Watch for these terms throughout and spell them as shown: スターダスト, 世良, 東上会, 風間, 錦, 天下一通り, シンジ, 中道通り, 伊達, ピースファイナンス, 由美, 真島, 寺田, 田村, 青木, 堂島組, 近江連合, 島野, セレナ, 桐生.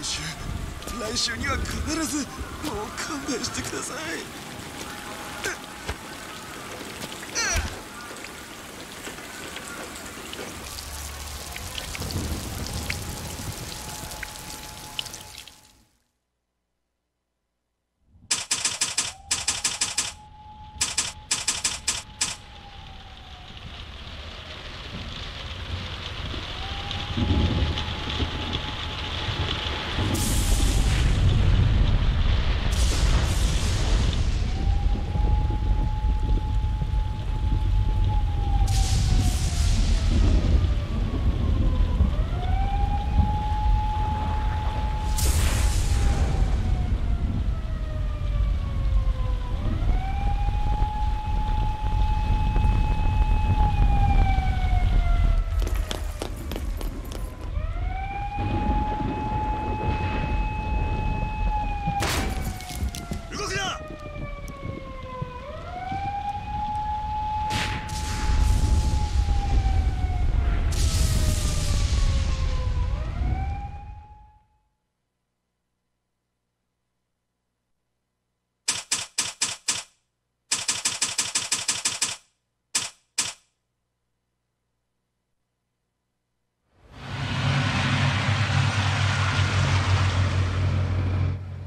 来週には必ず、もう勘弁してください。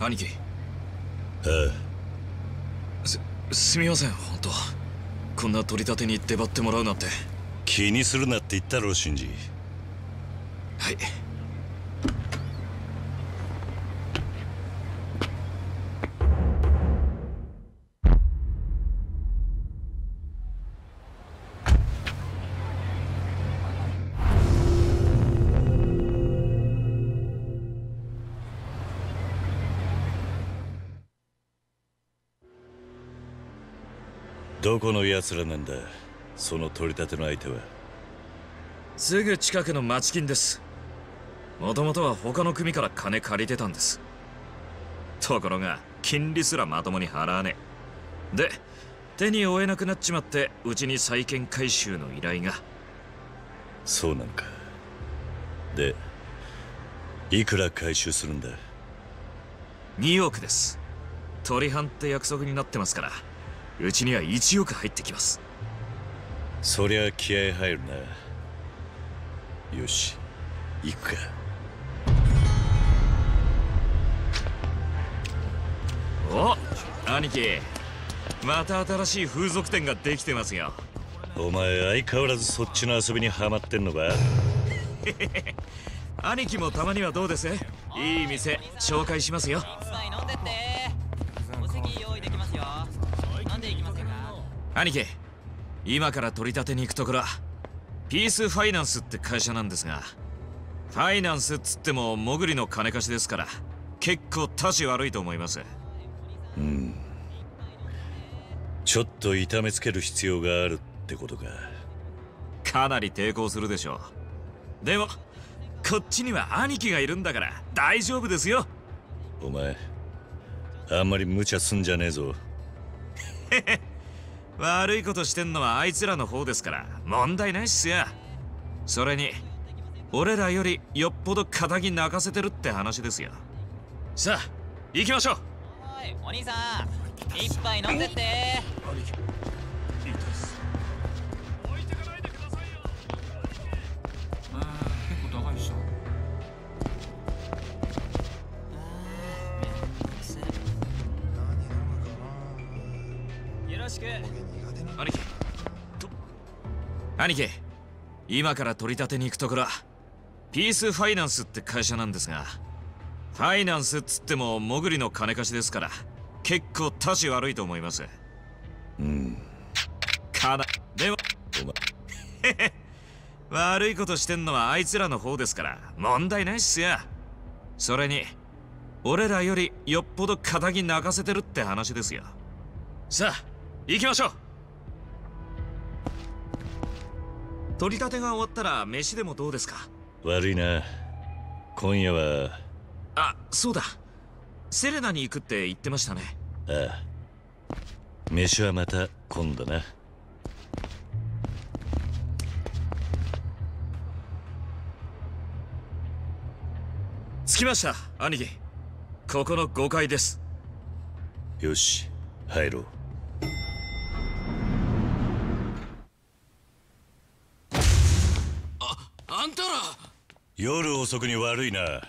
兄貴。ああ。すみません、本当。こんな取り立てに出張ってもらうなんて。気にするなって言ったろ、シンジ。はい。どこの奴らなんだ、その取り立ての相手は。すぐ近くの町金です。もともとは他の組から金借りてたんです。ところが金利すらまともに払わねえで、手に負えなくなっちまって、うちに債権回収の依頼が。そうなんか。でいくら回収するんだ。2億です。取り半って約束になってますから、うちには1億入ってきます。そりゃ気合入るな。よし行くか。お、兄貴、また新しい風俗店ができてますよ。お前相変わらずそっちの遊びにはまってんのか。兄貴もたまにはどうです？いい店紹介しますよ。兄貴、今から取り立てに行くところ、ピースファイナンスって会社なんですが、ファイナンスっつってももぐりの金貸しですから結構たち悪いと思います。うん。ちょっと痛めつける必要があるってことか。かなり抵抗するでしょう。でもこっちには兄貴がいるんだから大丈夫ですよ。お前あんまり無茶すんじゃねえぞ。へへ。悪いことしてんのはあいつらの方ですから問題ないっすよ。それに俺らよりよっぽど肩気泣かせてるって話ですよ。さあ行きましょう。お兄さん一杯飲んでって。よろしく。兄貴、今から取り立てに行くところ、ピースファイナンスって会社なんですが、ファイナンスっつってももぐりの金貸しですから結構たち悪いと思います。うん。かな、でも悪いことしてんのはあいつらの方ですから問題ないっすよ。それに俺らよりよっぽど肩気泣かせてるって話ですよ。さあ行きましょう。取り立てが終わったら飯でもどうですか。悪いな、今夜は。あ、そうだ、セレナに行くって言ってましたね。ああ、飯はまた今度な。着きました、兄貴。ここの5階です。よし、入ろう。あんたら。夜遅くに悪いな。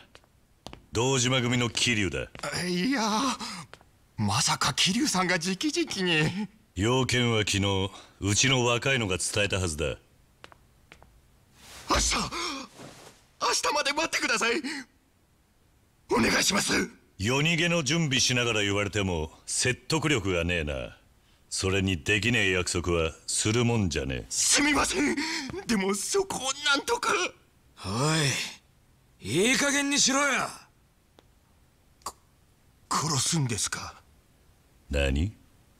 堂島組の桐生だ。いや、まさか桐生さんが直々に。要件は昨日、うちの若いのが伝えたはずだ。明日まで待ってください。お願いします。夜逃げの準備しながら言われても説得力がねえな。それにできねえ約束はするもんじゃねえ。すみません。でもそこをなんとか。おい、いい加減にしろよ。殺すんですか？何？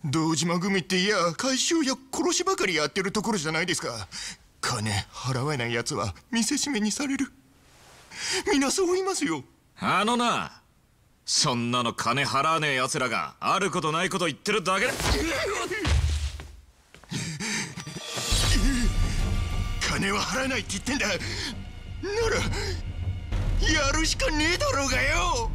堂島組っていや回収や殺しばかりやってるところじゃないですか。金払えないやつは見せしめにされる。みんなそう言いますよ。あのな、そんなの金払わねえやつらがあることないこと言ってるだけだ。金は払えないって言ってんだ。ならやるしかねえだろうがよ。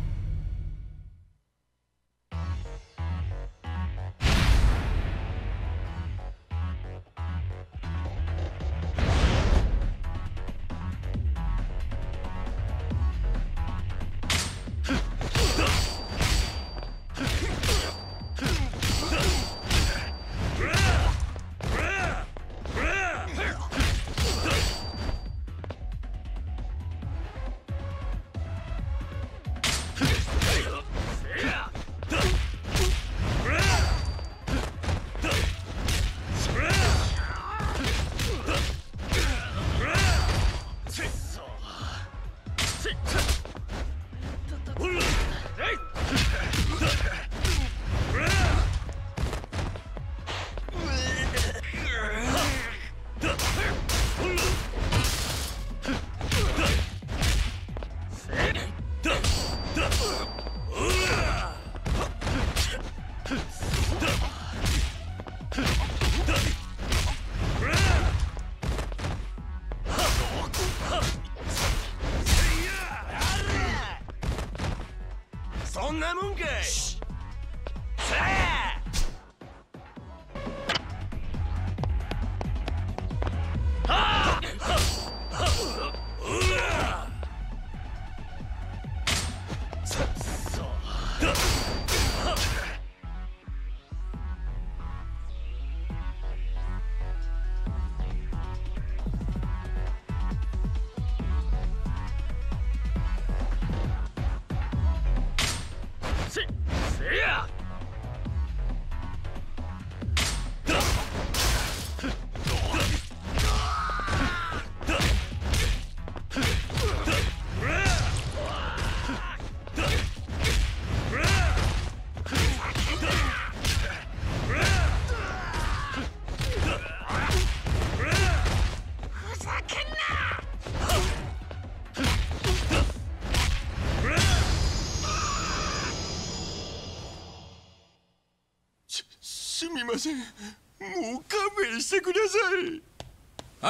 もう勘弁してください。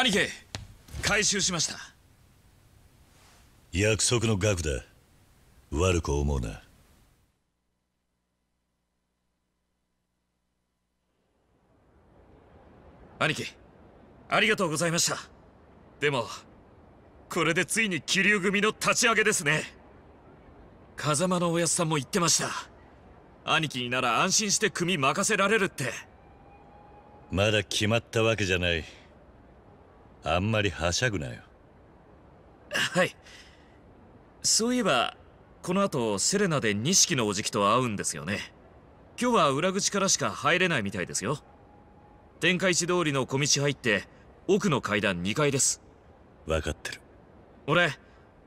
兄貴、回収しました。約束の額だ。悪く思うな。兄貴、ありがとうございました。でもこれでついに桐生組の立ち上げですね。風間のおやっさんも言ってました。兄貴になら安心して組任せられるって。まだ決まったわけじゃない。あんまりはしゃぐなよ。はい。そういえばこの後セレナで錦のおじきと会うんですよね。今日は裏口からしか入れないみたいですよ。天下一通りの小道入って奥の階段2階です。分かってる。俺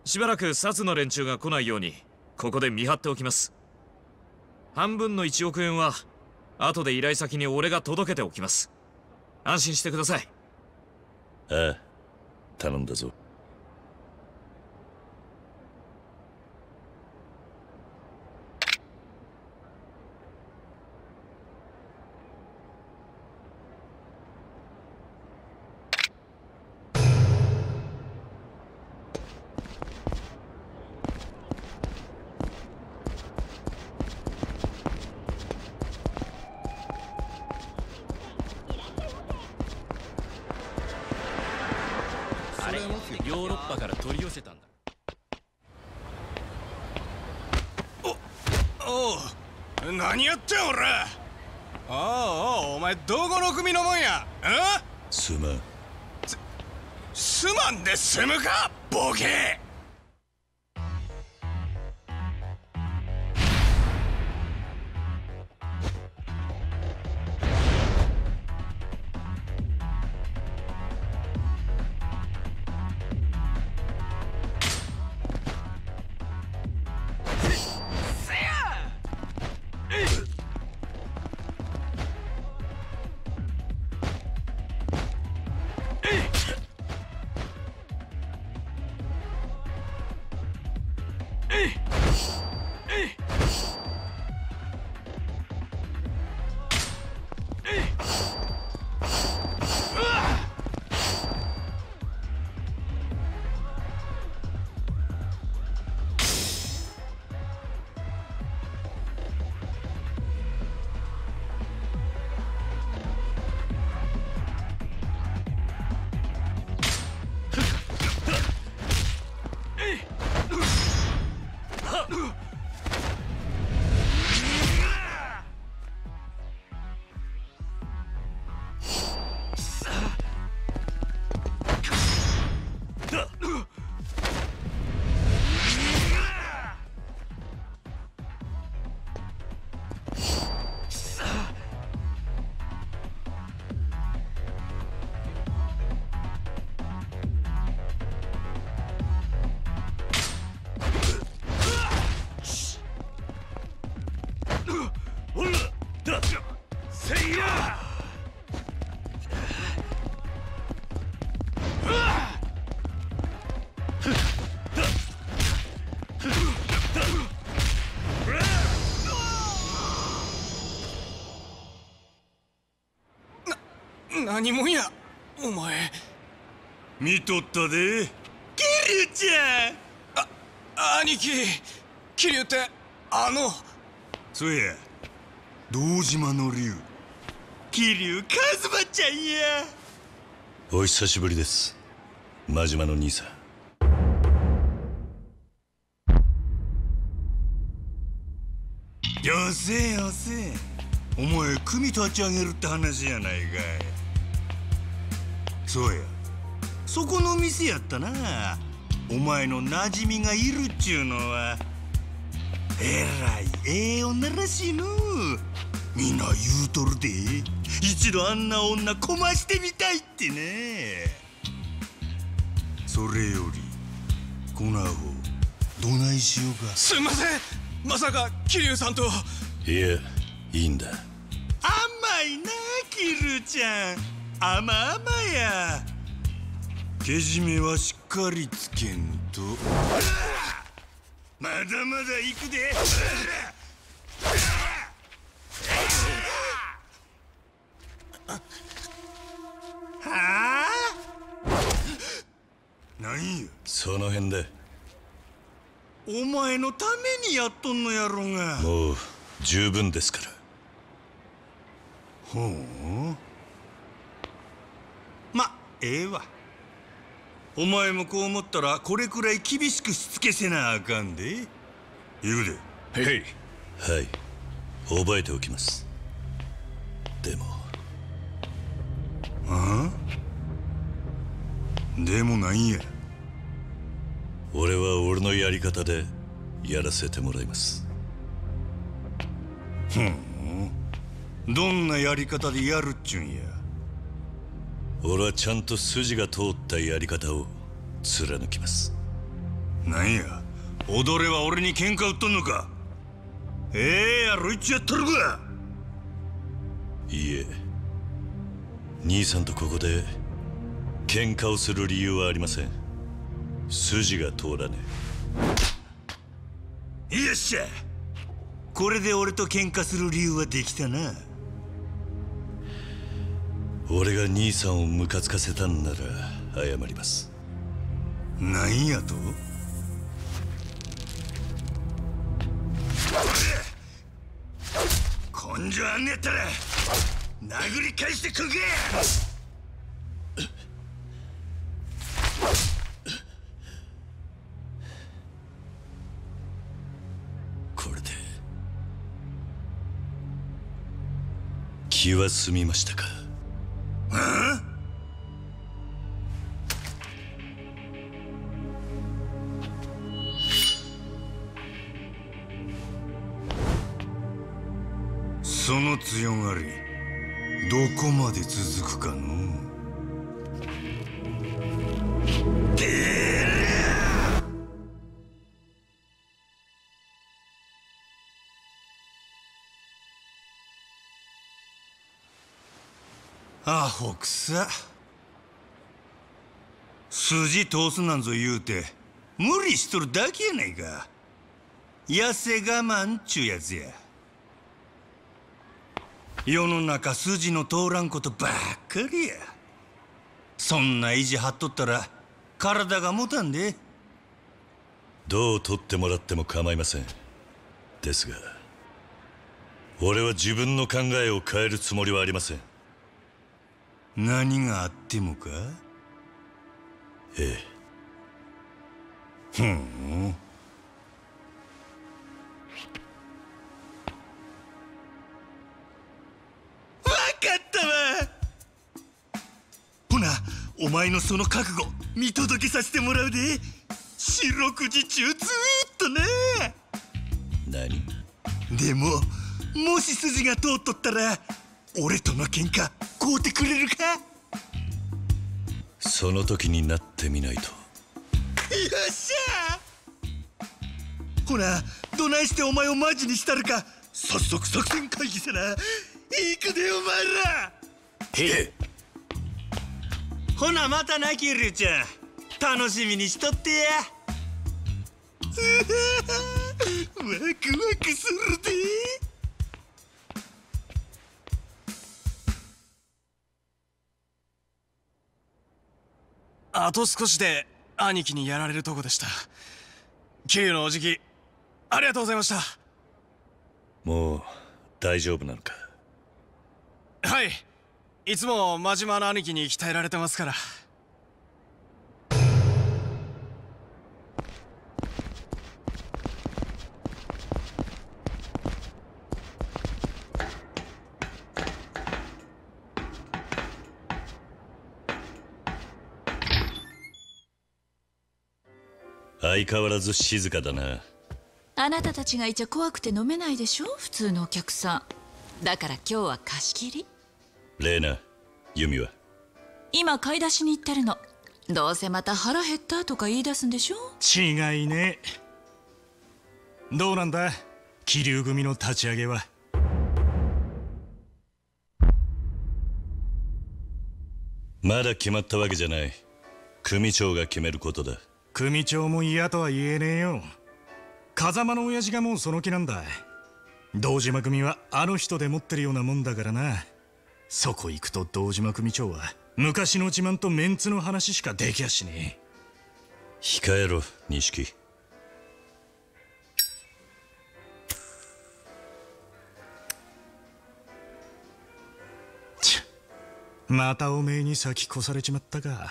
しばらく殺の連中が来ないようにここで見張っておきます。半分の1億円は後で依頼先に俺が届けておきます。安心してください。ああ、頼んだぞ。ッパから取り寄せたんだ。おう、何やってん俺。お前どこの組のもんや。すまん。すまんで済むか、ボケ。何もんやお前。見とったでキリュウちゃん。兄貴、キリュウってそうや、堂島の竜、キリュウカズマちゃんや。お久しぶりです、真島の兄さん。よせよせ、お前組立ち上げるって話やないかい。そうや、そこの店やったな。お前の馴染みがいるっちゅうのはえらい女らしいの。みんな言うとるで、一度あんな女こましてみたいってね。それよりこのアホどないしようか。すいません、まさか桐生さんと。いや、いいんだ。甘いな桐生ちゃん、あまあまや。けじめはしっかりつけんと。まだまだ行くで。はあ。何やその辺で。お前のためにやっとんのやろが。もう十分ですから。ほう。お前もこう思ったらこれくらい厳しくしつけせなあかんで。行くで。はいはい、覚えておきます。でもなんや、俺は俺のやり方でやらせてもらいます。どんなやり方でやるっちゅんや。俺はちゃんと筋が通ったやり方を貫きます。なんや、踊れは俺に喧嘩売っとんのか。やろいっちやっとるか。いえ、兄さんとここで喧嘩をする理由はありません。筋が通らねえ。よっしゃ、これで俺と喧嘩する理由はできたな。俺が兄さんをムカつかせたんなら謝ります。なんやと。根性あんねやったら殴り返してくげえ。気は済みましたか？その強がり、どこまで続くかの。アホくさ、筋通すなんぞ言うて無理しとるだけやないか。痩せ我慢ちゅうやつや。世の中筋の通らんことばっかりや。そんな意地張っとったら体が持たんで。どう取ってもらっても構いません。ですが俺は自分の考えを変えるつもりはありません。何があってもか？ええ。ふん。わかったわ。ほな、お前のその覚悟見届けさせてもらうで。四六時中ずーっとね。何？でも、もし筋が通っとったら俺との喧嘩買うてくれるか？その時になってみないと。よっしゃー。ほら、どないしてお前をマジにしたるか、早速作戦会議せな。行くでお前ら。へえ。ほなまたな、キリュウちゃん。楽しみにしとってや。ワクワクするで。あと少しで兄貴にやられるとこでした。Qのおじき、ありがとうございました。もう大丈夫なのか？はい、いつも真島の兄貴に鍛えられてますから。相変わらず静かだな。あなたたちがいちゃ怖くて飲めないでしょ、普通のお客さんだから。今日は貸し切り。レーナ、ユミは今買い出しに行ってるの。どうせまた腹減ったとか言い出すんでしょ。違いねえ。どうなんだ、気流組の立ち上げは。まだ決まったわけじゃない。組長が決めることだ。組長も嫌とは言えねえよ。風間の親父がもうその気なんだ。堂島組はあの人で持ってるようなもんだからな。そこ行くと堂島組長は昔の自慢とメンツの話しかできやしねえ。控えろ、錦。またおめえに先越されちまったか。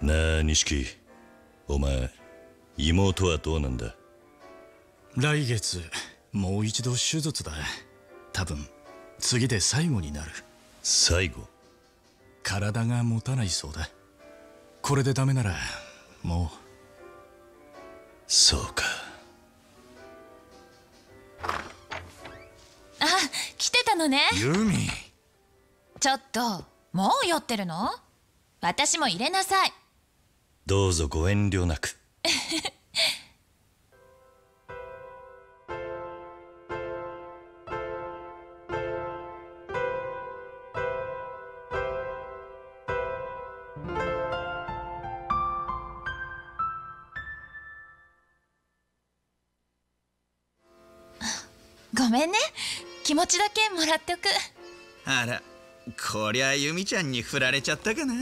なあ錦、お前妹はどうなんだ？来月もう一度手術だ。多分次で最後になる。最後？体が持たないそうだ。これでダメならもう。そうか。あ、来てたのね。由美、ちょっともう酔ってるの？私も入れなさい。どうぞご遠慮なく。ごめんね、気持ちだけもらっておく。あら、こりゃ由美ちゃんに振られちゃったかな。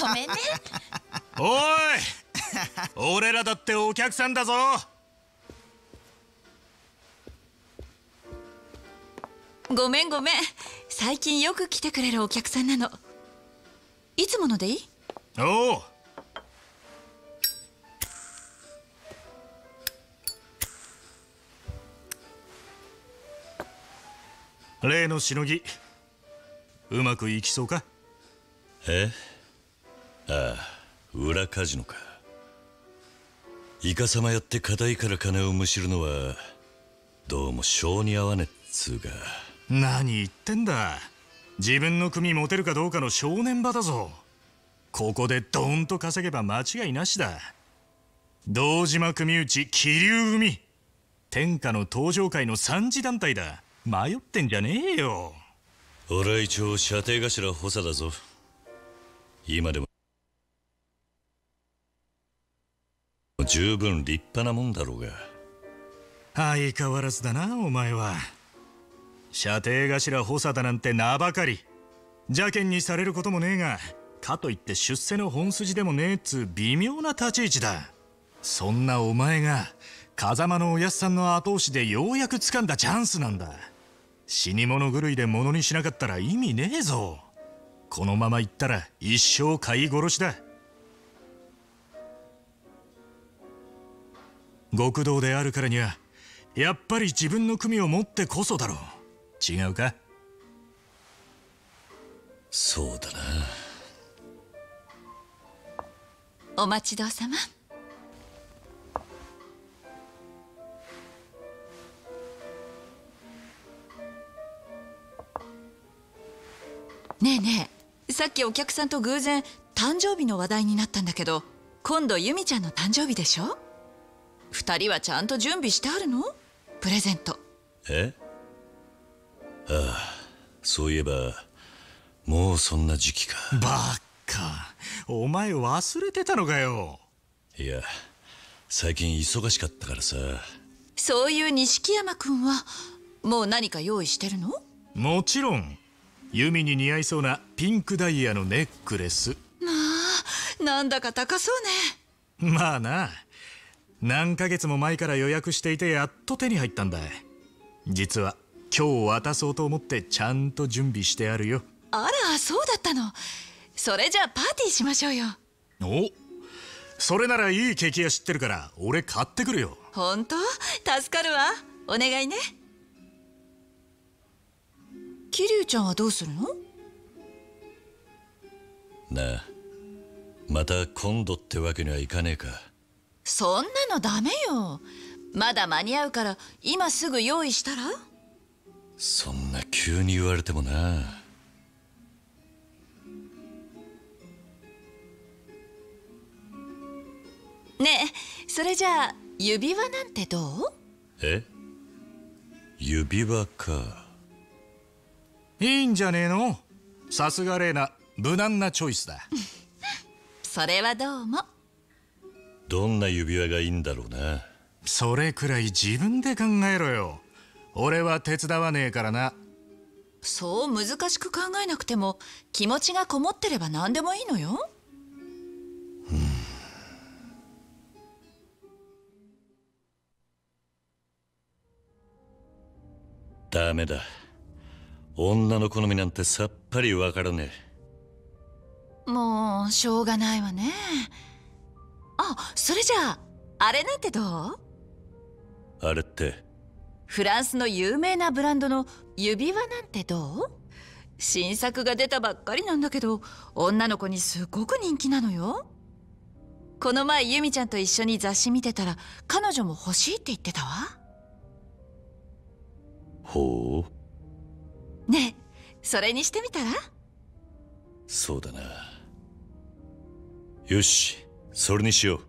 ごめんね。おい、俺らだってお客さんだぞ。ごめんごめん。最近よく来てくれるお客さんなの。いつものでいい？おお。例のしのぎ、うまくいきそうか？え？ああ、裏カジノか。イカサマやって堅いから金をむしるのはどうも性に合わねっつうか。何言ってんだ、自分の組持てるかどうかの正念場だぞ。ここでドーンと稼げば間違いなしだ。堂島組内気流組、天下の登場界の三次団体だ。迷ってんじゃねえよ。俺は一応射程頭補佐だぞ。今でも十分立派なもんだろうが。相変わらずだなお前は。射程頭補佐だなんて名ばかり。邪険にされることもねえが、かといって出世の本筋でもねえっつう微妙な立ち位置だ。そんなお前が風間のおやすさんの後押しでようやく掴んだチャンスなんだ。死に物狂いで物にしなかったら意味ねえぞ。このままいったら一生飼い殺しだ。極道であるからにはやっぱり自分の組を持ってこそだろう。違うか？そうだな。お待ちどうさま。ねえねえ、さっきお客さんと偶然誕生日の話題になったんだけど、今度由美ちゃんの誕生日でしょ？2人はちゃんと準備してあるの？プレゼント。え？ああ、そういえばもうそんな時期か。バカ、お前忘れてたのかよ。いや、最近忙しかったからさ。そういう錦山君はもう何か用意してるの？もちろん。由美に似合いそうなピンクダイヤのネックレス。まあ、なんだか高そうね。まあな、何ヶ月も前から予約していてやっと手に入ったんだ。実は今日渡そうと思ってちゃんと準備してあるよ。あら、そうだったの。それじゃあパーティーしましょうよ。お、それならいいケーキ屋知ってるから俺買ってくるよ。ほんと？助かるわ。お願いね。桐生ちゃんはどうするの？なあ、また今度ってわけにはいかねえか。そんなのダメよ。まだ間に合うから今すぐ用意したら？そんな急に言われてもな。ねえ、それじゃあ指輪なんてどう？え？指輪か。いいんじゃねえの？さすがレイナ、無難なチョイスだ。それはどうも。どんな指輪がいいんだろうな。それくらい自分で考えろよ。俺は手伝わねえからな。そう難しく考えなくても、気持ちがこもってれば何でもいいのよ。ダメだ。女の好みなんてさっぱりわからねえ。もうしょうがないわね。あ、それじゃああれなんてどう？あれって？フランスの有名なブランドの指輪なんてどう？新作が出たばっかりなんだけど、女の子にすごく人気なのよ。この前由美ちゃんと一緒に雑誌見てたら、彼女も欲しいって言ってたわ。ほう。ねえ、それにしてみたら？そうだな。よし、それにしよう。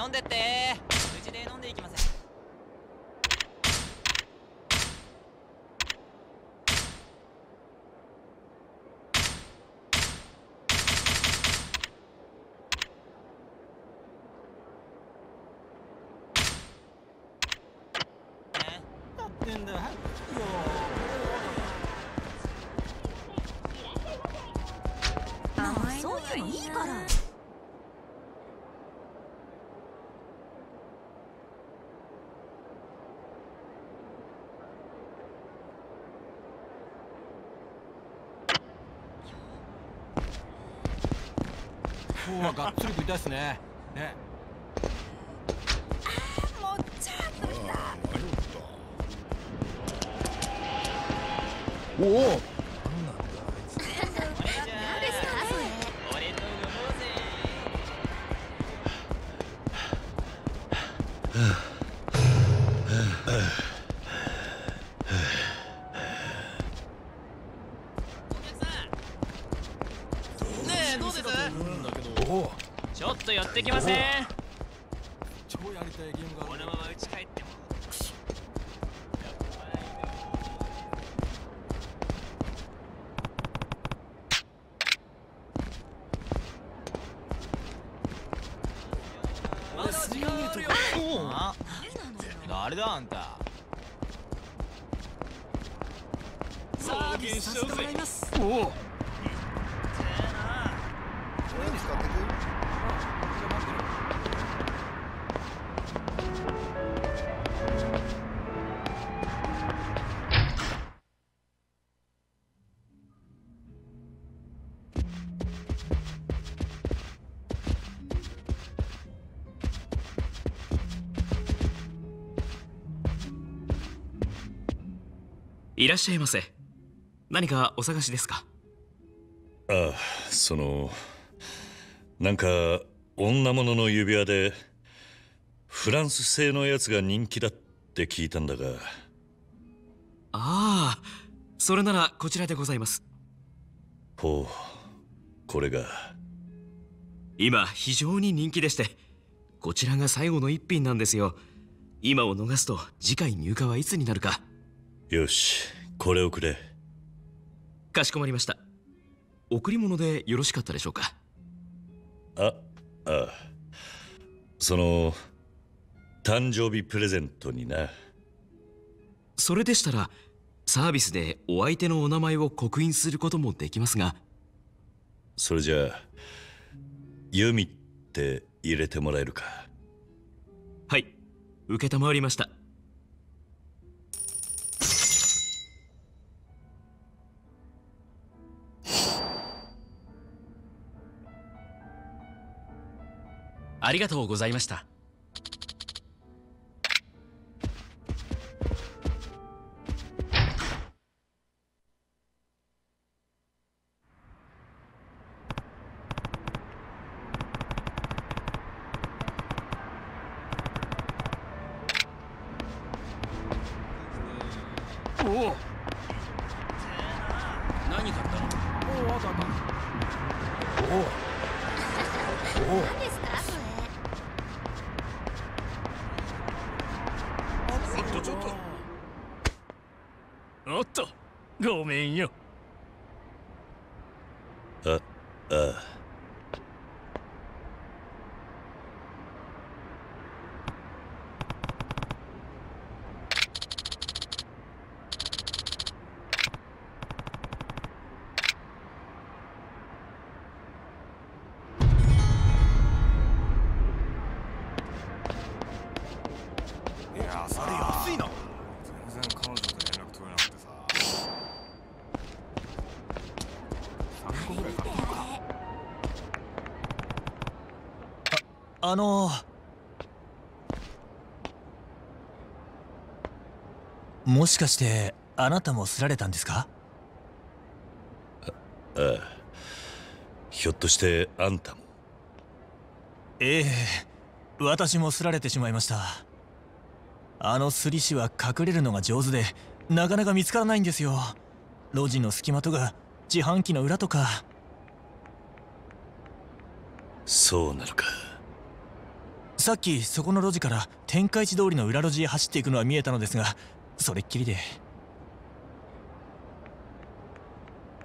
飲んでって。うちで飲んでいきません？そういうのいいから。今日はがっつり食いたいですね。ね。おお、なんだちょっと寄ってきません。超やりたいゲームがこのまま家帰っても。誰だあんた。サービスさせてもらいます。おお、いいんですか。いらっしゃいませ。何かお探しですか。ああ、なんか女物の指輪でフランス製のやつが人気だって聞いたんだが。ああ、それならこちらでございます。ほう、これが今非常に人気でして、こちらが最後の一品なんですよ。今を逃すと次回入荷はいつになるか。よし、これをくれ。かしこまりました。贈り物でよろしかったでしょうか。ああ、誕生日プレゼントにな。それでしたらサービスでお相手のお名前を刻印することもできますが。それじゃあ由美って入れてもらえるか。はい、承りました。ありがとうございました。おっと、ごめんよ。ああ。いや、それ安いな。全然彼女と連絡取れなくてさ。もしかしてあなたもすられたんですか。ああ、ひょっとしてあんたも。ええ、私もすられてしまいました。あのすり師は隠れるのが上手で、なかなか見つからないんですよ。路地の隙間とか自販機の裏とか。そうなるか。さっきそこの路地から天下一通りの裏路地へ走っていくのは見えたのですが、それっきりで。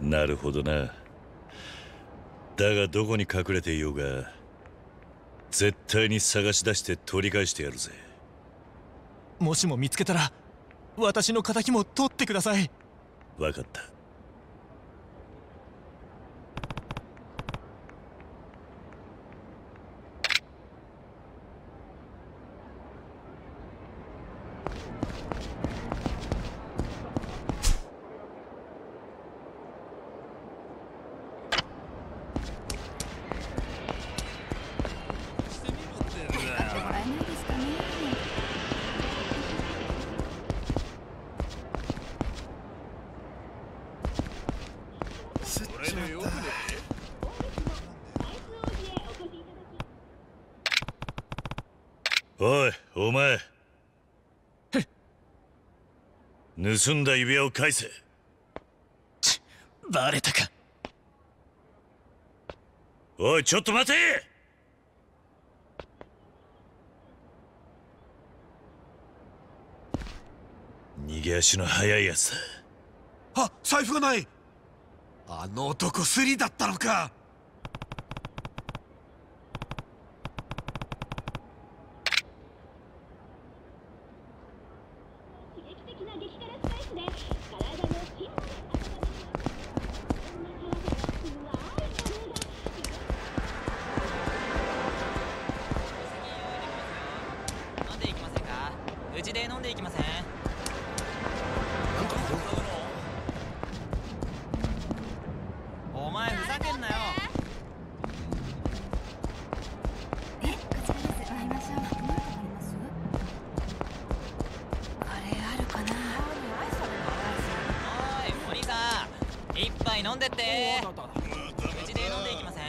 なるほどな。だがどこに隠れていようが絶対に探し出して取り返してやるぜ。もしも見つけたら私の仇も取ってください。分かった。おい、お前。盗んだ指輪を返せ。バレたか。おい、ちょっと待て。逃げ足の速いやつだ。あ、財布がない。あの男スリだったのか。飲んでってうちで飲んでいきません？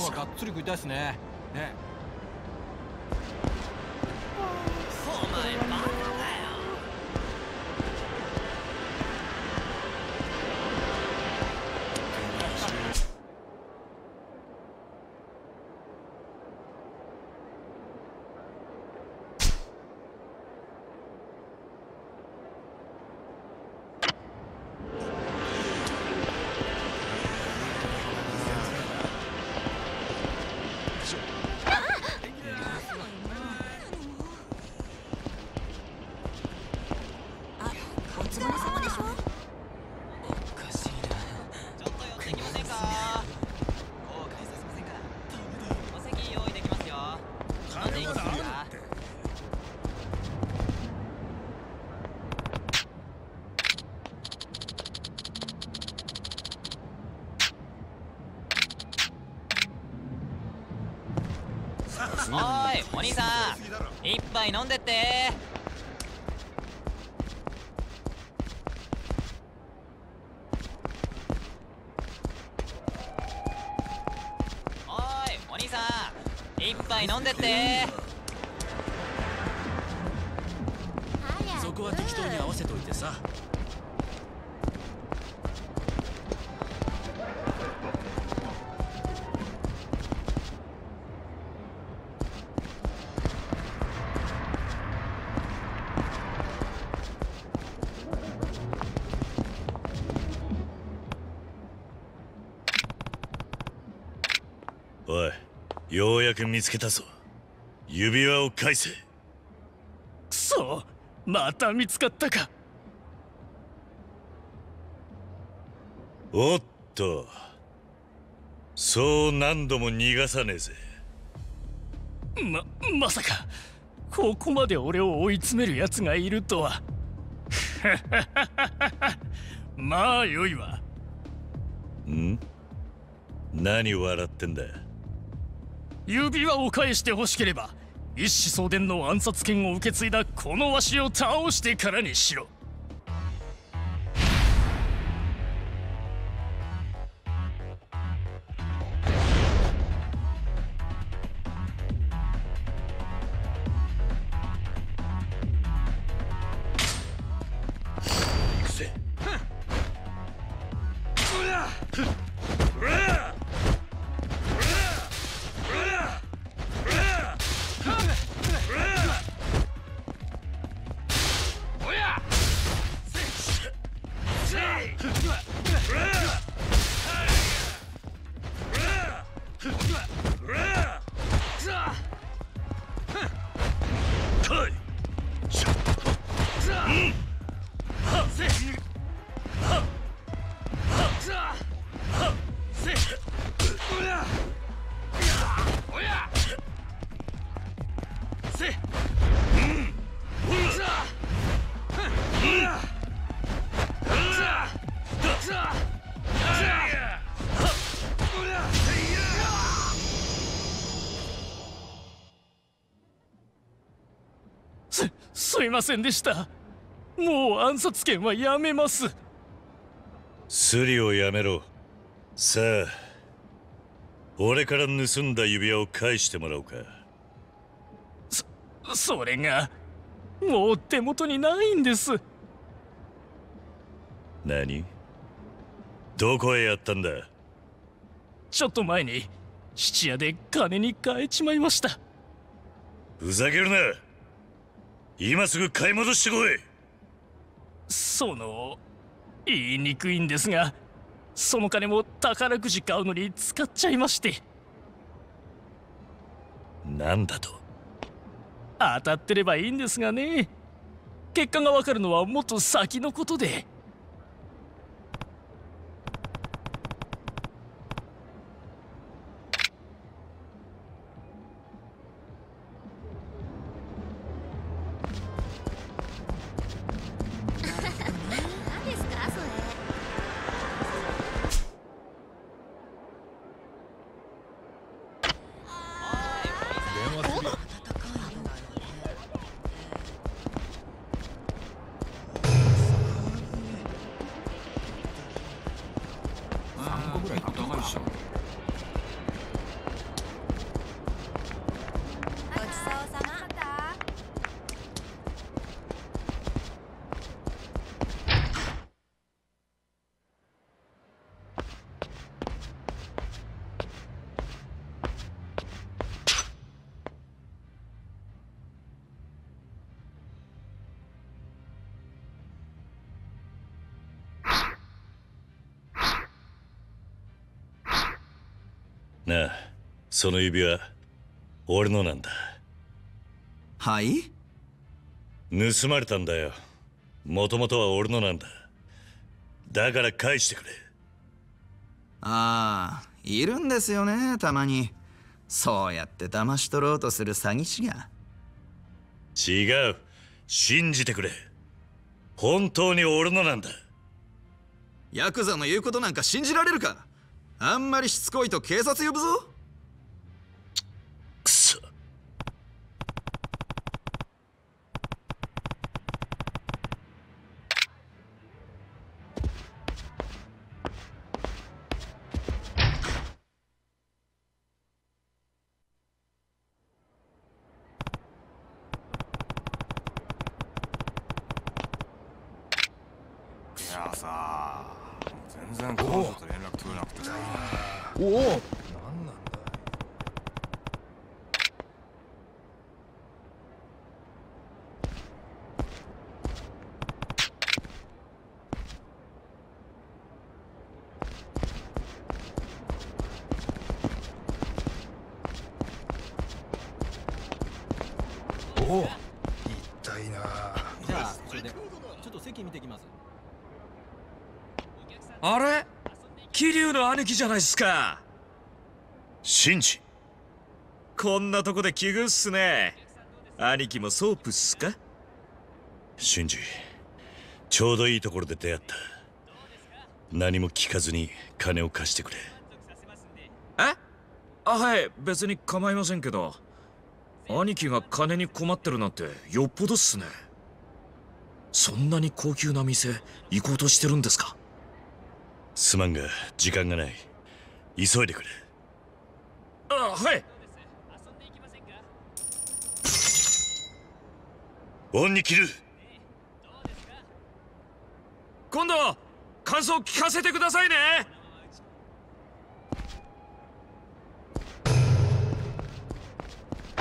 がっつり食いたいですね。ね。お前バカだよ。おい、お兄さん、一杯飲んでって。おい、お兄さん、一杯飲んでって。そこは適当に合わせといてさ。ようやく見つけたぞ。指輪を返せ。くそ、また見つかったか。おっと、そう何度も逃がさねえぜ。まさかここまで俺を追い詰めるやつがいるとは。まあよいわ。ん？何笑ってんだ。指輪を返して欲しければ一子相伝の暗殺権を受け継いだこのわしを倒してからにしろ。すいませんでした。もう暗殺権はやめます。スリをやめろ。さあ、俺から盗んだ指輪を返してもらおうか。それがもう手元にないんです。何？どこへやったんだ？ちょっと前に質屋で金に変えちまいました。ふざけるな。今すぐ買い戻してこい。言いにくいんですが、その金も宝くじ買うのに使っちゃいまして。なんだと？当たってればいいんですがね。結果がわかるのはもっと先のことで。なあ、その指輪、俺のなんだ。はい？盗まれたんだよ。もともとは俺のなんだ。だから返してくれ。ああ、いるんですよね、たまに。そうやって騙し取ろうとする詐欺師が。違う、信じてくれ。本当に俺のなんだ。ヤクザの言うことなんか信じられるか。あんまりしつこいと警察呼ぶぞ。くそ。いやさ、全然この人と連絡取れなくてさ。おお、何なんだ。でちょっと席見てきます。あれ、桐生の兄貴じゃないですか。真治、こんなとこで奇遇っすね。兄貴もソープっすか。真治、ちょうどいいところで出会った。何も聞かずに金を貸してくれ。え？あ、はい、別に構いませんけど、兄貴が金に困ってるなんてよっぽどっすね。そんなに高級な店行こうとしてるんですか。すまんが時間がない。急いでくれ。あ、はい。オンに切る。今度は感想聞かせてくださいね。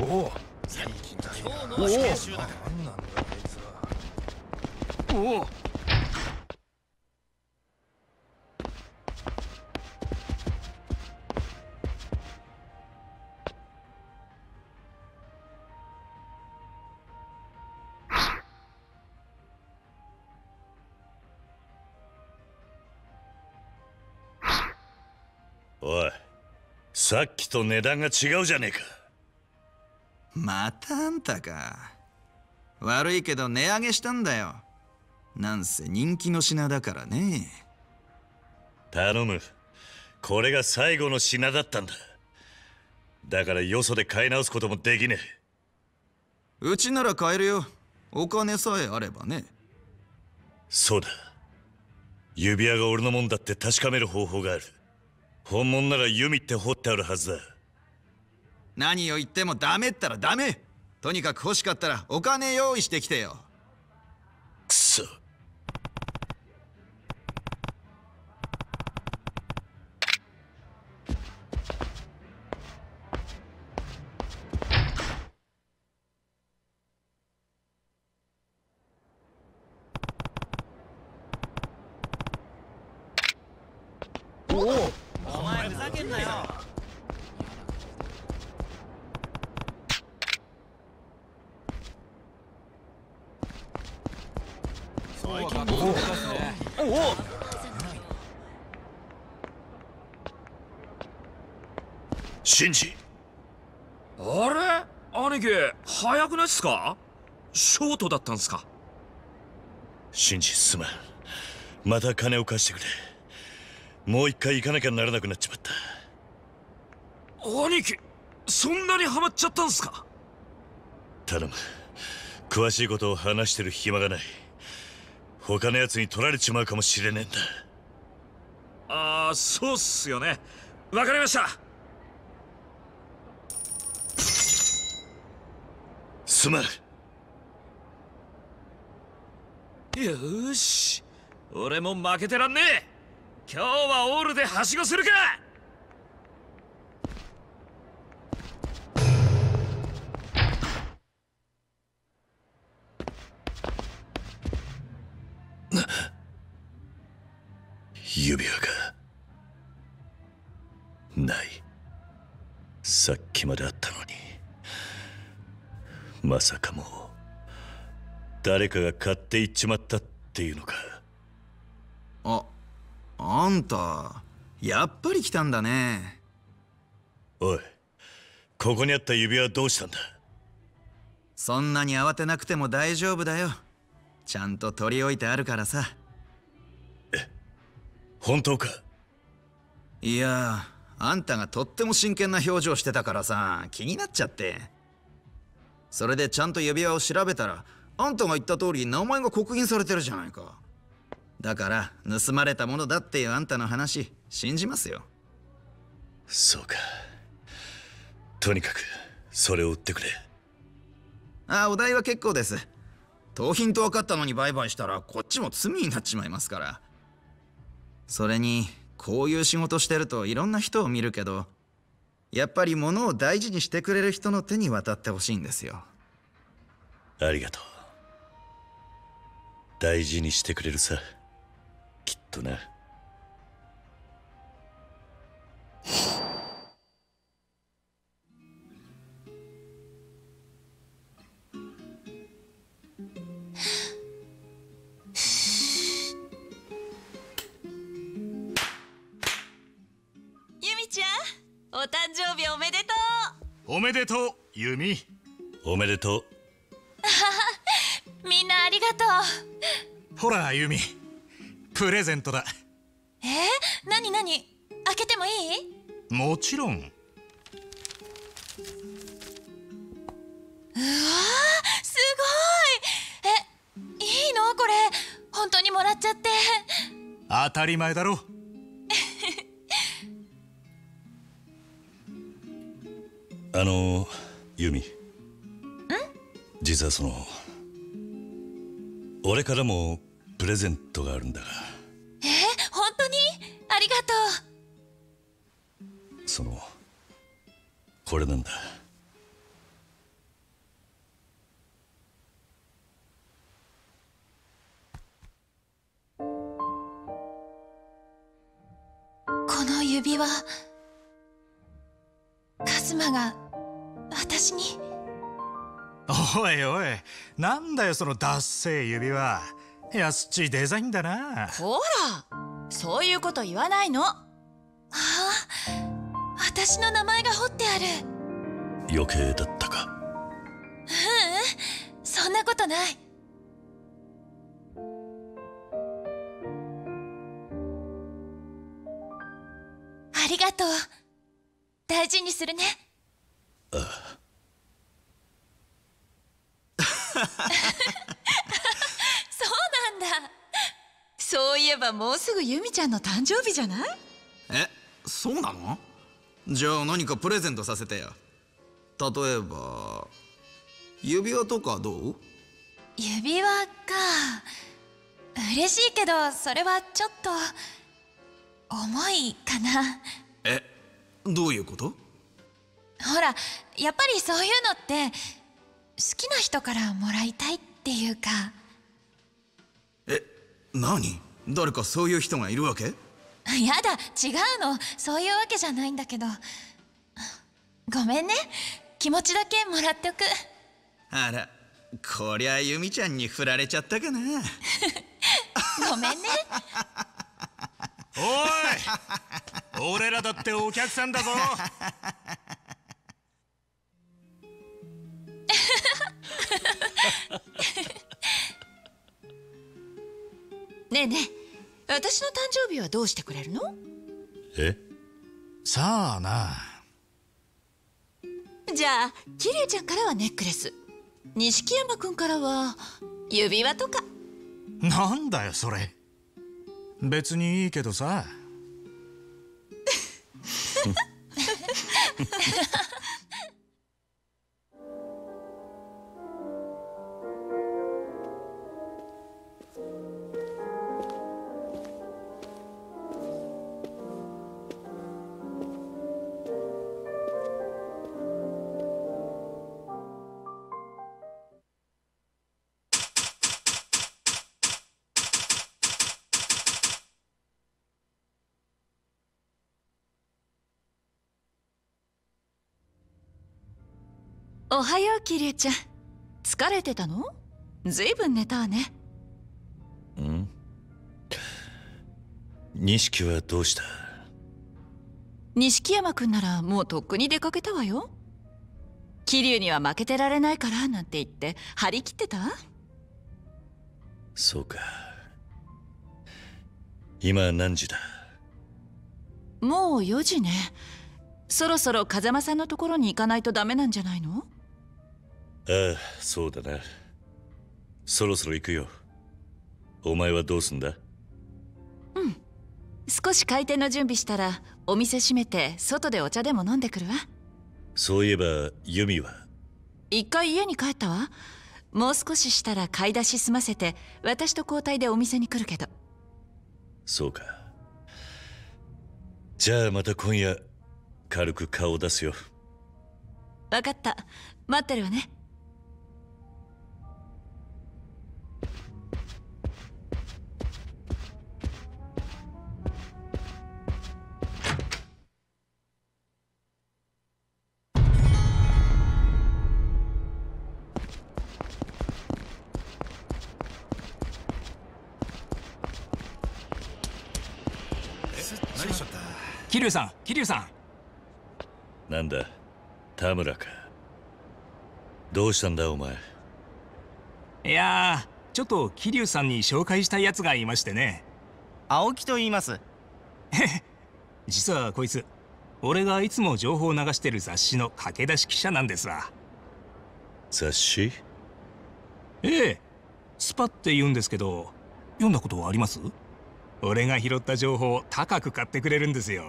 おお、最近だよ。おお、何なんだあいつは。おお、おい、さっきと値段が違うじゃねえか。またあんたか。悪いけど値上げしたんだよ。なんせ人気の品だからね。頼む、これが最後の品だったんだ。だからよそで買い直すこともできねえ。うちなら買えるよ、お金さえあればね。そうだ、指輪が俺のもんだって確かめる方法がある。本物なら由美って掘ってあるはずだ。何を言ってもダメったらダメ。とにかく欲しかったらお金用意してきてよ。くそ。真治、あれ、兄貴早くないっすか。ショートだったんすか。真治、すまん。また金を貸してくれ。もう一回行かなきゃならなくなっちまった。兄貴、そんなにハマっちゃったんすか。頼む、詳しいことを話してる暇がない。他のやつに取られちまうかもしれねえんだ。ああ、そうっすよね。わかりました。すまん。よーし、俺も負けてらんねえ。今日はオールではしごするか。指輪がない。さっきまであったのに。まさかもう誰かが買っていっちまったっていうのか。あんたやっぱり来たんだね。おい、ここにあった指輪はどうしたんだ。そんなに慌てなくても大丈夫だよ。ちゃんと取り置いてあるからさ。え、本当か。いや、あんたがとっても真剣な表情してたからさ、気になっちゃって。それでちゃんと指輪を調べたら、あんたが言った通り名前が刻印されてるじゃないか。だから盗まれたものだっていうあんたの話、信じますよ。そうか。とにかくそれを売ってくれ。ああ、お代は結構です。盗品と分かったのに売買したらこっちも罪になっちまいますから。それにこういう仕事してるといろんな人を見るけど、やっぱり物を大事にしてくれる人の手に渡ってほしいんですよ。ありがとう。大事にしてくれるさ、きっとな。お誕生日おめでとう。おめでとう、由美。おめでとう。みんなありがとう。ほら、由美、プレゼントだ。なになに？開けてもいい？もちろん。うわー、すごい。いいの？これ本当にもらっちゃって。当たり前だろ。由美。ん？実はその、俺からもプレゼントがあるんだが。本当にありがとう。その、これなんだ。この指輪、カズマが私に。おいおい、なんだよそのダッセー指輪。安っちいデザインだな。ほら、そういうこと言わないの。ああ、私の名前が彫ってある。余計だったか。ううん、そんなことない。ありがとう。大事にするね。ああ。そうなんだ。そういえばもうすぐ由美ちゃんの誕生日じゃない？そうなの？じゃあ何かプレゼントさせてよ。例えば指輪とかどう？指輪か。嬉しいけどそれはちょっと重いかな。どういうこと？ほら、やっぱりそういうのって好きな人からもらいたいっていうか。何？誰かそういう人がいるわけ？やだ、違うの。そういうわけじゃないんだけど。ごめんね、気持ちだけもらっておく。あら、こりゃ由美ちゃんに振られちゃったかな。ごめんね。おい、俺らだってお客さんだぞ。ねえねえ、私の誕生日はどうしてくれるの？さあな。じゃあ桐生ちゃんからはネックレス、錦山君からは指輪とか。なんだよそれ、別にいいけどさ。おはよう、桐生ちゃん。疲れてたの？ずいぶん寝たわね。錦はどうした？錦山くんならもうとっくに出かけたわよ。桐生には負けてられないからなんて言って張り切ってた？そうか。今何時だ？もう4時ね。そろそろ風間さんのところに行かないとダメなんじゃないの？ああ、そうだな。そろそろ行くよ。お前はどうすんだ？少し開店の準備したらお店閉めて外でお茶でも飲んでくるわ。そういえば由美は？一回家に帰ったわ。もう少ししたら買い出し済ませて私と交代でお店に来るけど。そうか。じゃあまた今夜軽く顔を出すよ。分かった、待ってるわね。桐生さん、桐生さん。なんだ、田村か。どうしたんだお前。いやー、ちょっと桐生さんに紹介したいやつがいましてね。青木と言います。実はこいつ、俺がいつも情報を流してる雑誌の駆け出し記者なんですわ。雑誌？ええ、スパって言うんですけど、読んだことはあります？俺が拾った情報を高く買ってくれるんですよ。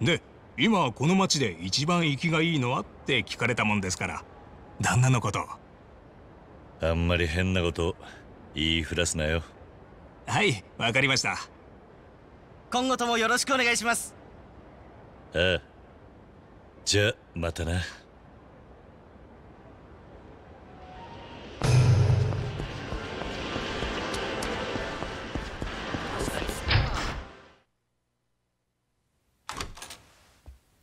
で、今この町で一番生きがいいのはって聞かれたもんですから、旦那のこと。あんまり変なこと言いふらすなよ。はい、わかりました。今後ともよろしくお願いします。ああ、じゃあまたな。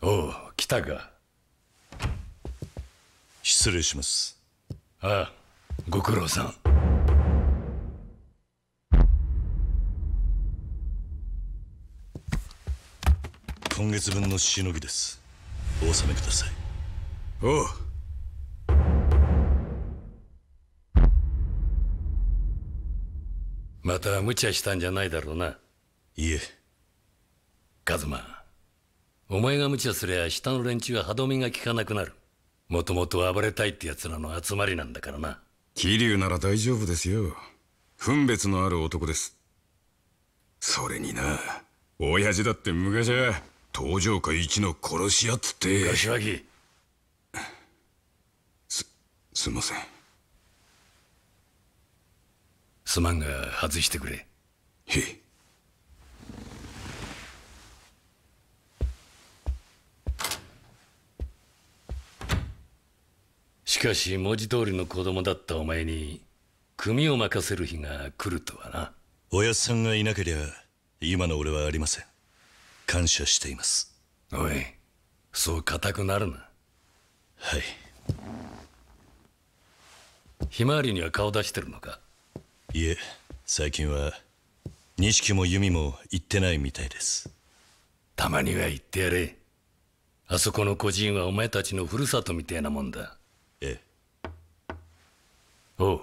おう、来たか。失礼します。ああ、ご苦労さん。今月分のしのぎです。お納めください。おう。また無茶したんじゃないだろうな。いえ、カズマ、お前が無茶すりゃ下の連中は歯止めが効かなくなる。もともと暴れたいってやつらの集まりなんだからな。桐生なら大丈夫ですよ。分別のある男です。それにな、親父だって昔は東条家一の殺し屋っつって。柏木、すんません。すまんが外してくれ。へえ。しかし文字通りの子供だったお前に組を任せる日が来るとはな。おやっさんがいなけりゃ今の俺はありません。感謝しています。おい、そう固くなるな。はい。ひまわりには顔出してるのか。いえ、最近は錦も由美も行ってないみたいです。たまには行ってやれ。あそこの孤児院はお前たちのふるさとみたいなもんだ。ええ。おう、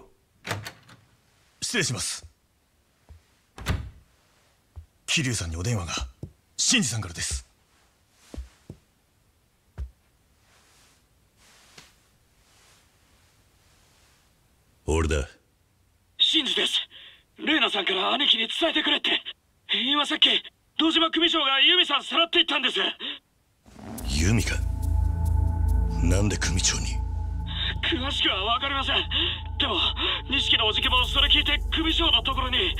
失礼します。桐生さんにお電話が。新次さんからです。俺だ。新次です。玲奈さんから兄貴に伝えてくれって。今さっき堂島組長が由美さんさらっていったんです。由美か。なんで組長に？詳しくは分かりません。でも錦のおじけもそれ聞いて組長のところに。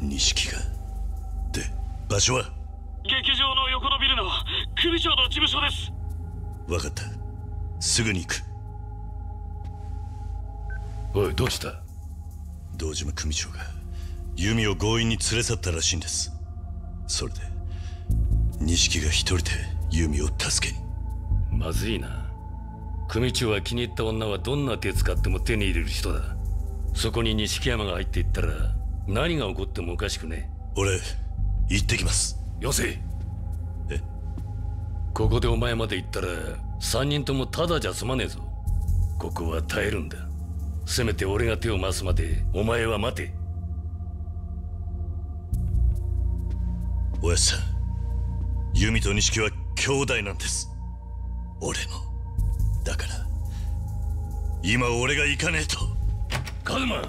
錦が。で、場所は？劇場の横のビルの組長の事務所です。分かった、すぐに行く。おい、どうした？堂島組長が由美を強引に連れ去ったらしいんです。それで錦が一人で由美を助けに。まずいな。組長は気に入った女はどんな手使っても手に入れる人だ。そこに錦山が入っていったら何が起こってもおかしくね。俺行ってきます。よせ。え、ここでお前まで行ったら3人ともただじゃ済まねえぞ。ここは耐えるんだ。せめて俺が手を回すまでお前は待て。おやっさん、由美と錦は兄弟なんです。俺の。だから今俺が行かねえと。カズマ。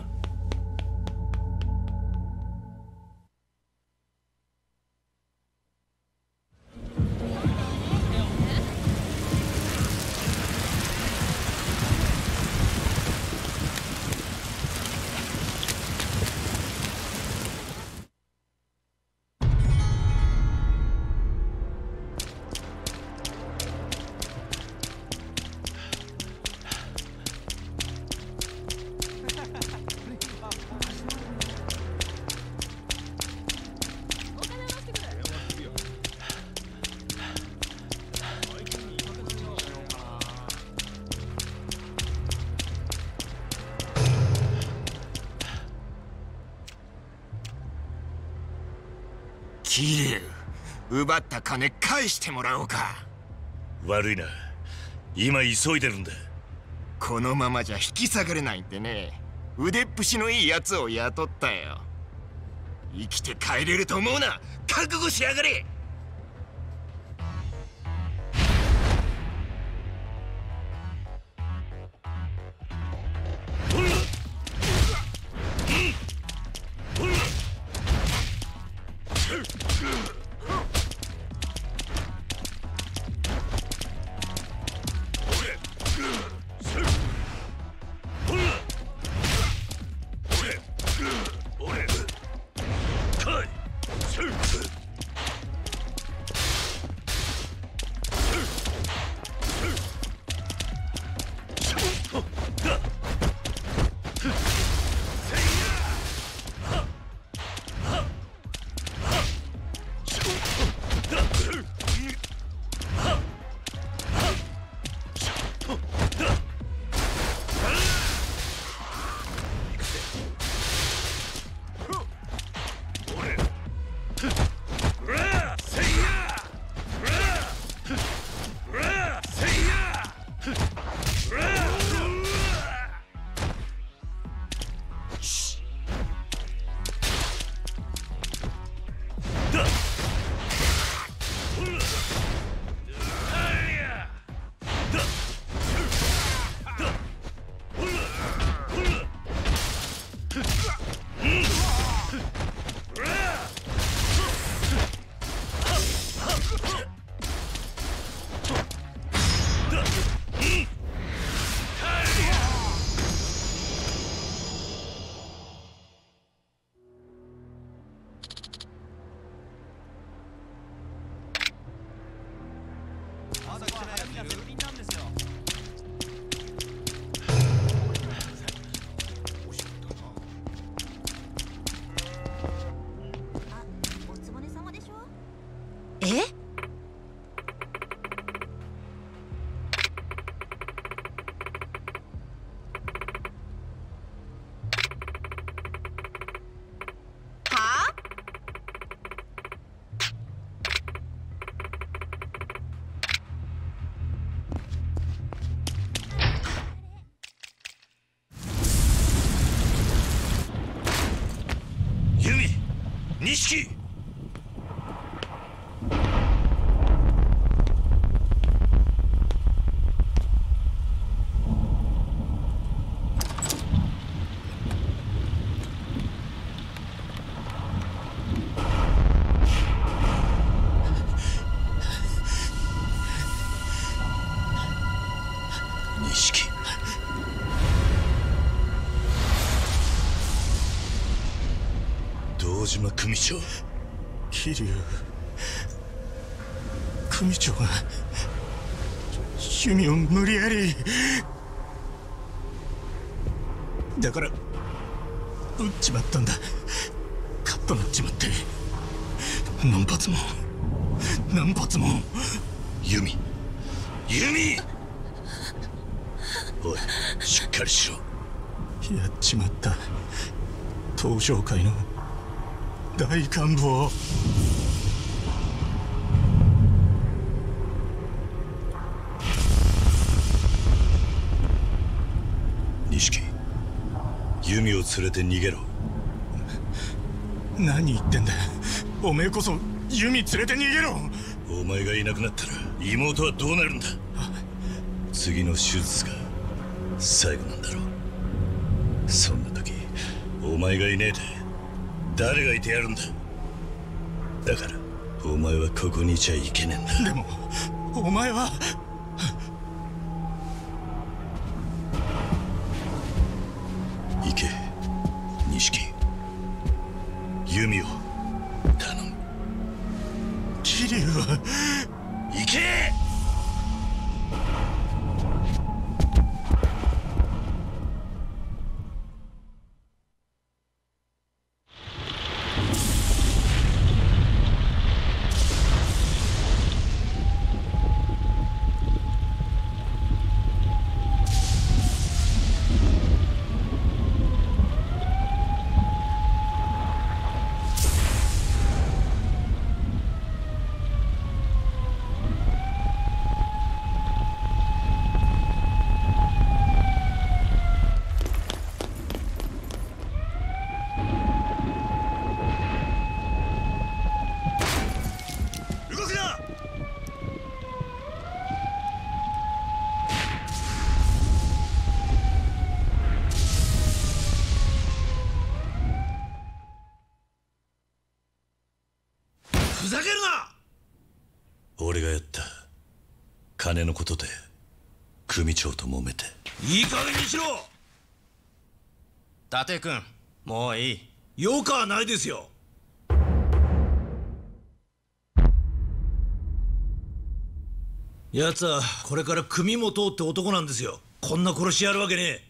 奪った金返してもらおうか。悪いな、今急いでるんだ。このままじゃ引き下がれないんでね、腕っぷしのいいやつを雇ったよ。生きて帰れると思うな、覚悟しやがれ。錦！組長、桐生組長が由美を無理やり、だから撃っちまったんだ。カッとなっちまって何発も何発も。由美、由美、おいしっかりしろ。やっちまった、東商会の大幹部を。錦、由美を連れて逃げろ。何言ってんだ、おめえこそ由美連れて逃げろ。お前がいなくなったら妹はどうなるんだ。次の手術が最後なんだろう。そんな時お前がいねえで誰がいてやるんだ。だからお前はここにいちゃいけねえんだ。でもお前は。行け錦、由美を頼む。桐生は。行け。ざけるな。俺がやった。金のことで組長と揉めて。いい加減にしろ。伊達君、もういい。よかはないですよ。奴はこれから組元って男なんですよ。こんな殺しやるわけねえ。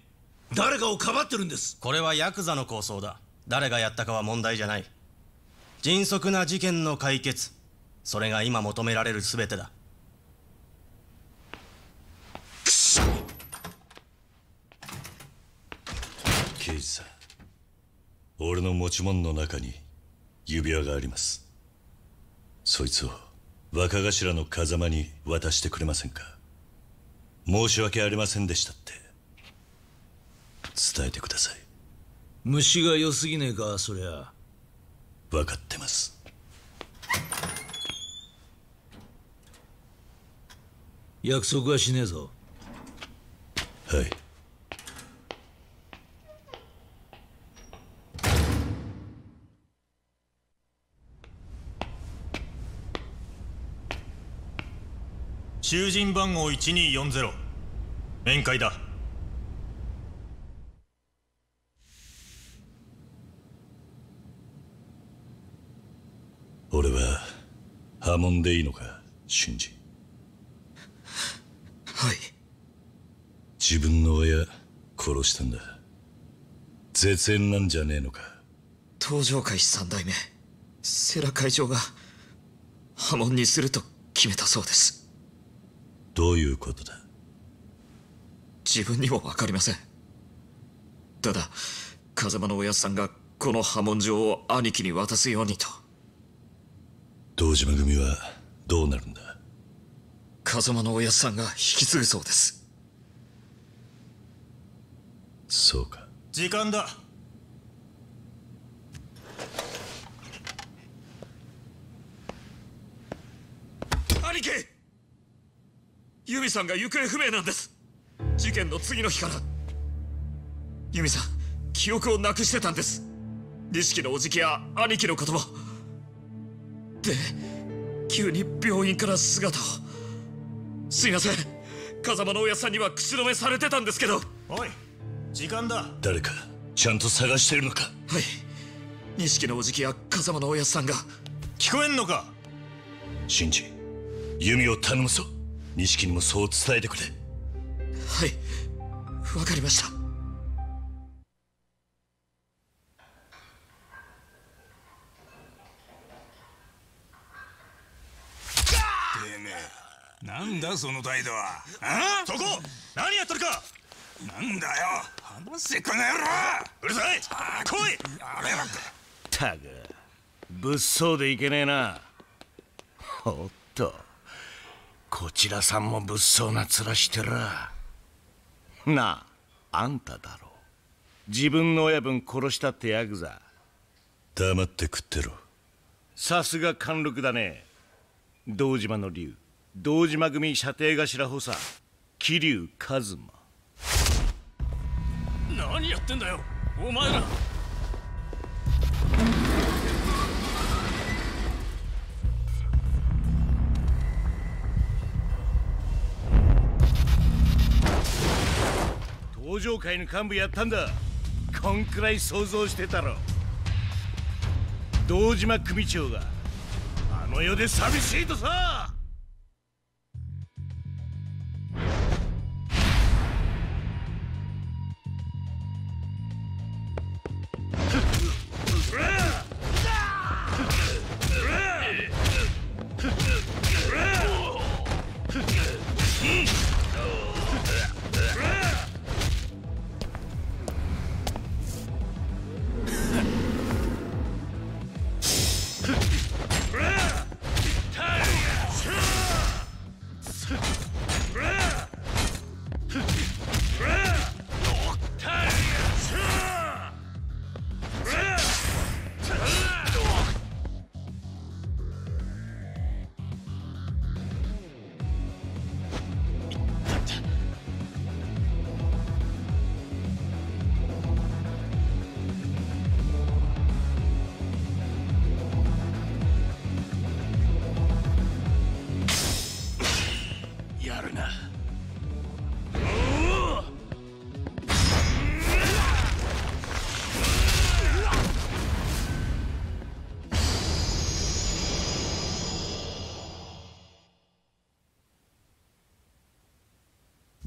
誰かをかばってるんです。これはヤクザの抗争だ。誰がやったかは問題じゃない。迅速な事件の解決、それが今求められる全てだ。くそ。刑事さん、俺の持ち物の中に指輪があります。そいつを若頭の風間に渡してくれませんか。申し訳ありませんでしたって伝えてください。虫が良すぎねえか。そりゃ分かってます。約束はしねえぞ。はい。囚人番号1240、面会だ。俺は破門でいいのか、新次。はい。自分の親殺したんだ。絶縁なんじゃねえのか。東上会3代目世良会長が破門にすると決めたそうです。どういうことだ。自分にも分かりません。ただ風間のおやつさんがこの破門状を兄貴に渡すようにと。堂島組はどうなるんだ。風間のおやつさんが引き継ぐそうです。そうか。時間だ。兄貴、由美さんが行方不明なんです。事件の次の日から由美さん記憶をなくしてたんです。錦のおじきや兄貴のことも。で急に病院から姿を。すいません、風間の親さんには口止めされてたんですけど。おい、時間だ。誰かちゃんと探してるのか。はい、錦のおじきや風間の親さんが。聞こえんのか。新次、由美を頼むぞ。錦にもそう伝えてくれ。はい、わかりました。なんだその態度は。ああ、そこ何やってるか。なんだよ、話せこの野郎。うるさい、来い。あれなんだたく、物騒でいけねえな。おっと、こちらさんも物騒な面してら。なあ、あんただろう。自分の親分殺したってヤクザ。黙って食ってろ。さすが貫禄だね。堂島の竜、堂島組射程頭補佐桐生一馬。何やってんだよお前ら。東上会の幹部やったんだ。こんくらい想像してたろ。堂島組長があの世で寂しいとさ。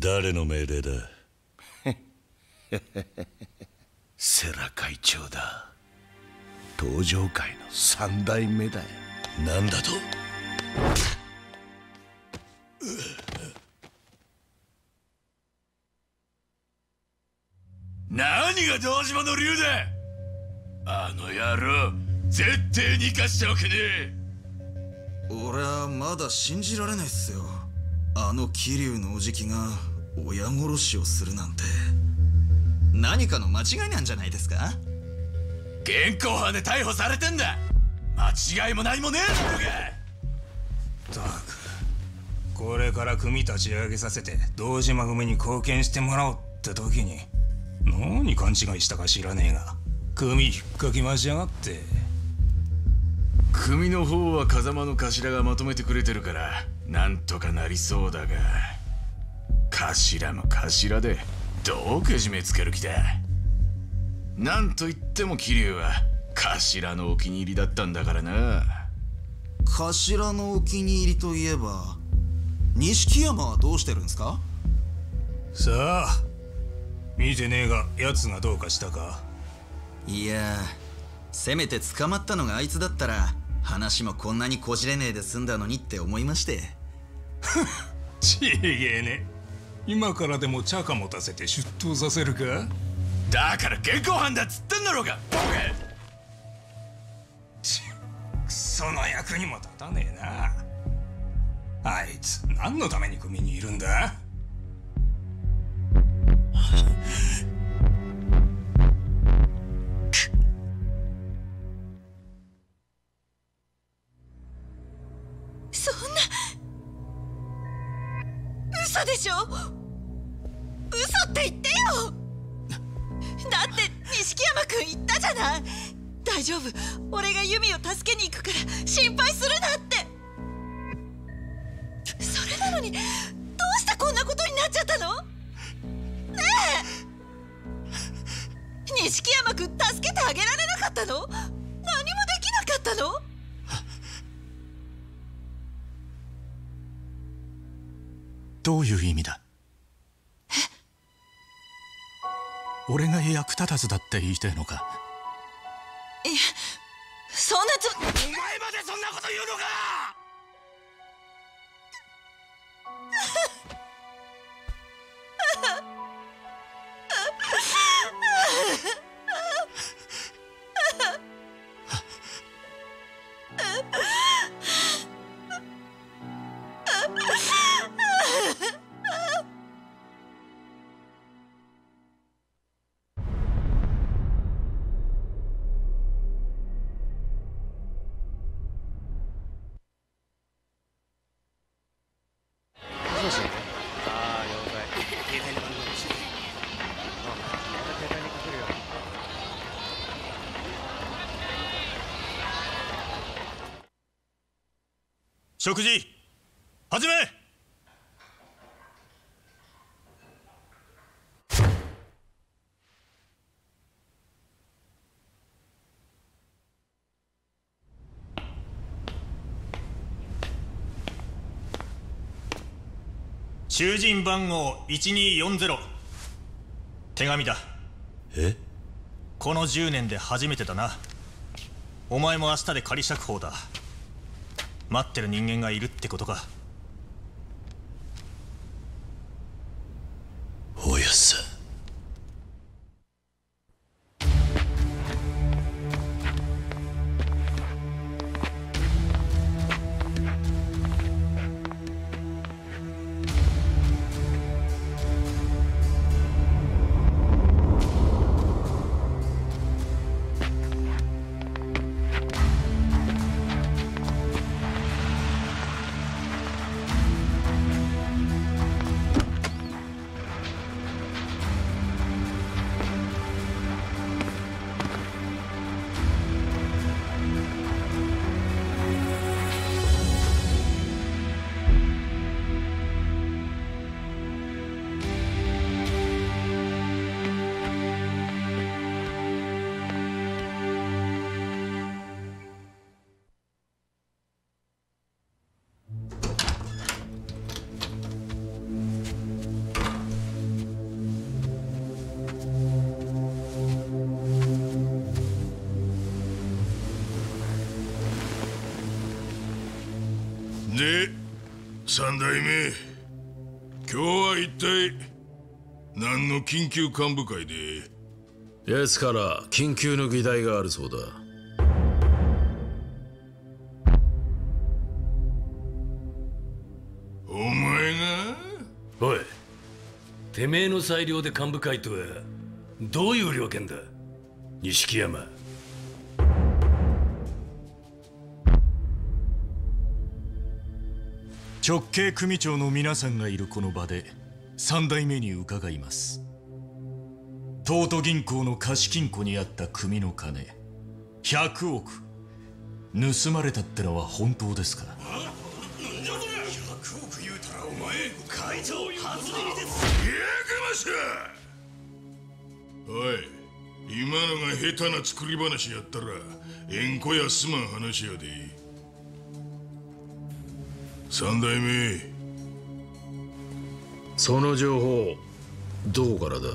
誰の命令だ？世良会長だ。東条会の三代目だよ。なんだと？何が堂島の竜だ。あの野郎絶対に生かしておくねえ。俺はまだ信じられないっすよ。あの桐生のおじきが親殺しをするなんて何かの間違いなんじゃないですか。現行犯で逮捕されてんだ。間違いも何もねえのか。ったくこれから組立ち上げさせて堂島組に貢献してもらおうって時に何勘違いしたか知らねえが組ひっかき回しやがって。組の方は風間の頭がまとめてくれてるからなんとかなりそうだが、頭の頭でどうけじめつける気だ。なんといっても桐生は頭のお気に入りだったんだからな。頭のお気に入りといえば錦山はどうしてるんですか？さあ見てねえが奴がどうかしたか？いやせめて捕まったのがあいつだったら話もこんなにこじれねえで済んだのにって思いまして。ちげえね。今からでも茶化持たせて出頭させるか？だから現行犯だっつってんだろうが。その役にも立たねえな。あいつ何のために組にいるんだ？そんな嘘でしょ。嘘って言ってよ。だって錦山君言ったじゃない。大丈夫、俺が由美を助けに行くから心配するなって。それなのにどうしてこんなことになっちゃったのねえ。錦山君助けてあげられなかったの？何もできなかったの？どういう意味だ？俺が役立たずだって言いたいのか？いや、そんなお前までそんなこと言うのか！食事始め。囚人番号1240、手紙だ。え？この10年で初めてだな。お前も明日で仮釈放だ。待ってる人間がいるってことか。おやさで、三代目、今日は一体何の緊急幹部会で？ですから緊急の議題があるそうだ。お前が？おい、てめえの裁量で幹部会とはどういう了見だ、錦山。直系組長の皆さんがいるこの場で三代目に伺います。東都銀行の貸金庫にあった組の金100億盗まれたってのは本当ですか？100億言うたらお前会長初耳です。やかましい。おい、今のが下手な作り話やったらえんこやすまん話やで。三代目、その情報どこからだ？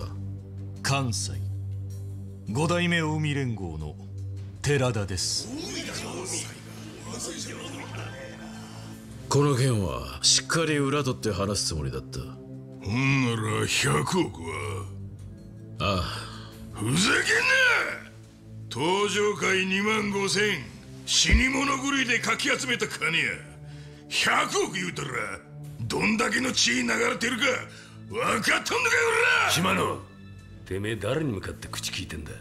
関西五代目近江連合の寺田です。この件はしっかり裏取って話すつもりだった。ほんなら100億は？ああ、ふざけんな。東上界2万5千、死に物狂いでかき集めた金や。100億言うたらどんだけの血流れてるか分かっとんのかよら。島野、てめえ誰に向かって口聞いてんだ？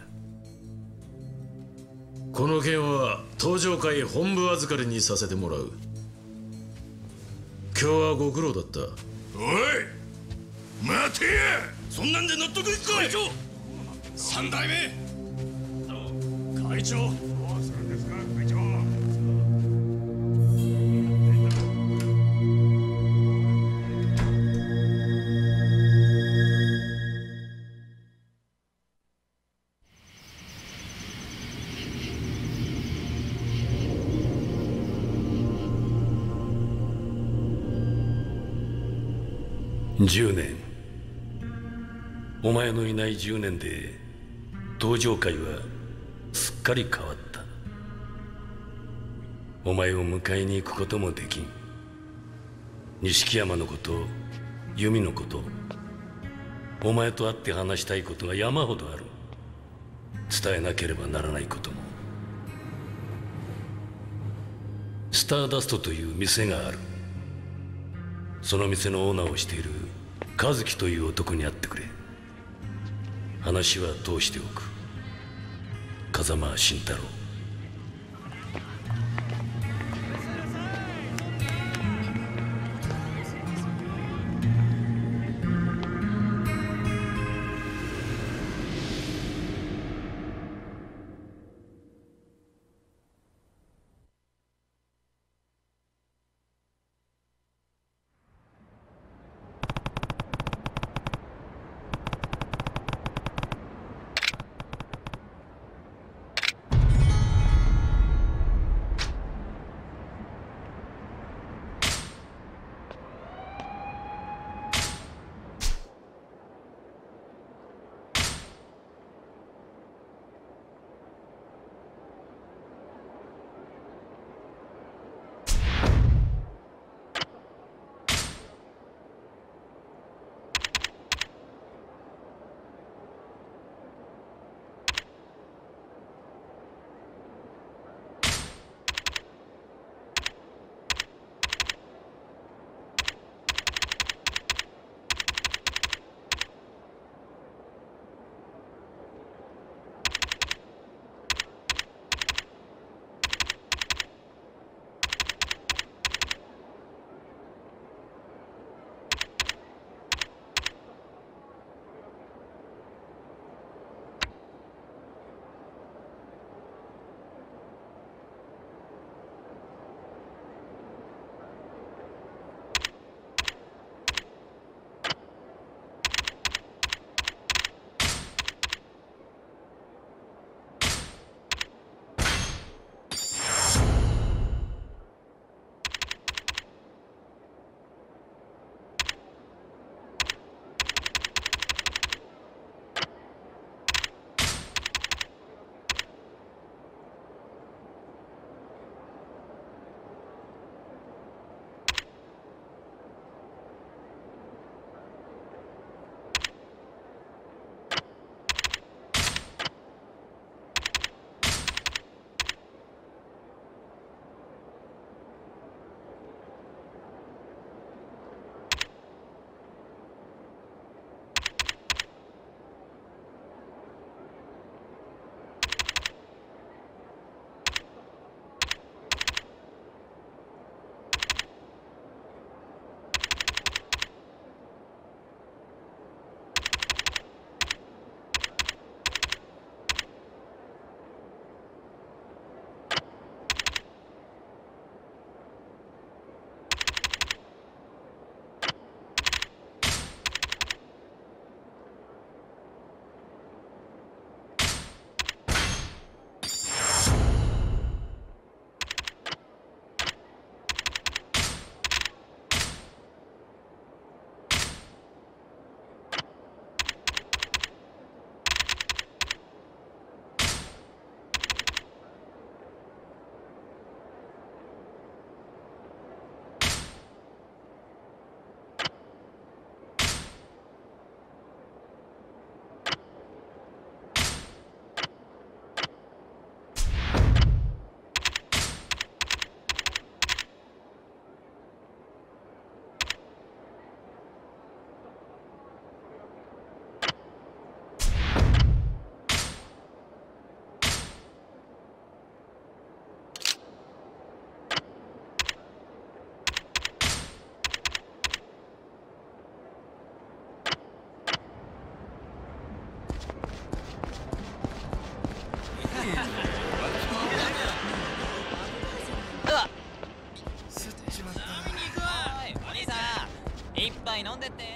この件は東上会本部預かりにさせてもらう。今日はご苦労だった。おい、待てや。そんなんで納得いくか？会長、三代目、会長、どうするんですか会長。10年、お前のいない10年で東上界はすっかり変わった。お前を迎えに行くこともできん。錦山のこと、由美のこと、お前と会って話したいことが山ほどある。伝えなければならないことも。スターダストという店がある。その店のオーナーをしている和樹という男に会ってくれ。話は通しておく。風間慎太郎。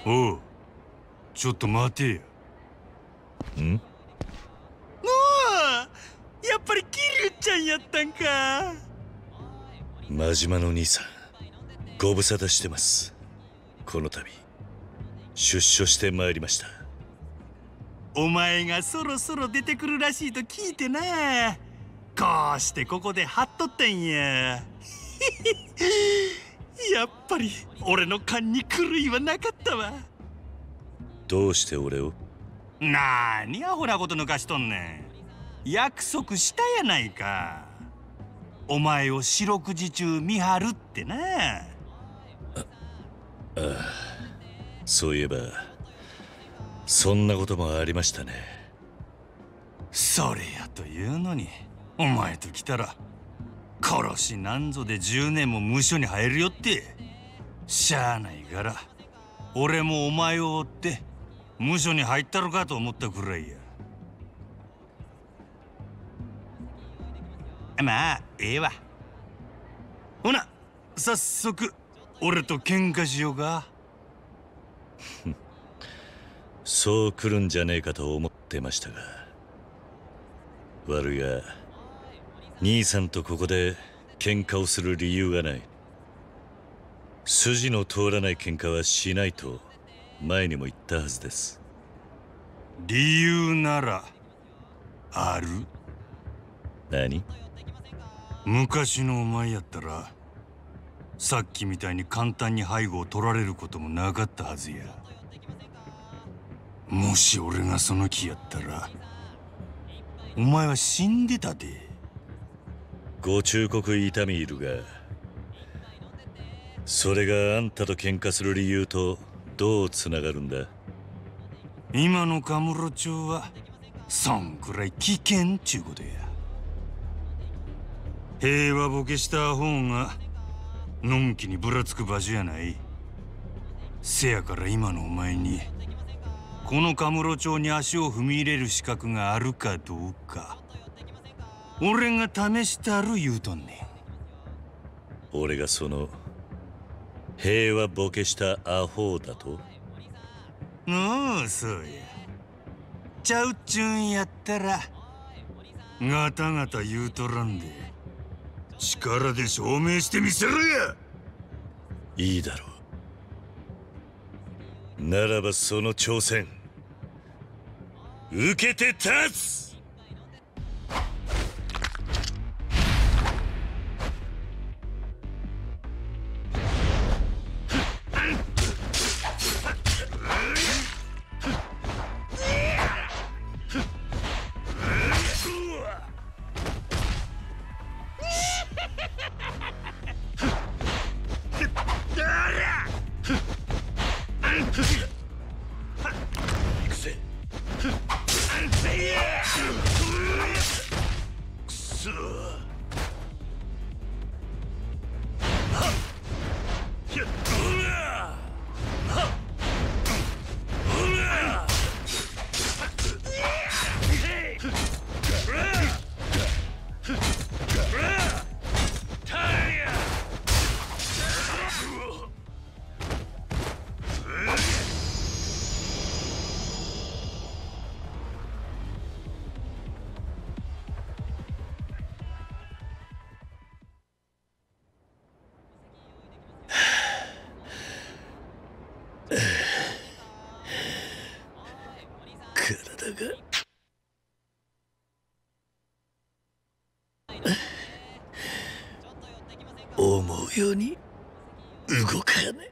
おう、ちょっと待てよ。ん？おお、やっぱりキリュウちゃんやったんか。真島の兄さん、ご無沙汰してます。この度出所してまいりました。お前がそろそろ出てくるらしいと聞いてな。こうしてここで張っとったんや。やっぱり俺の勘に狂いはなかったわ。どうして俺を？なーにアホなこと抜かしとんねん。約束したやないか。お前を四六時中見張るってな。ああ、そういえばそんなこともありましたね。それやというのにお前と来たら殺しなんぞで10年も無所に入るよって。しゃあないから俺もお前を追って無所に入ったろかと思ったくらいや。まあええわ。ほな早速俺と喧嘩しようか。そう来るんじゃねえかと思ってましたが、悪いが兄さんとここで喧嘩をする理由がない。筋の通らない喧嘩はしないと前にも言ったはずです。理由ならある。何？昔のお前やったらさっきみたいに簡単に背後を取られることもなかったはずや。もし俺がその気やったらお前は死んでたで。ご忠告痛み入るが、それがあんたと喧嘩する理由とどうつながるんだ。今のカムロ町はそんくらい危険っちゅうことや。平和ボケした方がのんきにぶらつく場所やない。せやから今のお前にこのカムロ町に足を踏み入れる資格があるかどうか俺が試したる言うとんねん。俺がその平和ボケしたアホだと？おお、そうや。ちゃうっちゅんやったらガタガタ言うとらんで力で証明してみせろや。いいだろう。ならばその挑戦受けて立つ。思うように動かね。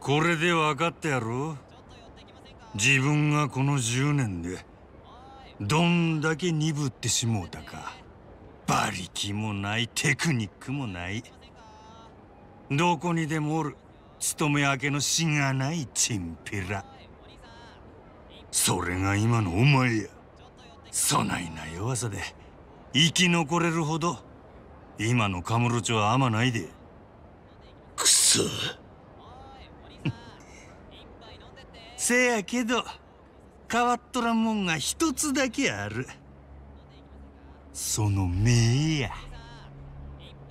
これで分かったやろ。自分がこの10年でどんだけ鈍ってしもうたか。馬力もないテクニックもない、どこにでもおる勤め明けのしがないチンピラ。それが今のお前や。そないな弱さで生き残れるほど今のカムロ町はあまないで。くそ。せやけど変わっとらんもんが一つだけある。その目や。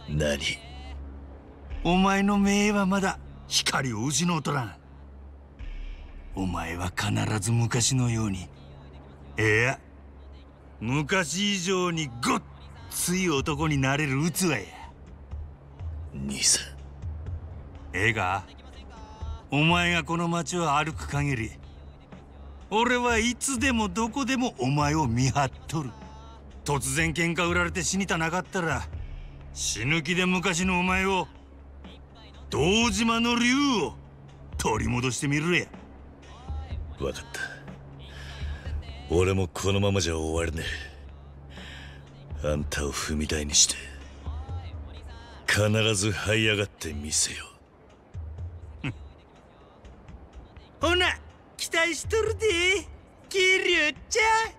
何？お前の目はまだ光を失うとらん。お前は必ず昔のように、いや昔以上にごっつい男になれる器や。兄さん、ええか、お前がこの町を歩く限り俺はいつでもどこでもお前を見張っとる。突然喧嘩売られて死にたなかったら死ぬ気で昔のお前を、堂島の竜を取り戻してみるや。分かった。俺もこのままじゃ終われねえ。あんたを踏み台にして必ず這い上がってみせよう。ほな期待しとるで、キリュウちゃん。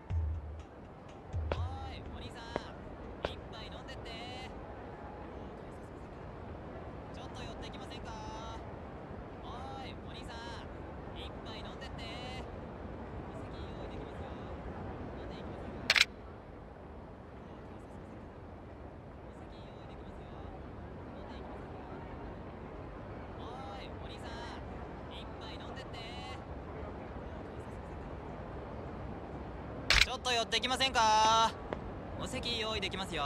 ちょっと寄ってきませんか。お席用意できますよ。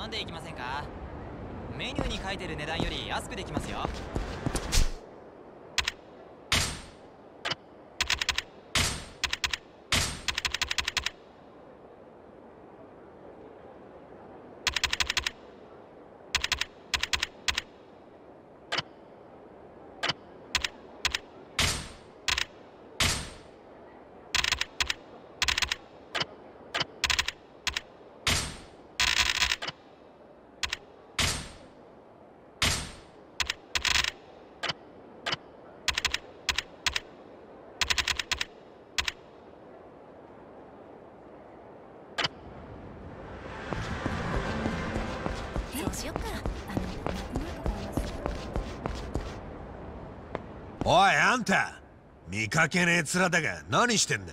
飲んでいきませんか。メニューに書いてる値段より安くできますよ。おいあんた、見かけねえ面だが何してんだ。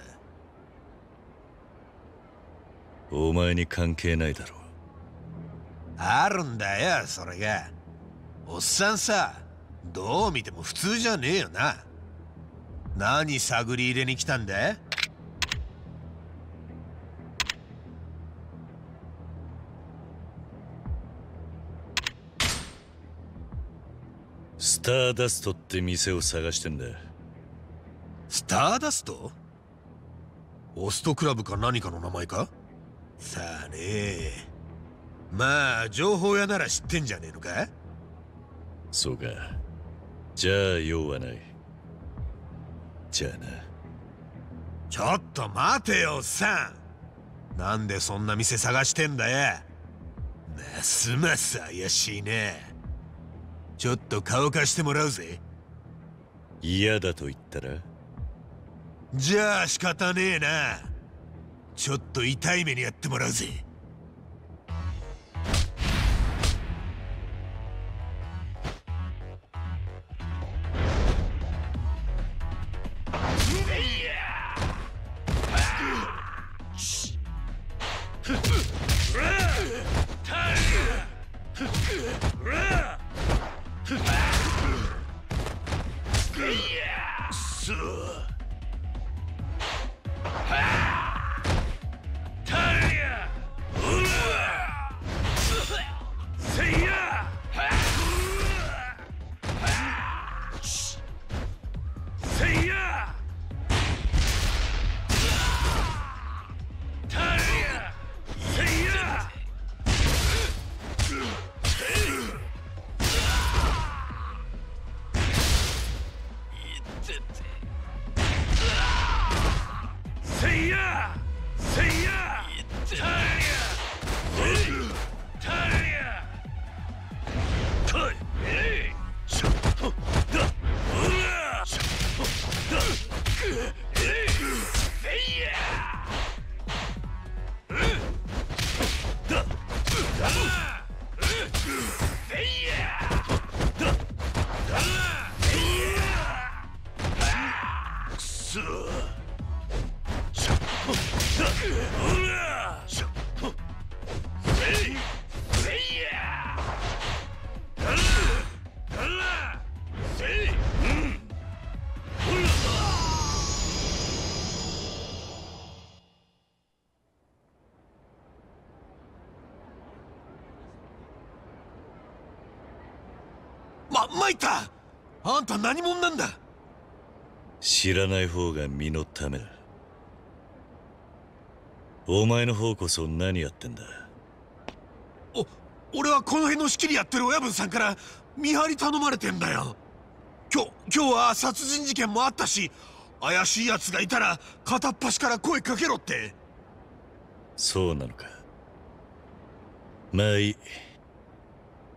お前に関係ないだろう。あるんだよそれが。おっさんさ、どう見ても普通じゃねえよな。何探り入れに来たんだ。スターダストって店を探してんだ。スターダスト？ホストクラブか何かの名前か？さあねえ。まあ情報屋なら知ってんじゃねえのか？そうか。じゃあ用はない。じゃあな。ちょっと待てよおっさん。なんでそんな店探してんだよ。ますます怪しいね。ちょっと顔貸してもらうぜ。嫌だと言ったら？じゃあ仕方ねえな。ちょっと痛い目にやってもらうぜ。つ。参った。あんた何者なんだ。知らない方が身のためだ。お前の方こそ何やってんだ。俺はこの辺の仕切りやってる親分さんから見張り頼まれてんだよ。今日は殺人事件もあったし、怪しい奴がいたら片っ端から声かけろって。そうなのか。まあいい。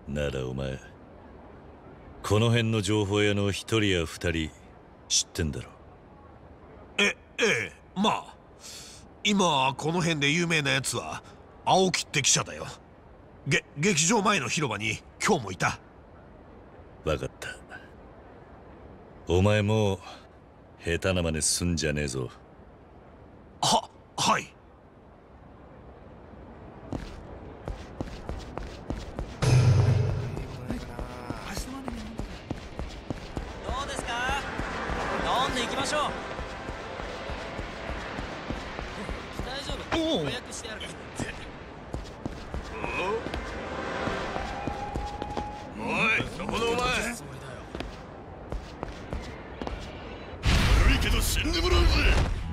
ならお前、この辺の情報屋の一人や二人知ってんだろ。ええ、まあ今この辺で有名なやつは青木って記者だよ。劇場前の広場に今日もいた。分かった。お前もう下手な真似すんじゃねえぞ。はい。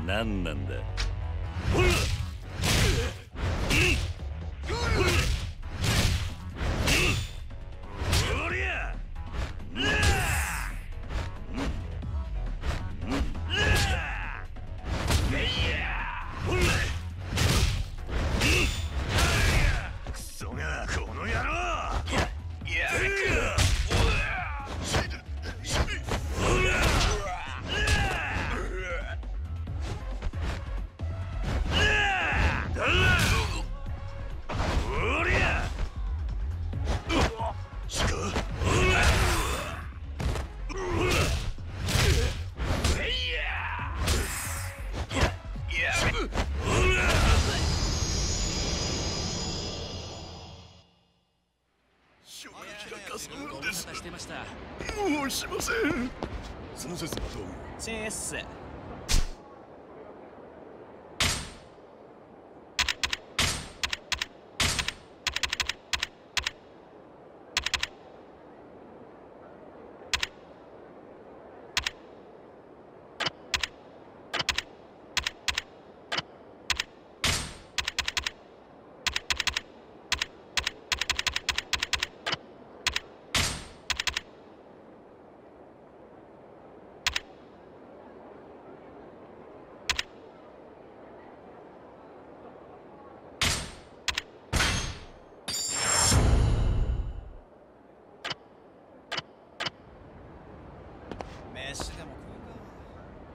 何なんだ。もうしません。その説はどうも。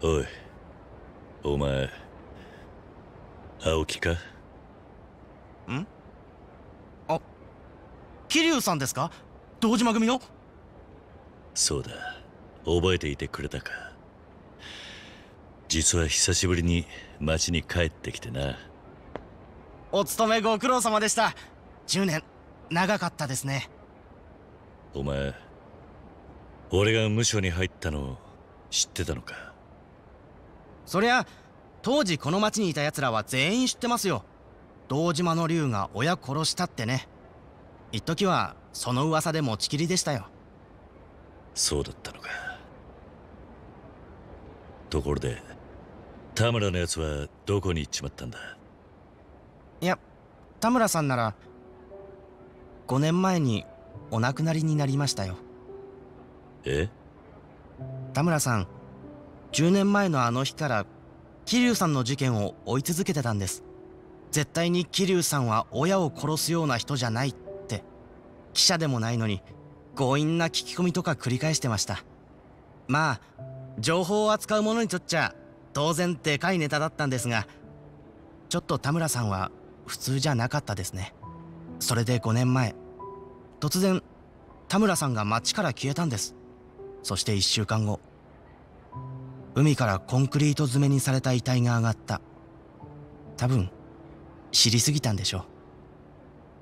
おい、お前青木か？ん？あ、桐生さんですか？堂島組の？そうだ、覚えていてくれたか。実は久しぶりに町に帰ってきてな。お勤めご苦労様でした。10年、長かったですね。お前、俺が無所に入ったのを知ってたのか？そりゃ当時この町にいた奴らは全員知ってますよ。堂島の龍が親殺したってね。一時はその噂で持ちきりでしたよ。そうだったのか。ところで田村のやつはどこに行っちまったんだ？いや、田村さんなら5年前にお亡くなりになりましたよ。え？田村さん、10年前のあの日から桐生さんの事件を追い続けてたんです。絶対に桐生さんは親を殺すような人じゃないって。記者でもないのに強引な聞き込みとか繰り返してました。まあ情報を扱う者にとっちゃ当然でかいネタだったんですが、ちょっと田村さんは普通じゃなかったですね。それで5年前突然田村さんが町から消えたんです。そして1週間後、海からコンクリート詰めにされた遺体が上がった。多分知りすぎたんでしょう。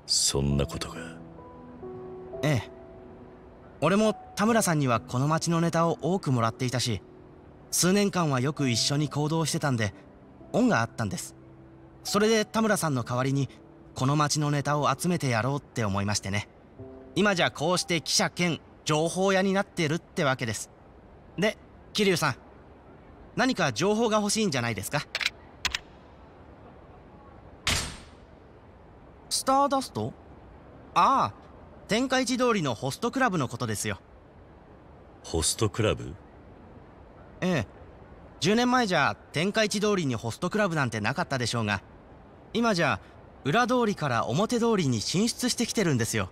そんなことが。ええ、俺も田村さんにはこの町のネタを多くもらっていたし、数年間はよく一緒に行動してたんで恩があったんです。それで田村さんの代わりにこの町のネタを集めてやろうって思いましてね。今じゃこうして記者兼情報屋になってるってわけです。で桐生さん、何か情報が欲しいんじゃないですか。スターダスト？ああ、天下一通りのホストクラブのことですよ。ホストクラブ？ええ、10年前じゃ天下一通りにホストクラブなんてなかったでしょうが、今じゃ裏通りから表通りに進出してきてるんですよ。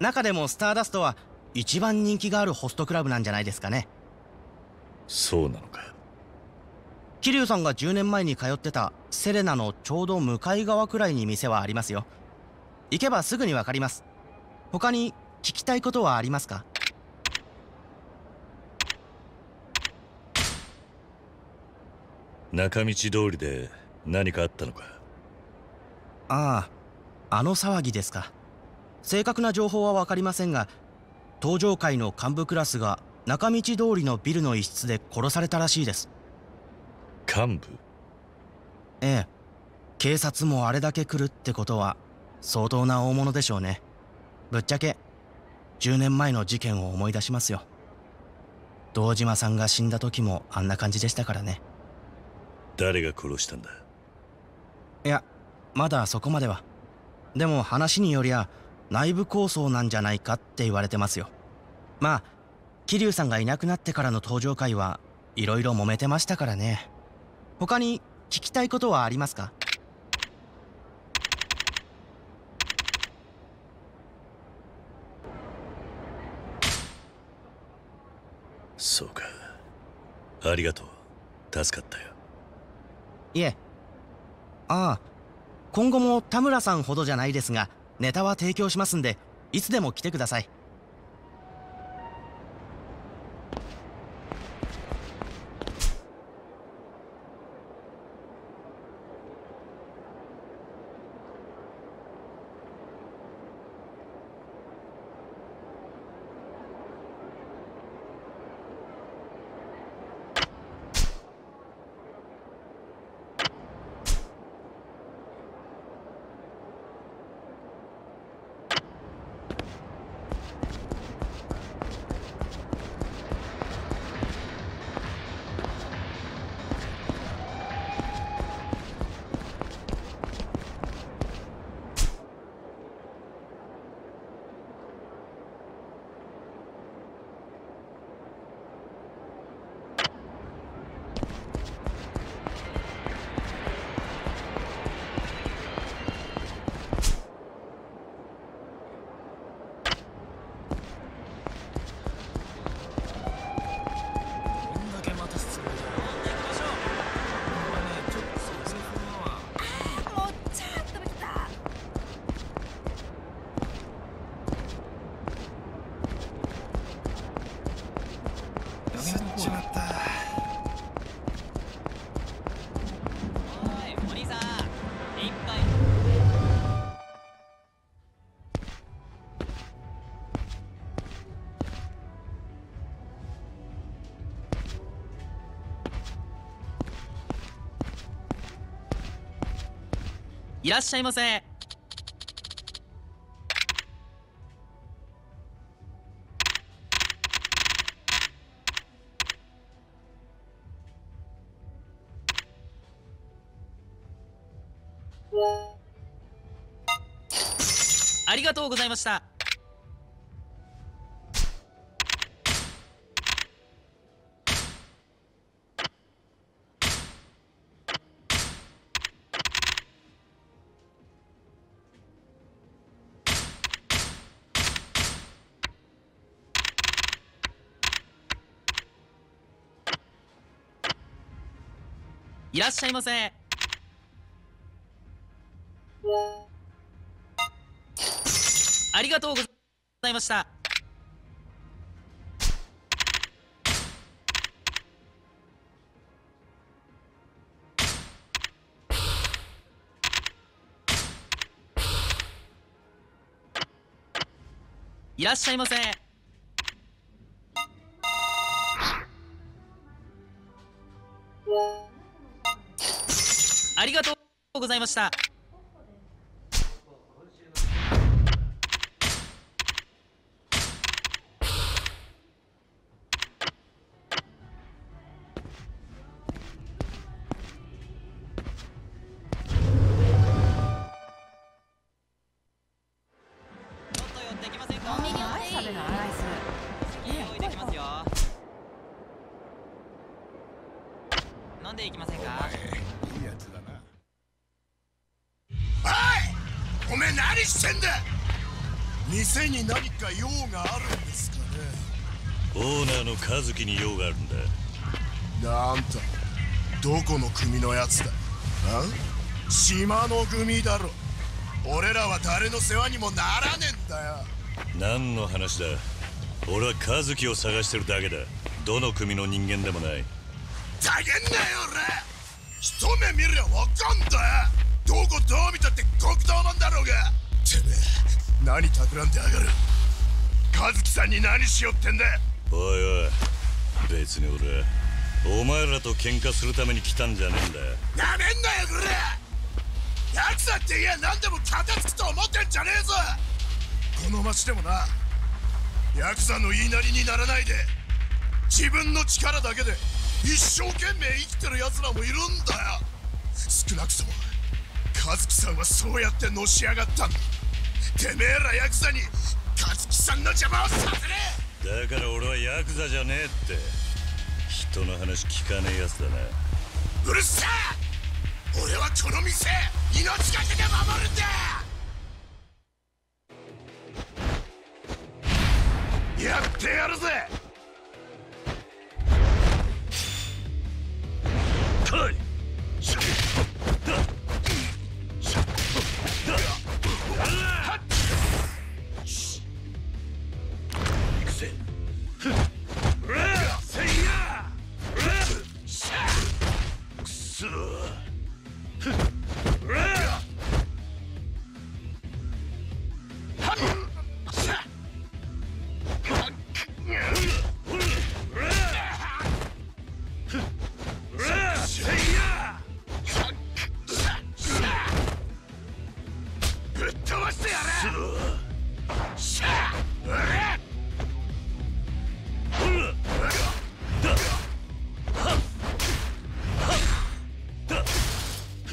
中でもスターダストは一番人気があるホストクラブなんじゃないですかね。そうなのか。桐生さんが10年前に通ってたセレナのちょうど向かい側くらいに店はありますよ。行けばすぐにわかります。他に聞きたいことはありますか？中道通りで何かあったのか。ああ、あの騒ぎですか。正確な情報は分かりませんが、東上会の幹部クラスが中道通りのビルの一室で殺されたらしいです。幹部？ええ、警察もあれだけ来るってことは相当な大物でしょうね。ぶっちゃけ10年前の事件を思い出しますよ。堂島さんが死んだ時もあんな感じでしたからね。誰が殺したんだ？いや、まだそこまでは。でも話によりゃ内部抗争なんじゃないかって言われてますよ。まあ桐生さんがいなくなってからの登場会はいろいろ揉めてましたからね。他に聞きたいことはありますか？そうか、ありがとう、助かったよ。いえ。ああ、今後も田村さんほどじゃないですがネタは提供しますんで、いつでも来てください。いらっしゃいませ。ありがとうございました。いらっしゃいませ。ありがとうございました。いらっしゃいませ。ありがとうございました。店に何か用があるんですかね。オーナーの和樹に用があるんだ。なんたどこの組のやつだ。あ？島の組だろ。俺らは誰の世話にもならねえんだよ。何の話だ。俺は和樹を探してるだけだ。どの組の人間でもない。たげんなよ俺。一目見りゃわかんだよ。どこどう見たって極道マンだろうが。てめえ何企んで上がる。和樹さんに何しよってんだ。おいおい、別に俺お前らと喧嘩するために来たんじゃねえんだよ。なめんなよこれ。奴だっていや何でも片付くと思ってんじゃねえぞ。この町でもな、ヤクザの言いなりにならないで自分の力だけで一生懸命生きてる奴らもいるんだよ。少なくとも和樹さんはそうやってのし上がったんだ。てめえらヤクザに和樹さんの邪魔をさせねえ。だから俺はヤクザじゃねえって。人の話聞かねえやつだな。うるせえ。俺はこの店命がけで守るんだ。やってやるぜ。はい。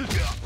Yeah.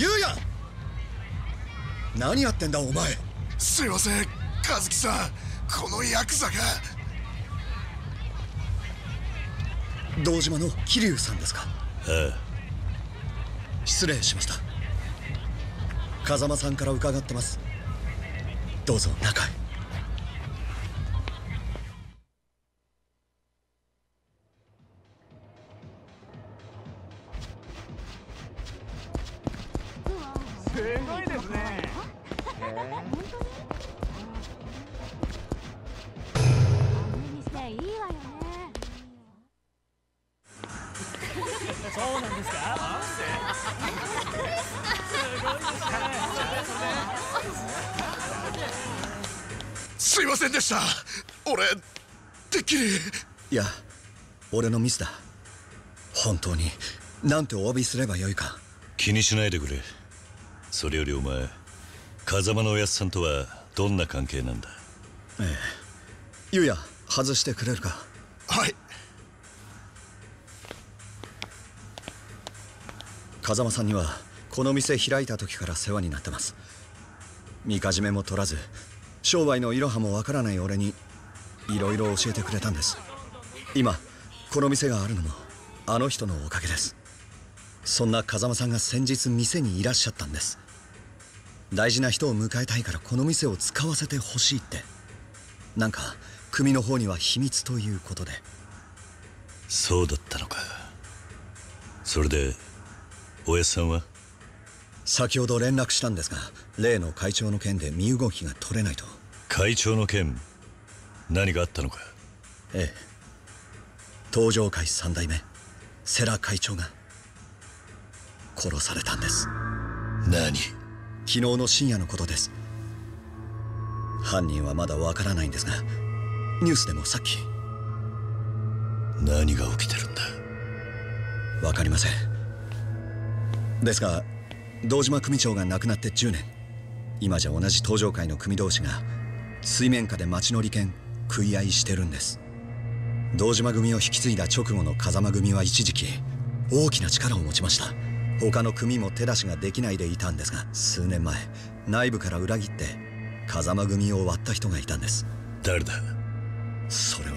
ゆうや、何やってんだお前。すいません和樹さん、このヤクザが。堂島の桐生さんですか。ああ、失礼しました。風間さんから伺ってます。どうぞ中へ。すいませんでした。俺てっきり。いや、俺のミスだ。本当になんてお詫びすればよいか。気にしないでくれ。それよりお前、風間のおやっさんとはどんな関係なんだ。ええ、ゆうや外してくれるか。はい。風間さんにはこの店開いた時から世話になってます。みかじめも取らず、商売のいろはもわからない俺にいろいろ教えてくれたんです。今この店があるのもあの人のおかげです。そんな風間さんが先日店にいらっしゃったんです。大事な人を迎えたいからこの店を使わせてほしいって。なんか組の方には秘密ということで。そうだったのか。それでおやさんは？先ほど連絡したんですが、例の会長の件で身動きが取れないと。会長の件、何があったのか。ええ、東上会3代目世良会長が殺されたんです。何？昨日の深夜のことです。犯人はまだわからないんですが、ニュースでもさっき。何が起きてるんだ。わかりません。ですが堂島組長が亡くなって10年。今じゃ同じ東上界の組同士が水面下で町の利権食い合いしてるんです。堂島組を引き継いだ直後の風間組は一時期大きな力を持ちました。他の組も手出しができないでいたんですが、数年前内部から裏切って風間組を割った人がいたんです。誰だ？それは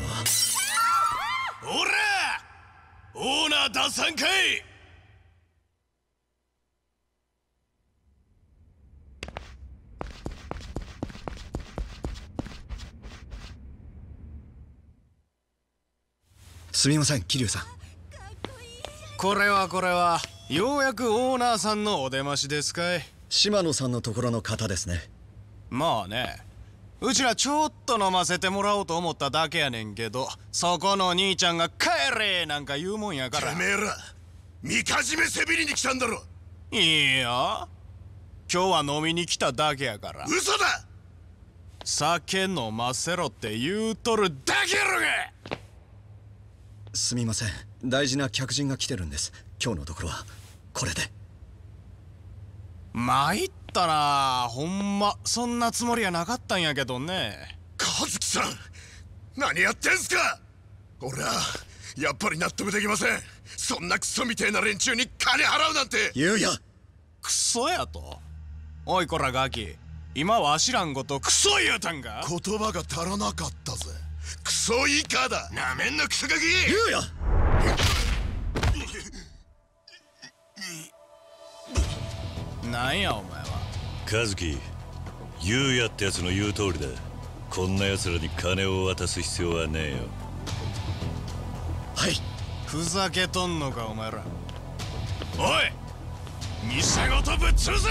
おらオーナー出さんかい。すみません桐生さん。これはようやくオーナーさんのお出ましですかい。島野さんのところの方ですね。まあね、うちらちょっと飲ませてもらおうと思っただけやねんけど、そこの兄ちゃんが帰れなんか言うもんやから。てめえらみかじめせびりに来たんだろ。いいや、今日は飲みに来ただけやから。嘘だ。酒飲ませろって言うとるだけやろが。すみません、大事な客人が来てるんです。今日のところはこれで。参ったな、ほんまそんなつもりはなかったんやけどね。和樹さん何やってんすか。俺はやっぱり納得できません。そんなクソみてえな連中に金払うなんて。言うや、クソやと。おいこらガキ、今はあしらんことクソ言うたんか。言葉が足らなかったぜ。クソイカだ。なめんなクソガキ。言うや。なんやお前は。和樹、言うやってやつの言う通りだ。こんな奴らに金を渡す必要はねえよ。はい。ふざけとんのかお前ら。おい、偽事ぶっつぶせ。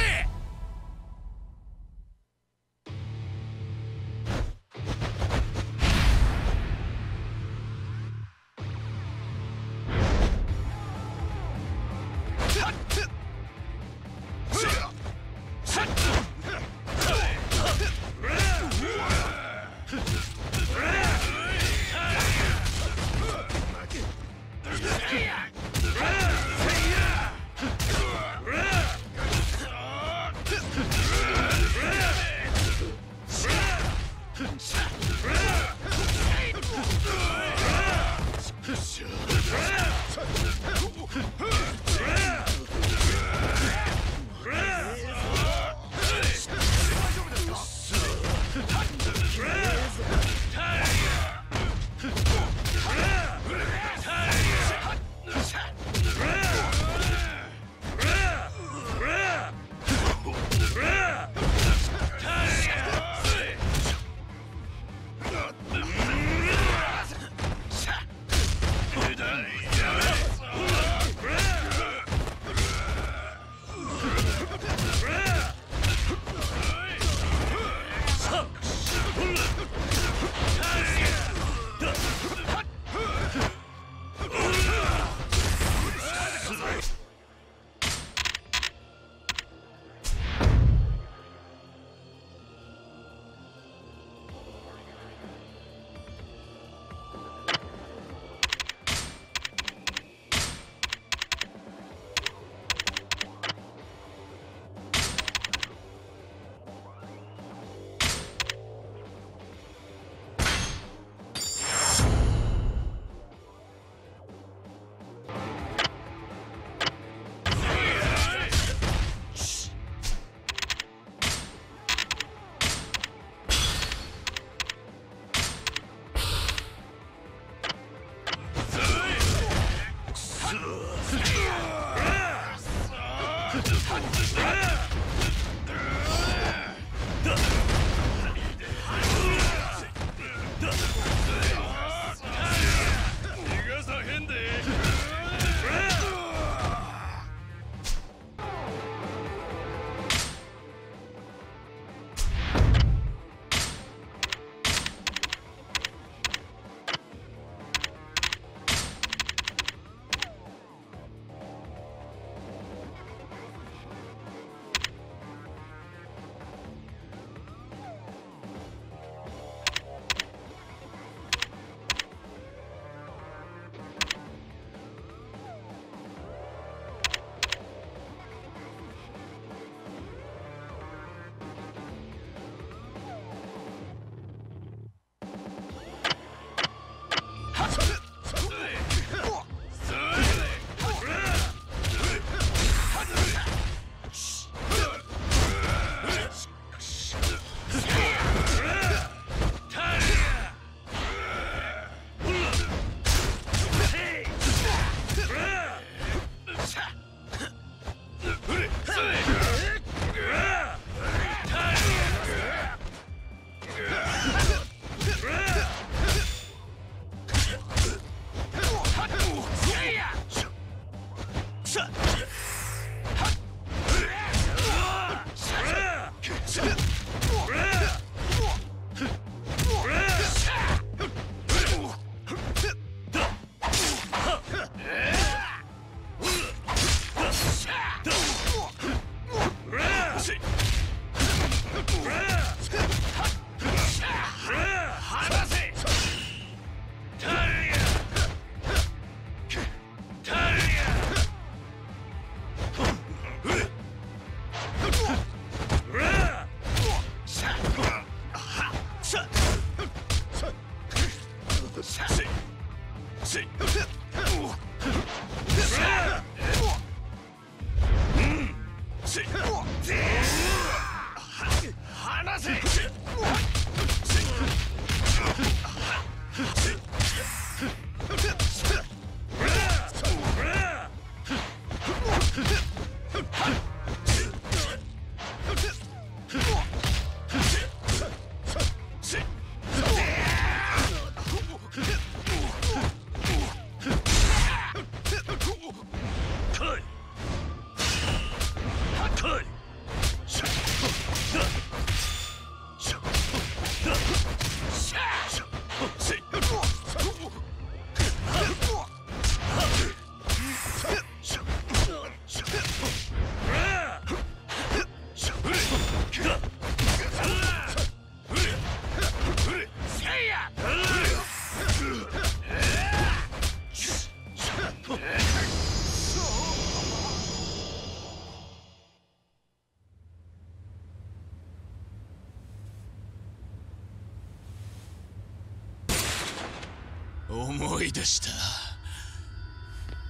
思い出し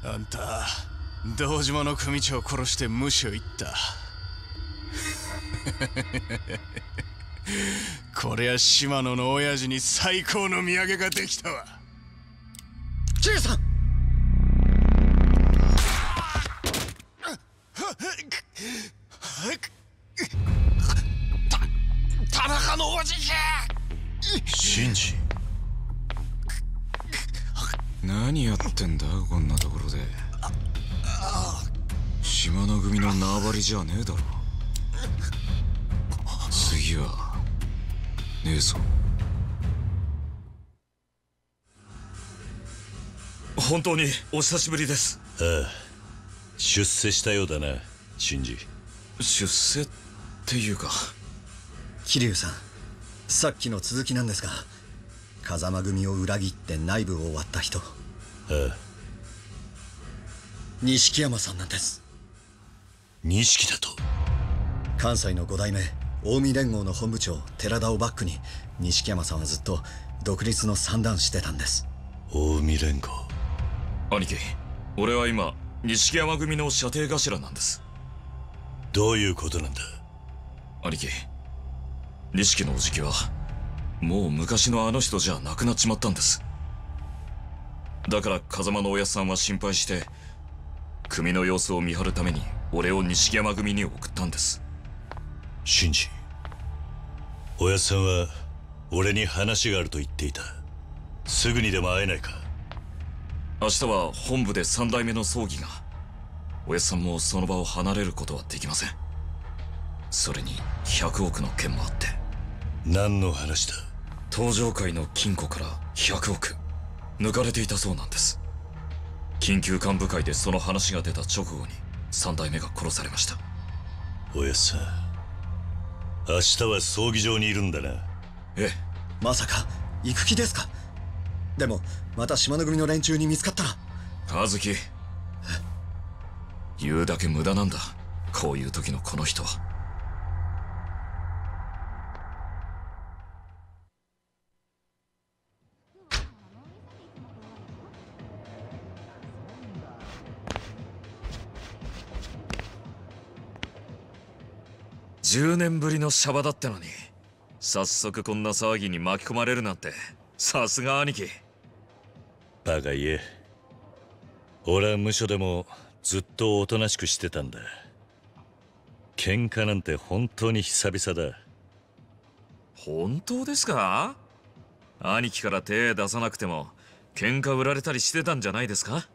た。あんた堂島の組長を殺して無視を言った。こりゃ島野の親父に最高の土産ができたわ。じいさん、田中のおじじゃ。信じ、何やってんだこんなところで。島の組の縄張りじゃねえだろ。次はねえぞ。本当にお久しぶりです。ああ、出世したようだな、信じ。出世っていうか。桐生さん、さっきの続きなんですが、風間組を裏切って内部を割った人、錦山さんなんです。錦だと。関西の5代目近江連合の本部長寺田をバックに、錦山さんはずっと独立の算段してたんです。近江連合。兄貴、俺は今錦山組の射程頭なんです。どういうことなんだ。兄貴、錦のおじきはもう昔のあの人じゃなくなっちまったんです。だから風間のおやさんは心配して組の様子を見張るために俺を錦山組に送ったんです。信じ、おやさんは俺に話があると言っていた。すぐにでも会えないか。明日は本部で3代目の葬儀が。おやさんもその場を離れることはできません。それに100億の件もあって。何の話だ。東上界の金庫から100億抜かれていたそうなんです。緊急幹部会でその話が出た直後に3代目が殺されました。おやさん、明日は葬儀場にいるんだな。ええ。まさか行く気ですか。でもまた島の組の連中に見つかったら。和樹、言うだけ無駄なんだ、こういう時のこの人は。10年ぶりのシャバだったのに早速こんな騒ぎに巻き込まれるなんて、さすが兄貴。バカ言え。俺は無所でもずっとおとなしくしてたんだ。喧嘩なんて本当に久々だ。本当ですか。兄貴から手出さなくても喧嘩売られたりしてたんじゃないですか。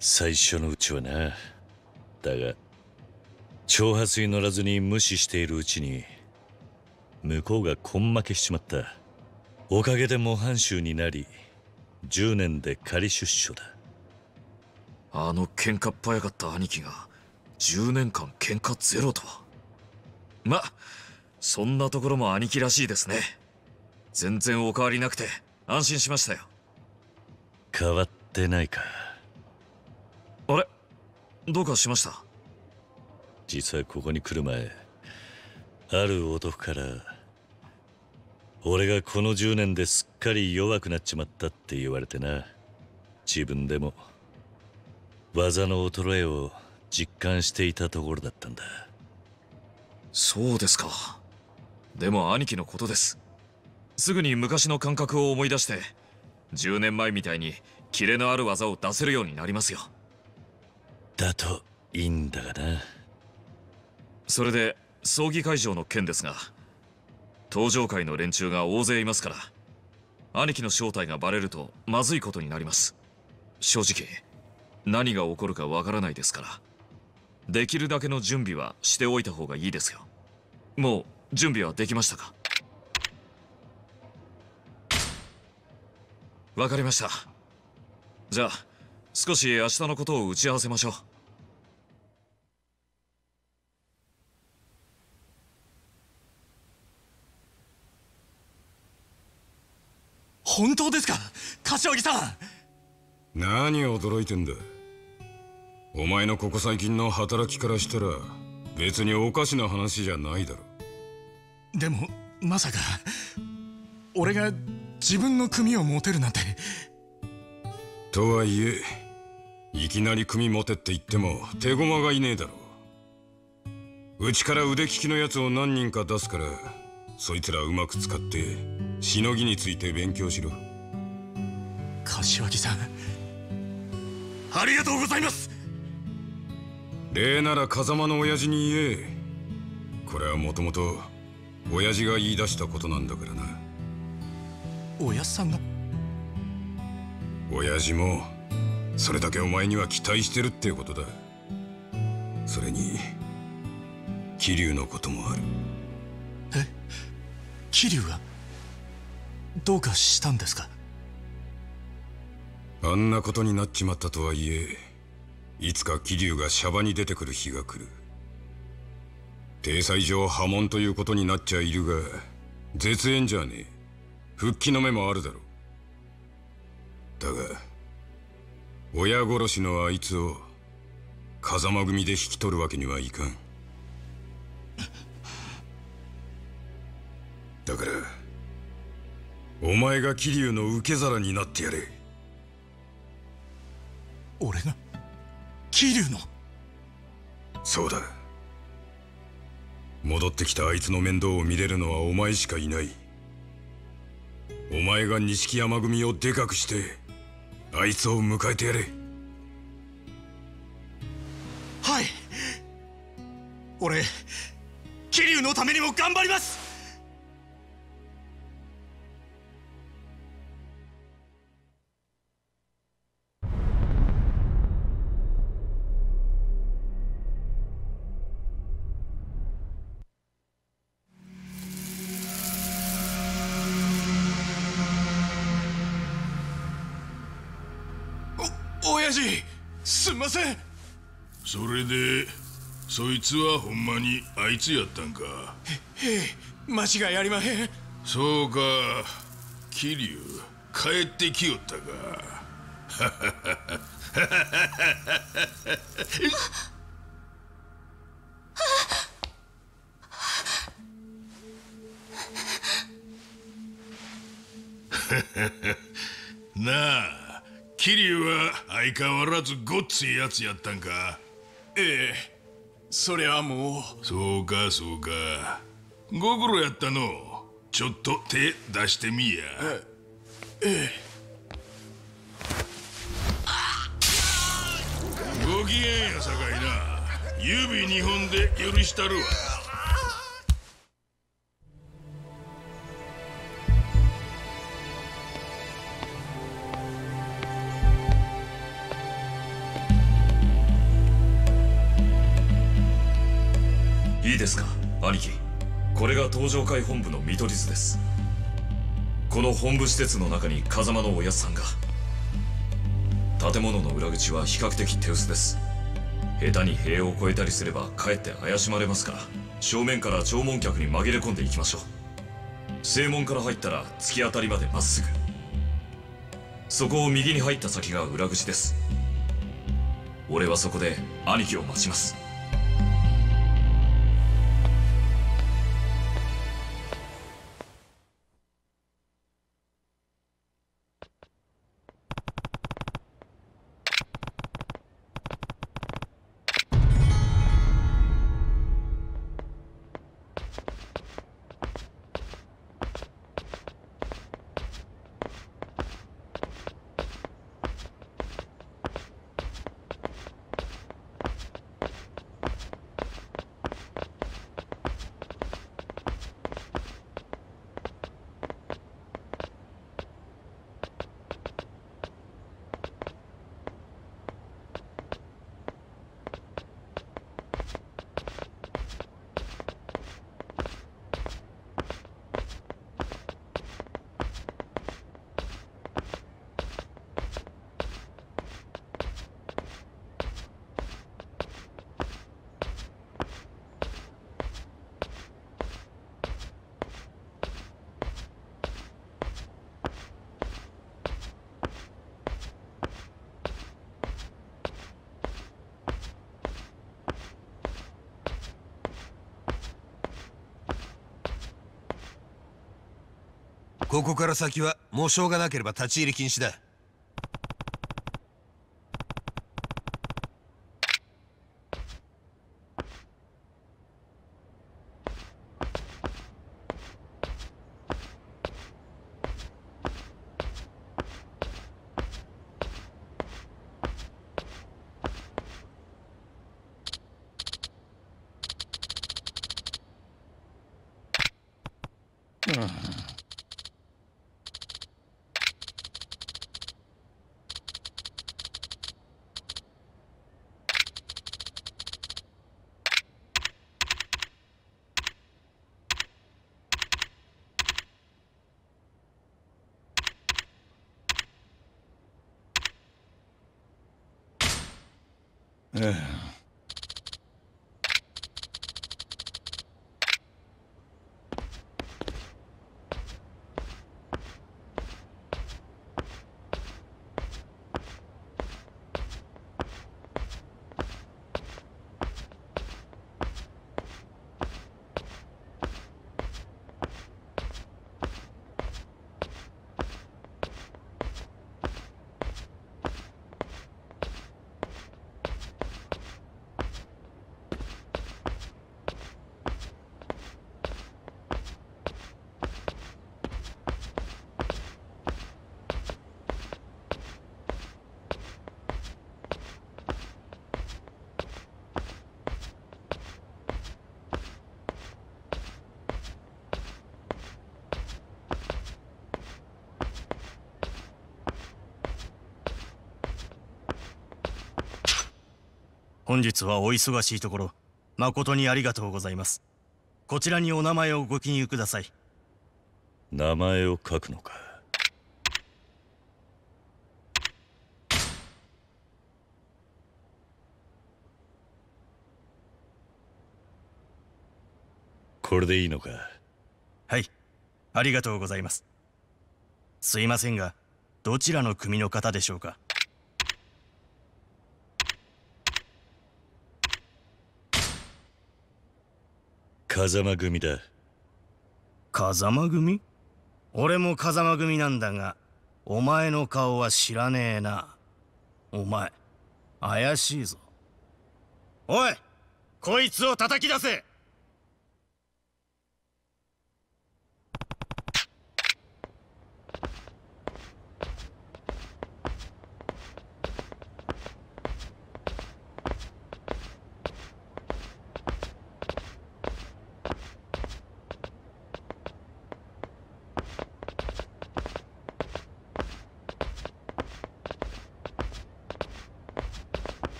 最初のうちはな。だが挑発に乗らずに無視しているうちに向こうが根負けしちまった。おかげで模範囚になり10年で仮出所だ。あの喧嘩っ早かった兄貴が10年間喧嘩ゼロとは。ま、そんなところも兄貴らしいですね。全然お変わりなくて安心しましたよ。変わってないか。あれ、どうかしました。実はここに来る前、ある男から俺がこの10年ですっかり弱くなっちまったって言われてな。自分でも技の衰えを実感していたところだったんだ。そうですか。でも兄貴のことです。すぐに昔の感覚を思い出して10年前みたいにキレのある技を出せるようになりますよ。だといいんだがな。それで葬儀会場の件ですが、登場会の連中が大勢いますから、兄貴の正体がバレるとまずいことになります。正直何が起こるかわからないですから、できるだけの準備はしておいた方がいいですよ。もう準備はできましたか？わかりました。じゃあ少し明日のことを打ち合わせましょう。本当ですか、柏木さん。何を驚いてんだ。お前のここ最近の働きからしたら別におかしな話じゃないだろ。でもまさか俺が自分の組を持てるなんて。とはいえいきなり組持てって言っても手駒がいねえだろう。うちから腕利きのやつを何人か出すから、そいつらうまく使ってしのぎについて勉強しろ。柏木さんありがとうございます。礼なら風間の親父に言え。これはもともと親父が言い出したことなんだからな。親父さんが？親父もそれだけお前には期待してるってことだ。それに桐生のこともある。え？桐生がどうかしたんですか？あんなことになっちまったとはいえ、いつか桐生がシャバに出てくる日が来る。体裁上破門ということになっちゃいるが、絶縁じゃねえ。復帰の目もあるだろう。だが親殺しのあいつを風間組で引き取るわけにはいかん。だからお前が桐生の受け皿になってやれ。俺が桐生の？そうだ。戻ってきたあいつの面倒を見れるのはお前しかいない。お前が錦山組をでかくしてあいつを迎えてやれ。はい、俺桐生のためにも頑張ります。すんません。それでそいつはほんまにあいつやったんか？へえ、間違いありまへん。そうか、桐生帰ってきよったか。ハハハハハハハ。桐生は相変わらずごっついやつやったんか？ええ、そりゃもう。そうかそうか、ご苦労やったの。ちょっと手出してみや。ええ、ご機嫌やさかいな。指2本で許したるわ。いいですか兄貴、これが東上会本部の見取り図です。この本部施設の中に風間のおやつさんが。建物の裏口は比較的手薄です。下手に塀を越えたりすればかえって怪しまれますから、正面から弔問客に紛れ込んでいきましょう。正門から入ったら突き当たりまでまっすぐ、そこを右に入った先が裏口です。俺はそこで兄貴を待ちます。ここから先は喪章がなければ立ち入り禁止だ。本日はお忙しいところ、誠にありがとうございます。こちらにお名前をご記入ください。名前を書くのか。これでいいのか。はい、ありがとうございます。すいませんが、どちらの組の方でしょうか。風間組だ。風間組？俺も風間組なんだが、お前の顔は知らねえな。お前、怪しいぞ。おい、こいつを叩き出せ！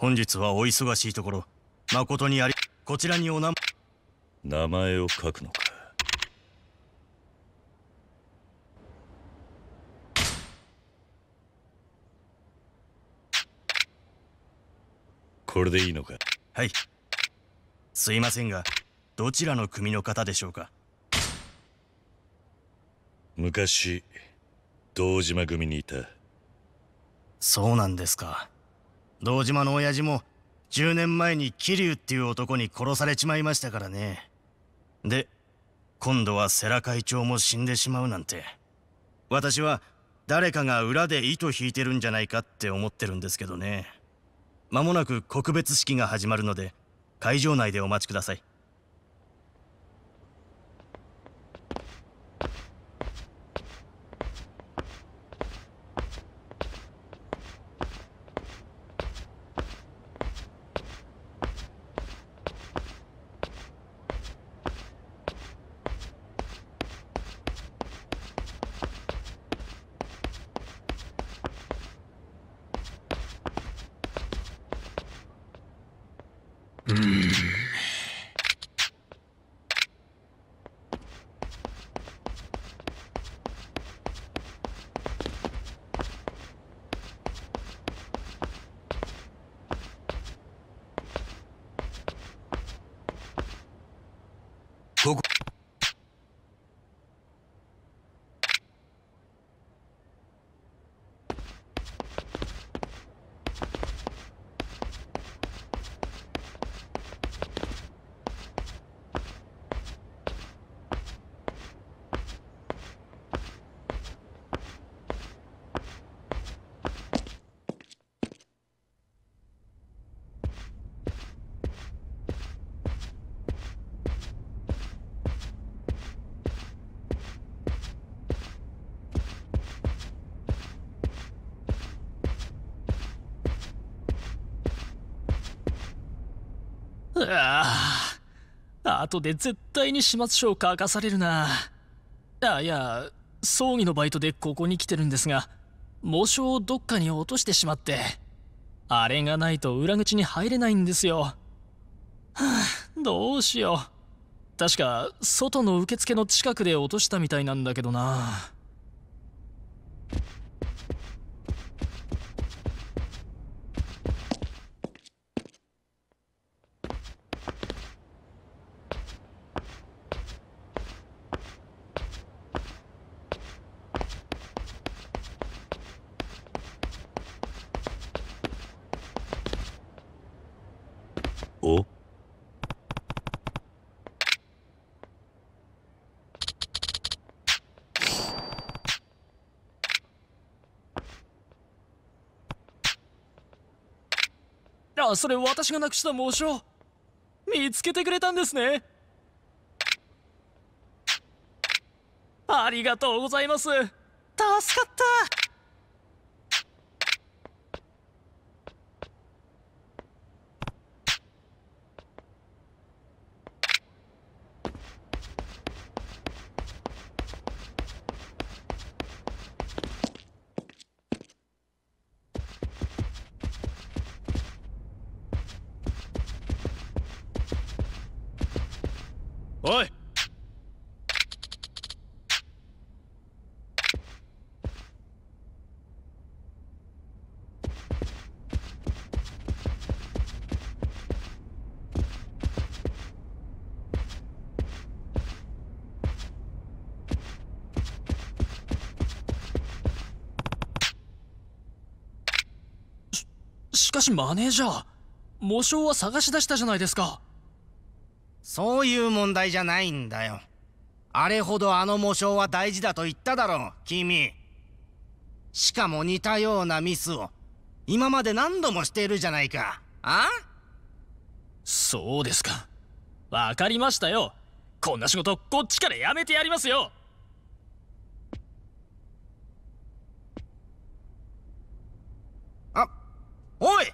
本日はお忙しいところ、誠にあり、こちらにお名前を書くのか。これでいいのか。はい。すいませんが、どちらの組の方でしょうか。昔、堂島組にいた。そうなんですか。堂島の親父も10年前に桐生っていう男に殺されちまいましたからね。で、今度は世良会長も死んでしまうなんて。私は誰かが裏で糸引いてるんじゃないかって思ってるんですけどね。間もなく告別式が始まるので会場内でお待ちください。ああ、後で絶対に始末書を書かされるな。いや、葬儀のバイトでここに来てるんですが、喪章をどっかに落としてしまって、あれがないと裏口に入れないんですよ。はあ、どうしよう。確か外の受付の近くで落としたみたいなんだけどな。それ私がなくした喪章、見つけてくれたんですね。ありがとうございます。助かった。おい、しかしマネージャー、喪章は探し出したじゃないですか。そういう問題じゃないんだよ。あれほどあの喪章は大事だと言っただろう、君。しかも似たようなミスを今まで何度もしているじゃないか。あ？そうですか。わかりましたよ。こんな仕事こっちからやめてやりますよ。あ、おい！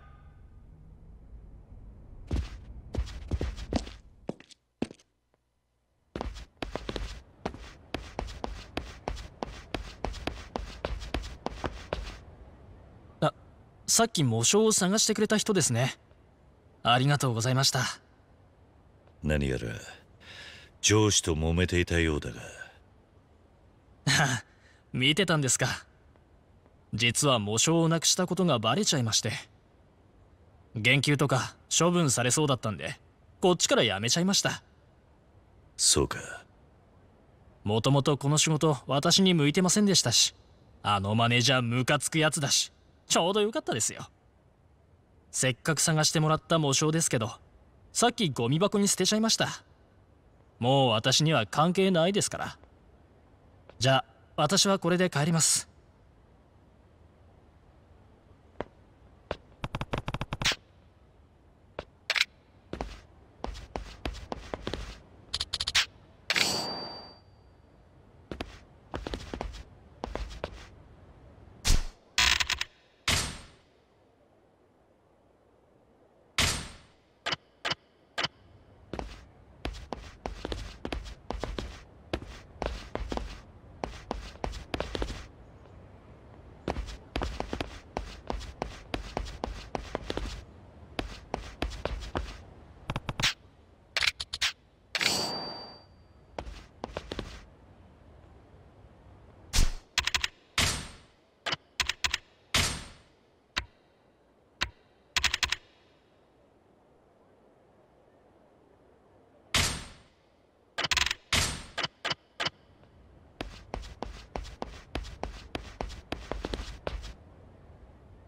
さっき喪章を探してくれた人ですね。ありがとうございました。何やら上司と揉めていたようだが。見てたんですか。実は喪章をなくしたことがバレちゃいまして、減給とか処分されそうだったんで、こっちから辞めちゃいました。そうか。もともとこの仕事私に向いてませんでしたし、あのマネージャームカつくやつだし、ちょうどよかったですよ。せっかく探してもらった喪章ですけど、さっきゴミ箱に捨てちゃいました。もう私には関係ないですから。じゃあ私はこれで帰ります。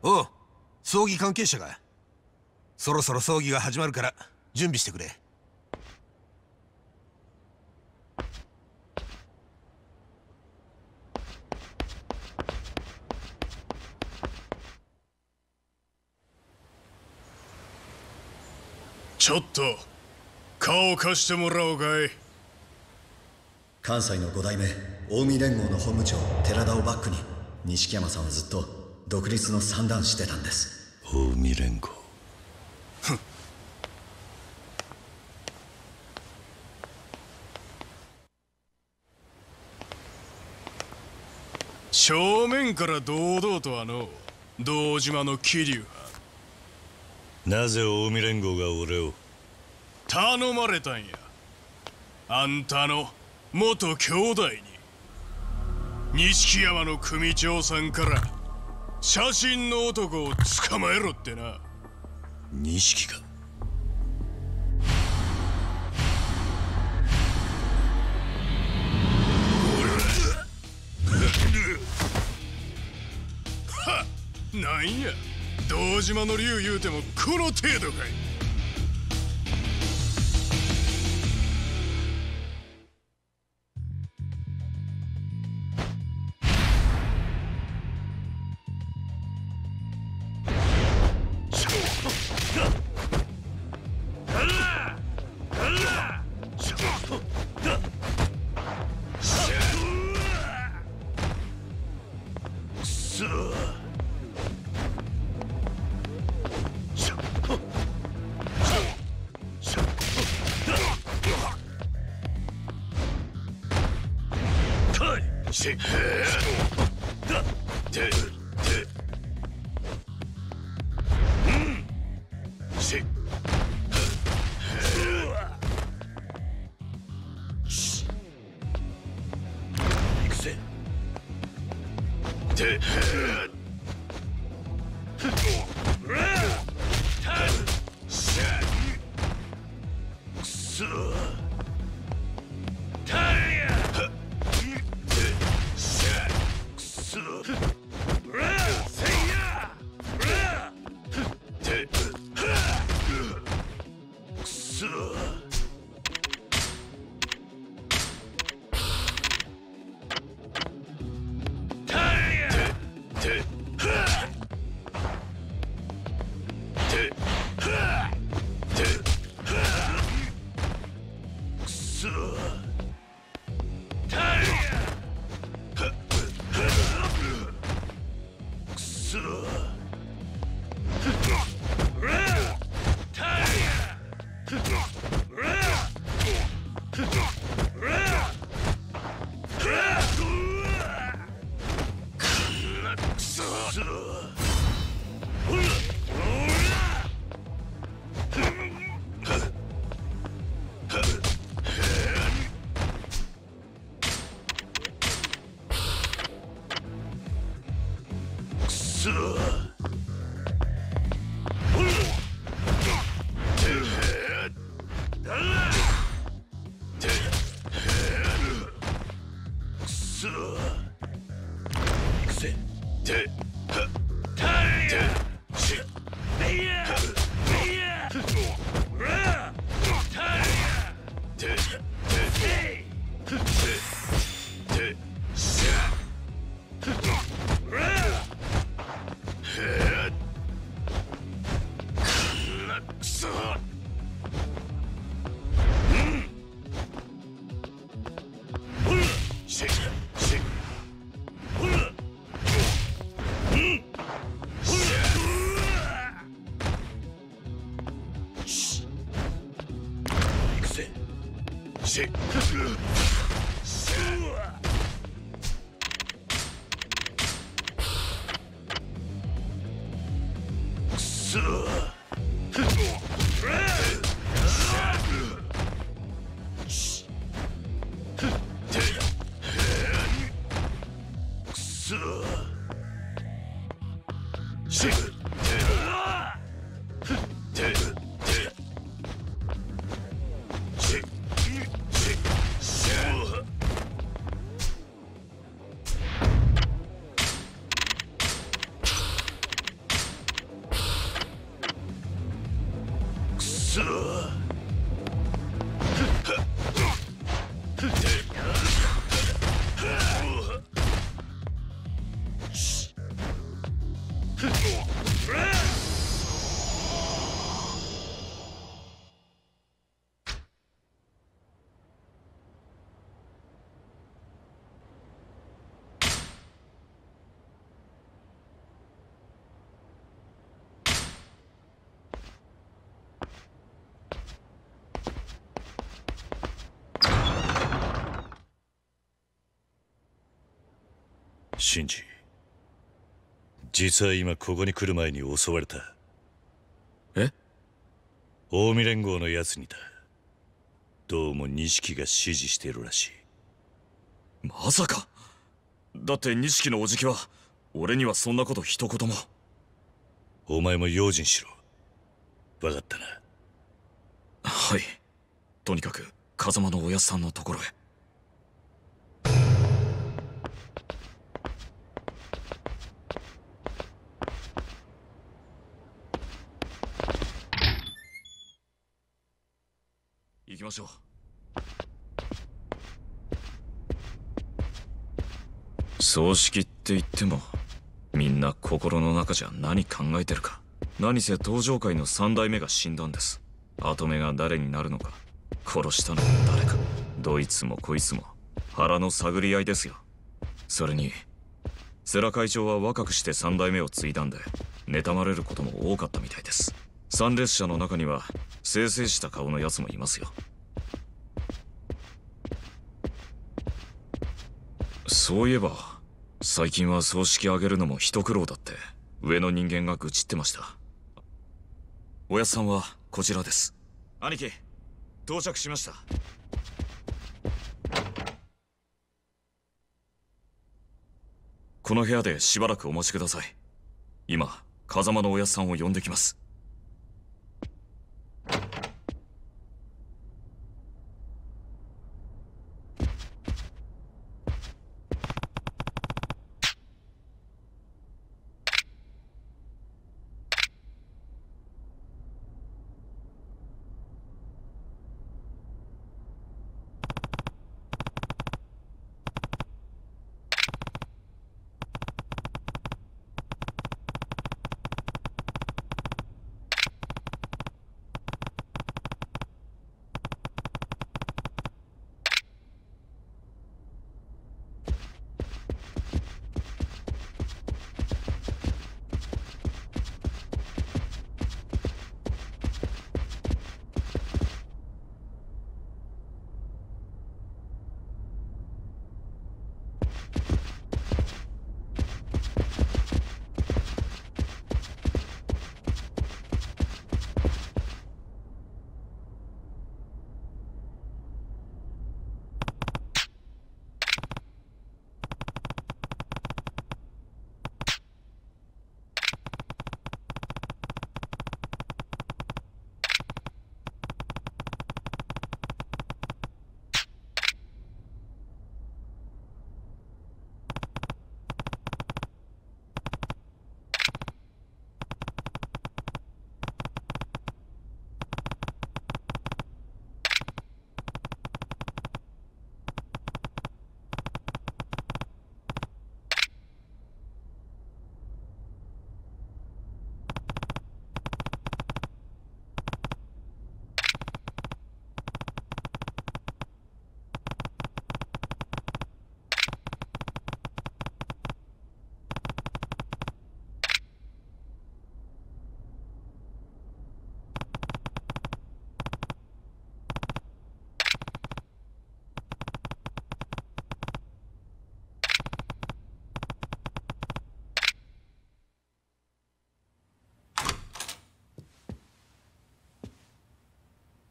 おう、葬儀関係者が。そろそろ葬儀が始まるから準備してくれ。ちょっと顔を貸してもらおうかい。関西の5代目近江連合の本部長寺田をバックに、錦山さんはずっと独立の算段してたんです。近江連合。正面から堂々とはの堂島の桐生は。なぜ近江連合が俺を頼まれたんや。あんたの元兄弟に錦山の組長さんから写真の男を捕まえろってな。錦か。はっ、なんや堂島の竜言うてもこの程度かい。シンジ、実は今ここに来る前に襲われた。え？近江連合のやつにだ。どうも錦が指示しているらしい。まさか。だって錦のおじきは俺にはそんなこと一言も。お前も用心しろ。分かったな。はい。とにかく風間のおやっさんのところへ。行きましょう。葬式って言ってもみんな心の中じゃ何考えてるか。何せ東上界の3代目が死んだんです。跡目が誰になるのか、殺したのは誰か、どいつもこいつも腹の探り合いですよ。それに世良会長は若くして3代目を継いだんで妬まれることも多かったみたいです。参列者の中には清々した顔のやつもいますよ。そういえば最近は葬式あげるのも一苦労だって上の人間が愚痴ってました。おやっさんはこちらです。兄貴、到着しました。この部屋でしばらくお待ちください。今風間のおやっさんを呼んできます。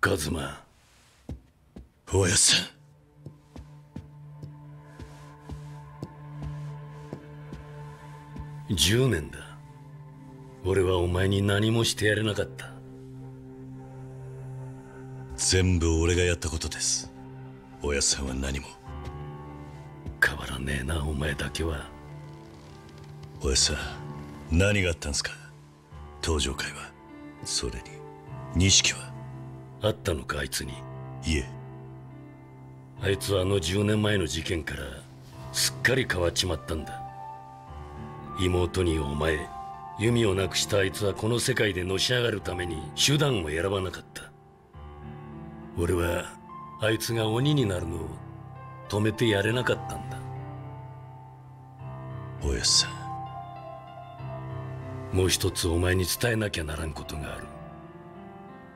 カズマ、おやさん。10年だ。俺はお前に何もしてやれなかった。全部俺がやったことです。おやさんは何も変わらねえな。お前だけは。おやさん、何があったんすか？登場会は。それに錦はあったのか、あいつに。いえ、あいつはあの10年前の事件からすっかり変わっちまったんだ。妹にお前、由美を亡くしたあいつはこの世界でのし上がるために手段を選ばなかった。俺はあいつが鬼になるのを止めてやれなかったんだ。おやさん、もう一つお前に伝えなきゃならんことがある。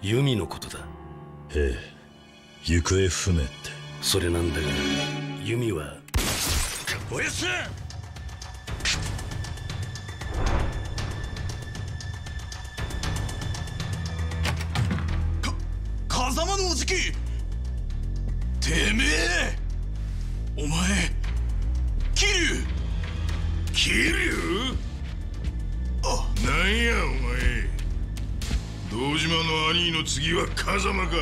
由美のことだ。ええ、行方不明って。それなんだが、由美は。おやさん、てめえ、お前、桐生。桐生、あ、なんやお前。堂島の兄の次は風間か。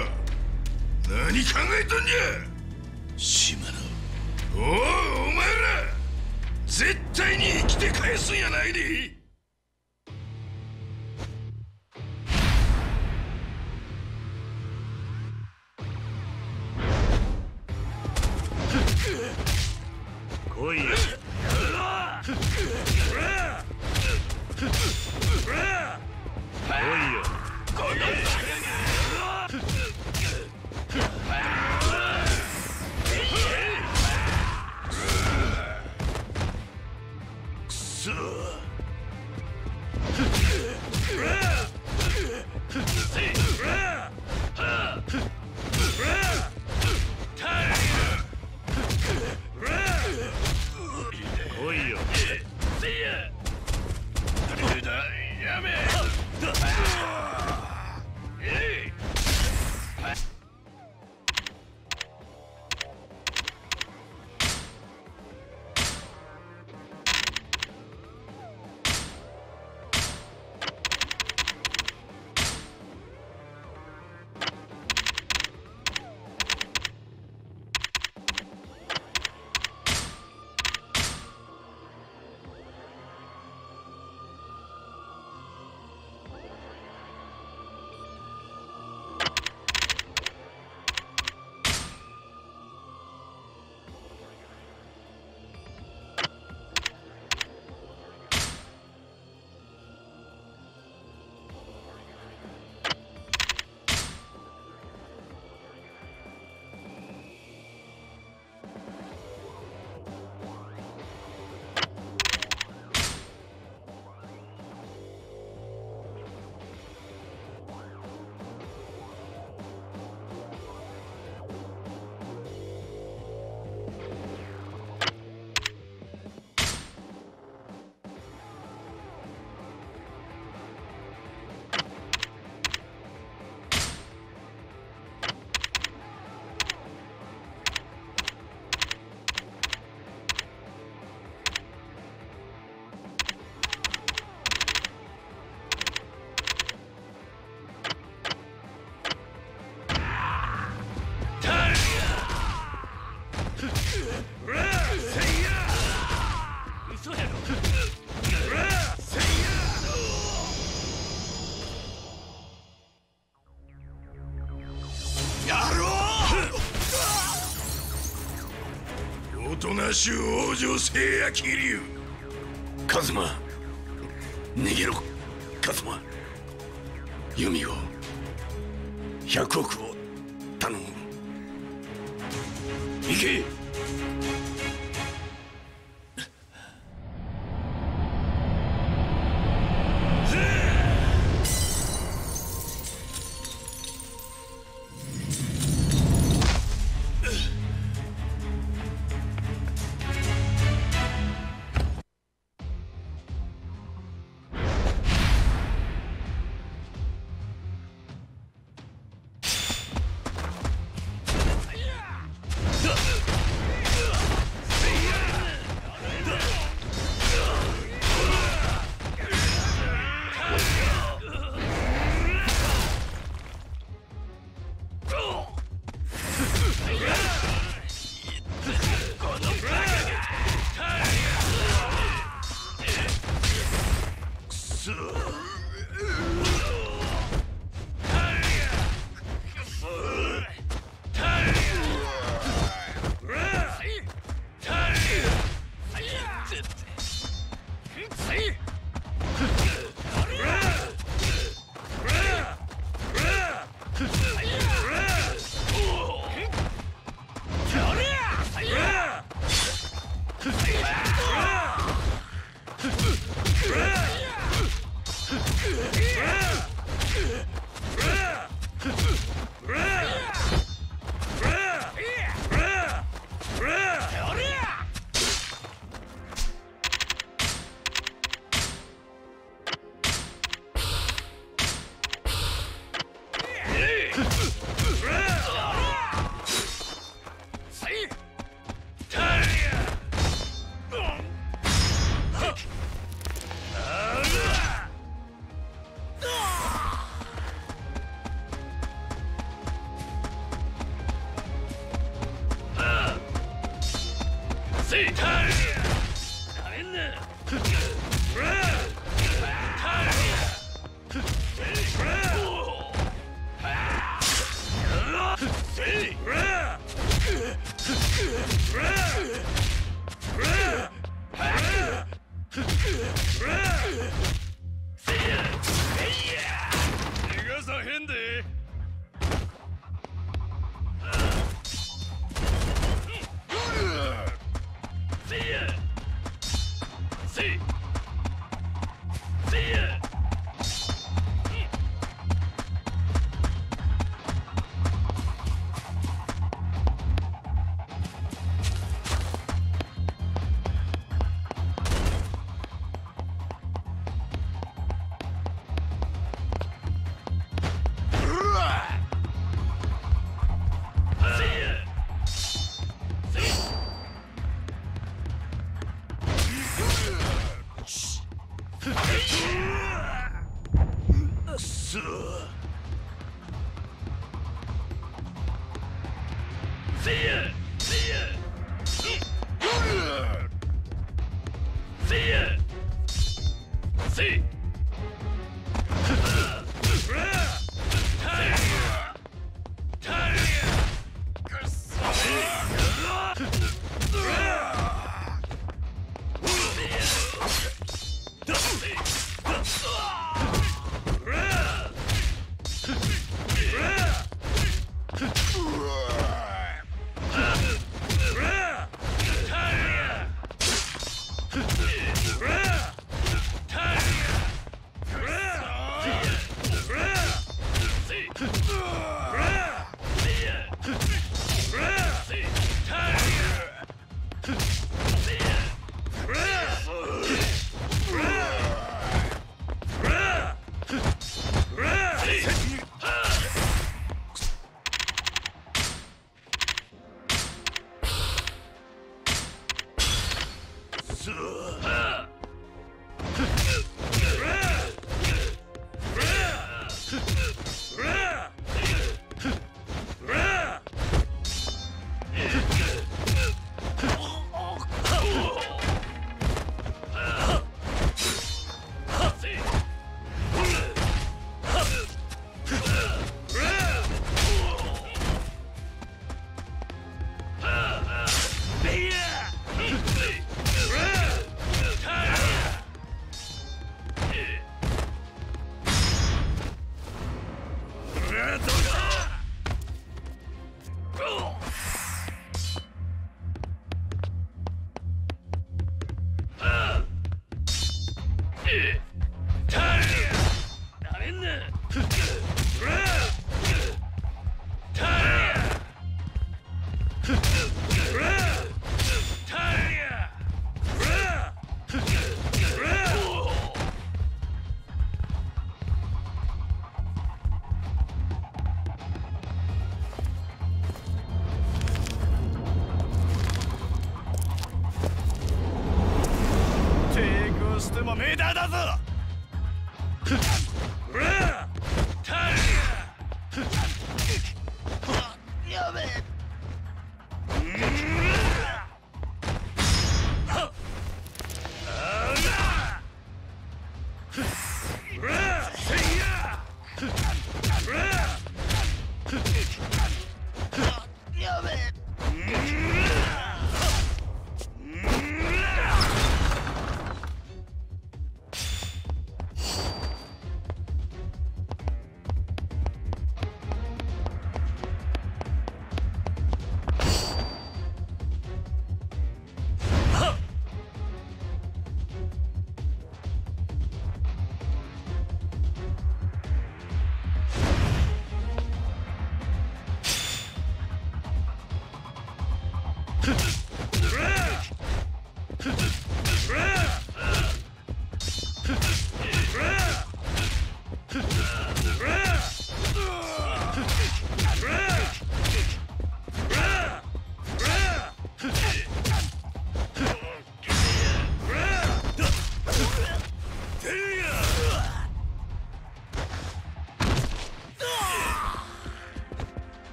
何考えとんじゃ、島野。おう、お前ら絶対に生きて返すんやないで。おい、主往生せいや桐生。カズマ、逃げろ。カズマ、由美を、100億を頼む。行け。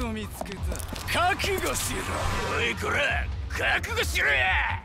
つを見つけた。覚悟しろ。おいこら、覚悟しろや。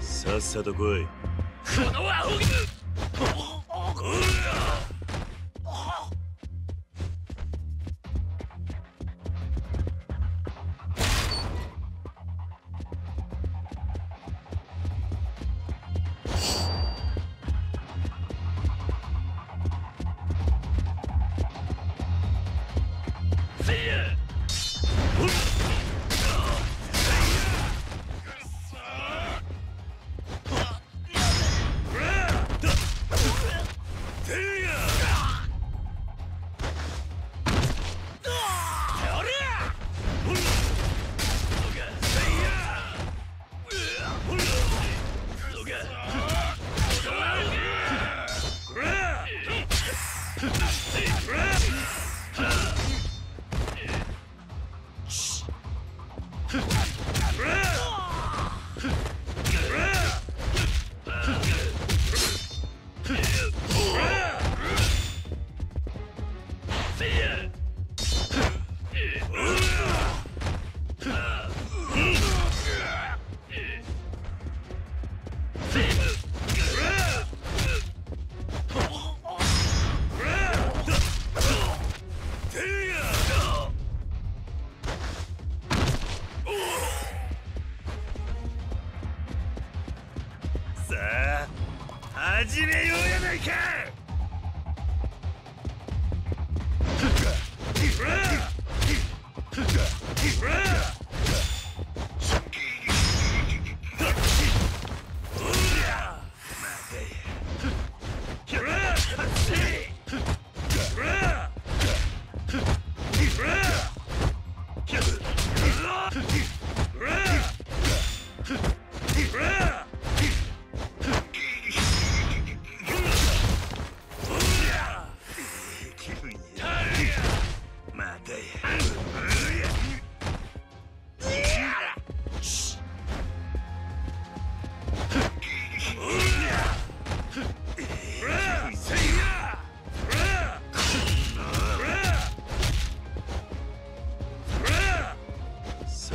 さっさと来い。さ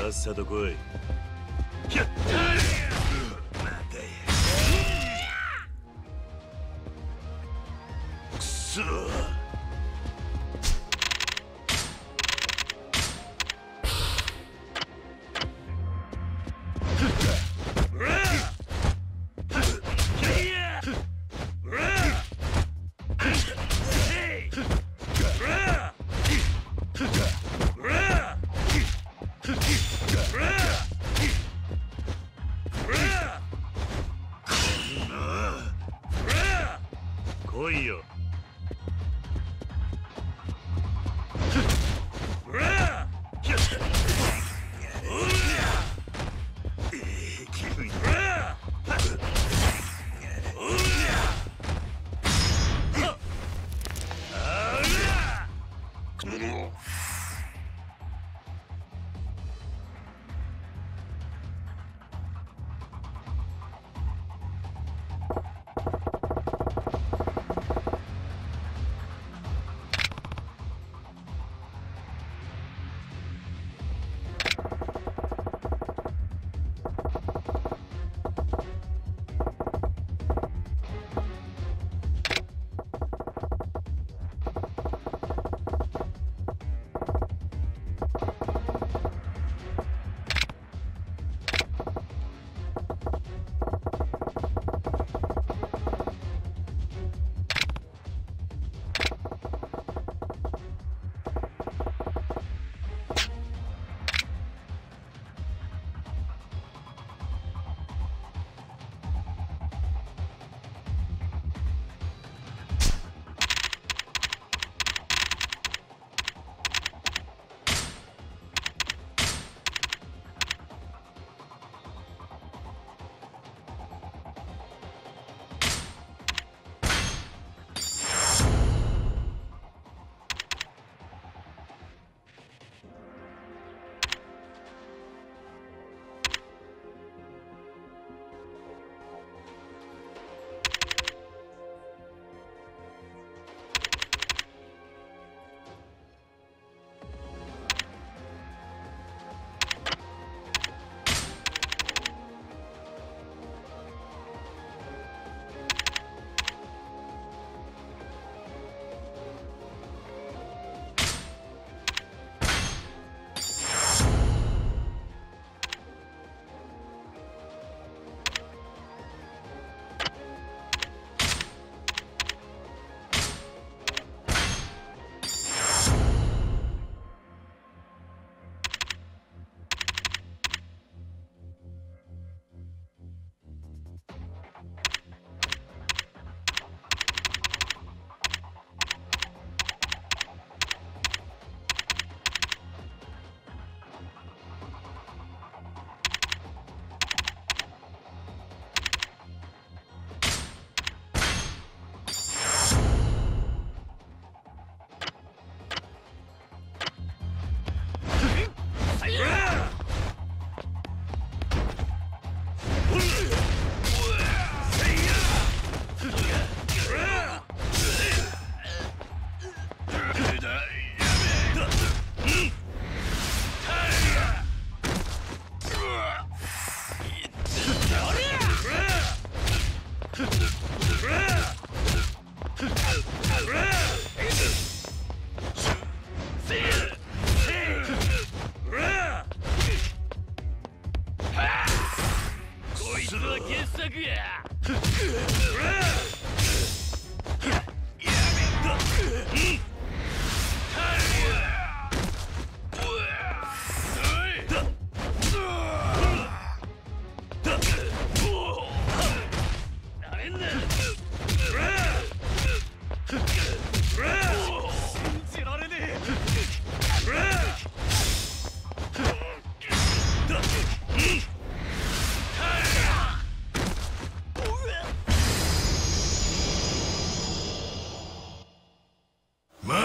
っさと来い。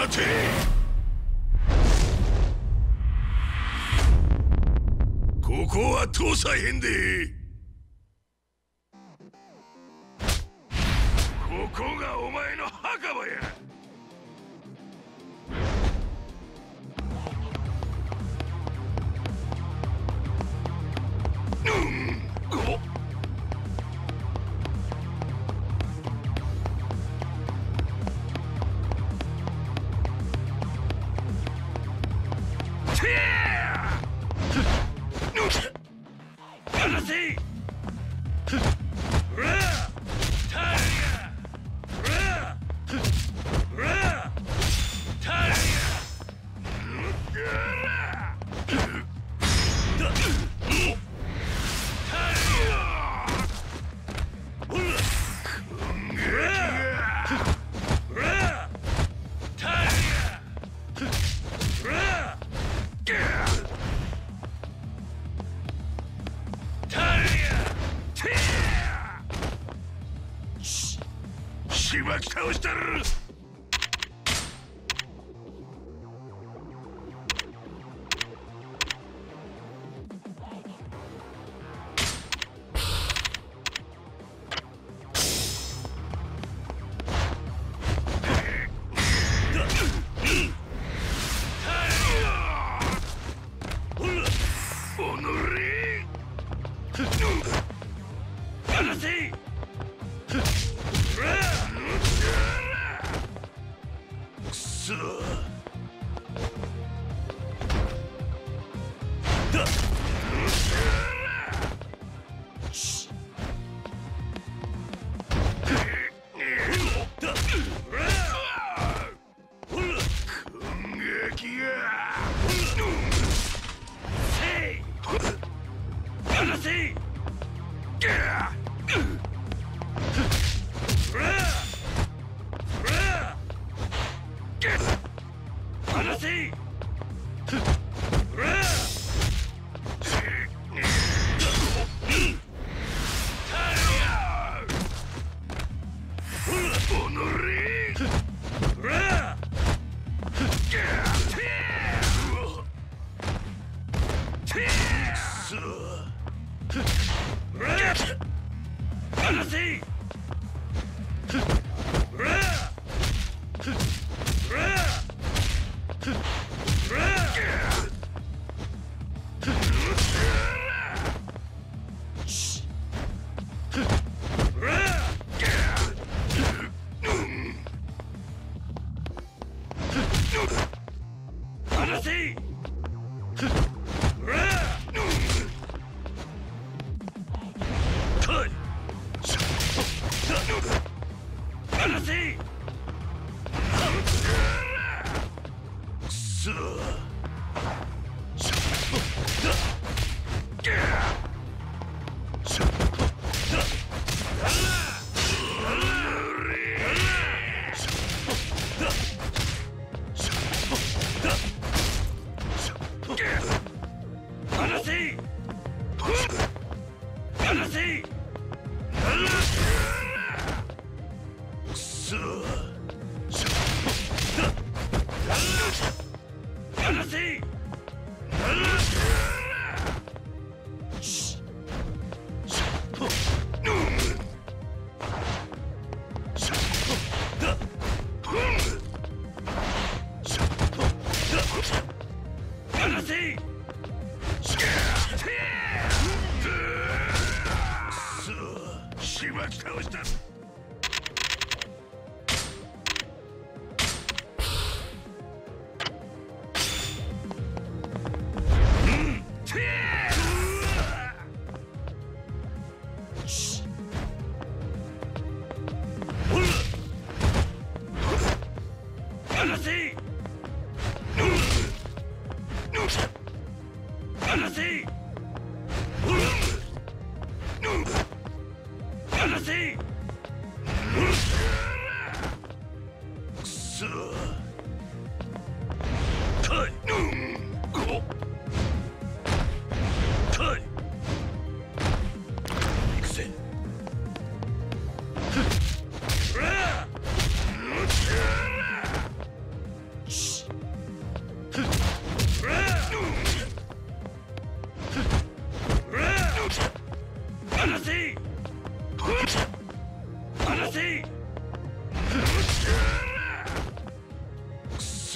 待て。ここは東西編で。ここがお前の墓場や。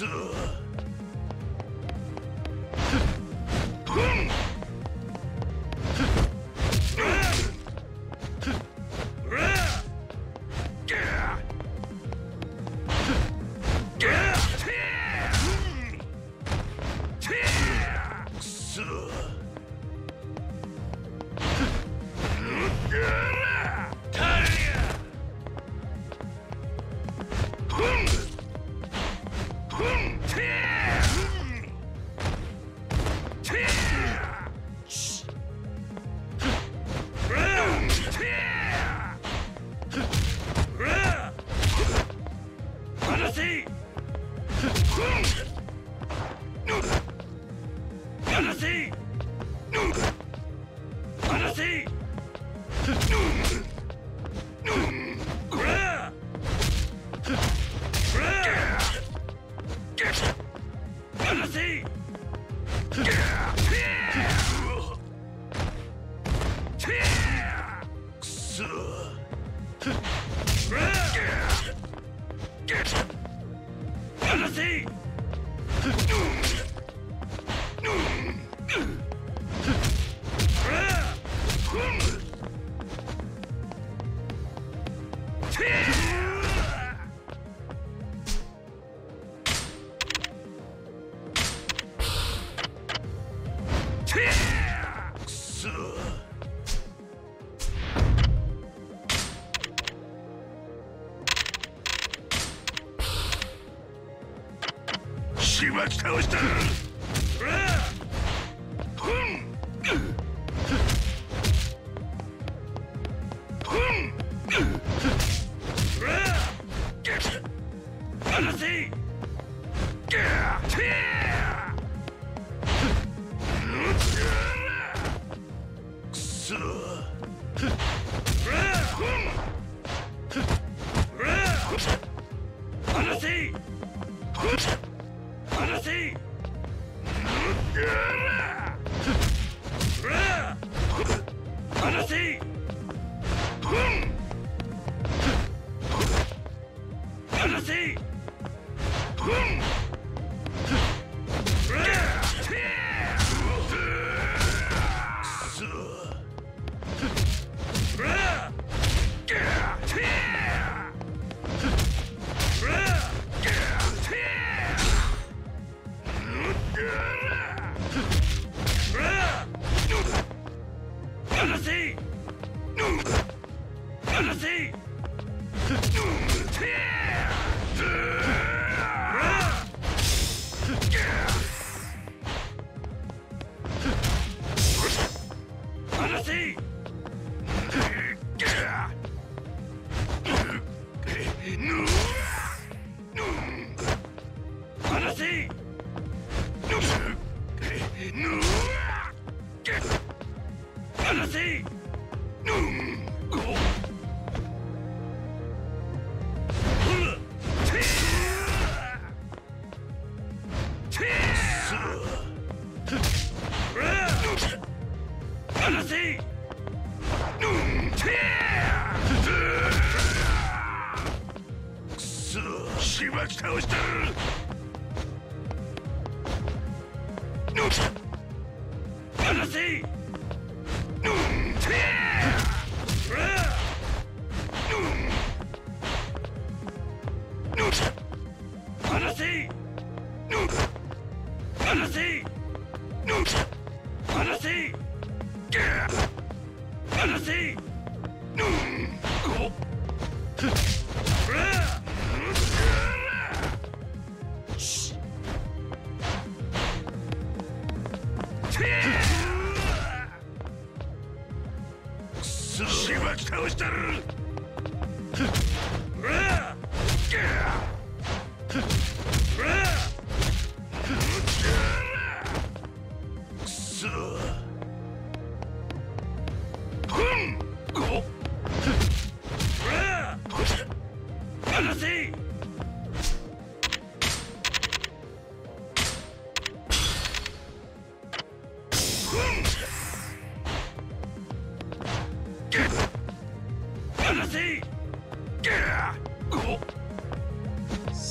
つ。倒した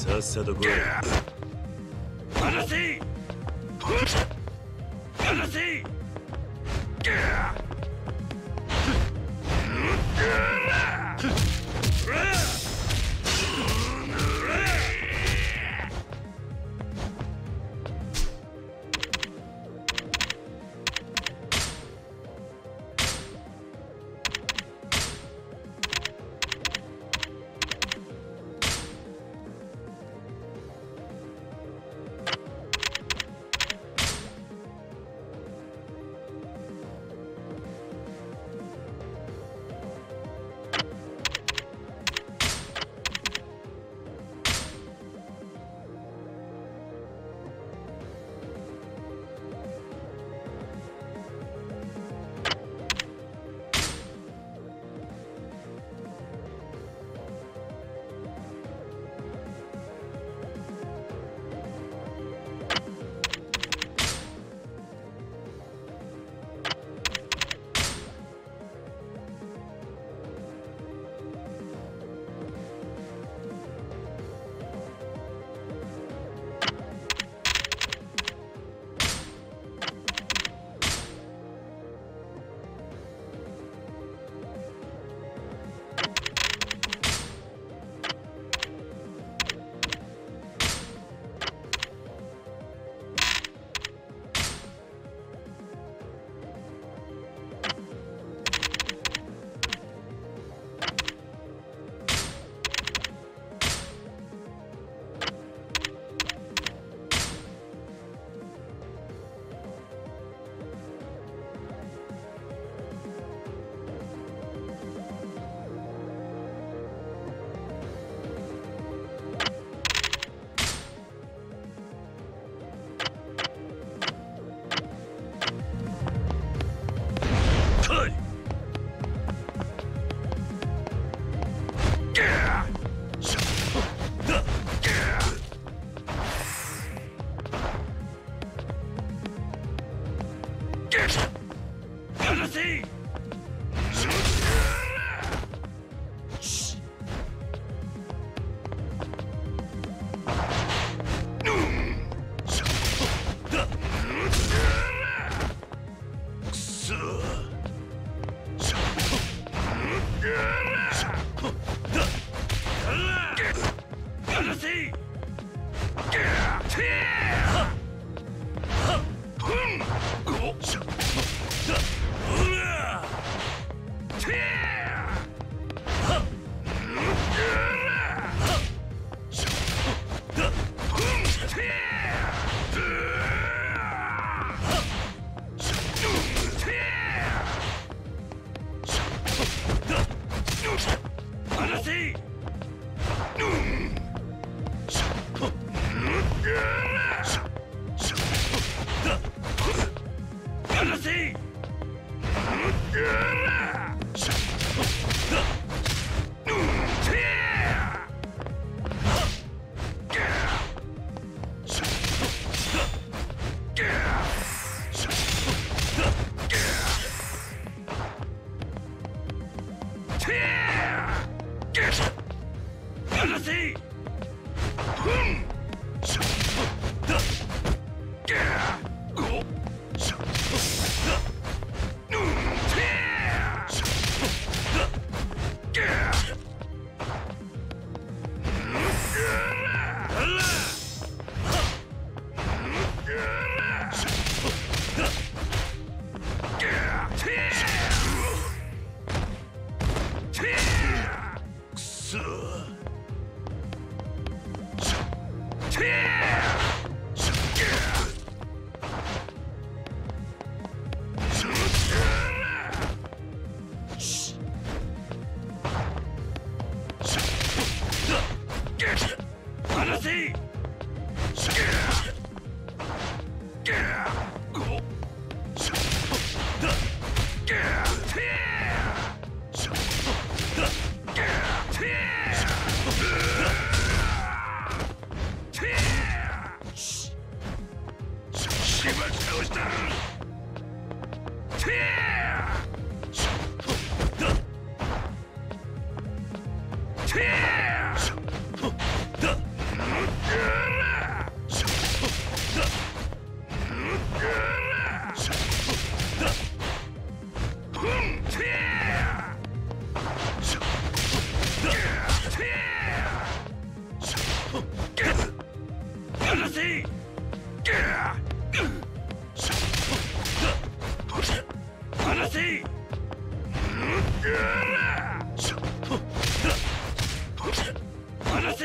さっさと来い。しい。離せ。離せ。倒してる。離せ。離せ。離せ。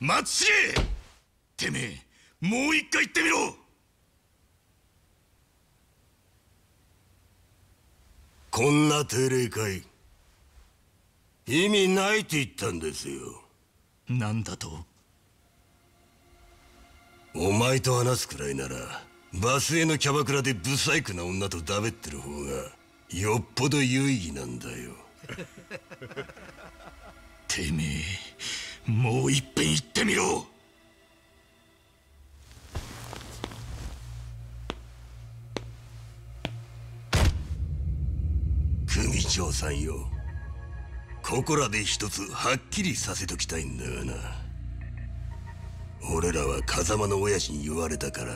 松重、てめえもう一回言ってみろ。こんな定例会意味ないって言ったんですよ。なんだと？お前と話すくらいならバスへのキャバクラでブサイクな女とだべってる方がよっぽど有意義なんだよ。てめえ、もういっぺん言ってみろ。組長さんよ、ここらで一つはっきりさせときたいんだがな。俺らは風間の親父に言われたから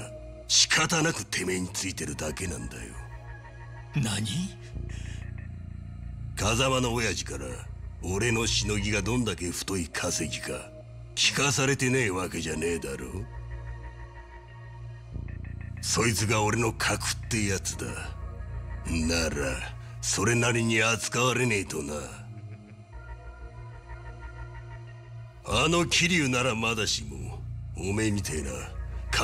仕方なくてめえについてるだけなんだよ。何？風間の親父から俺のしのぎがどんだけ太い稼ぎか聞かされてねえわけじゃねえだろ。そいつが俺の格ってやつだ。ならそれなりに扱われねえとな。あの桐生ならまだしもおめえみてえな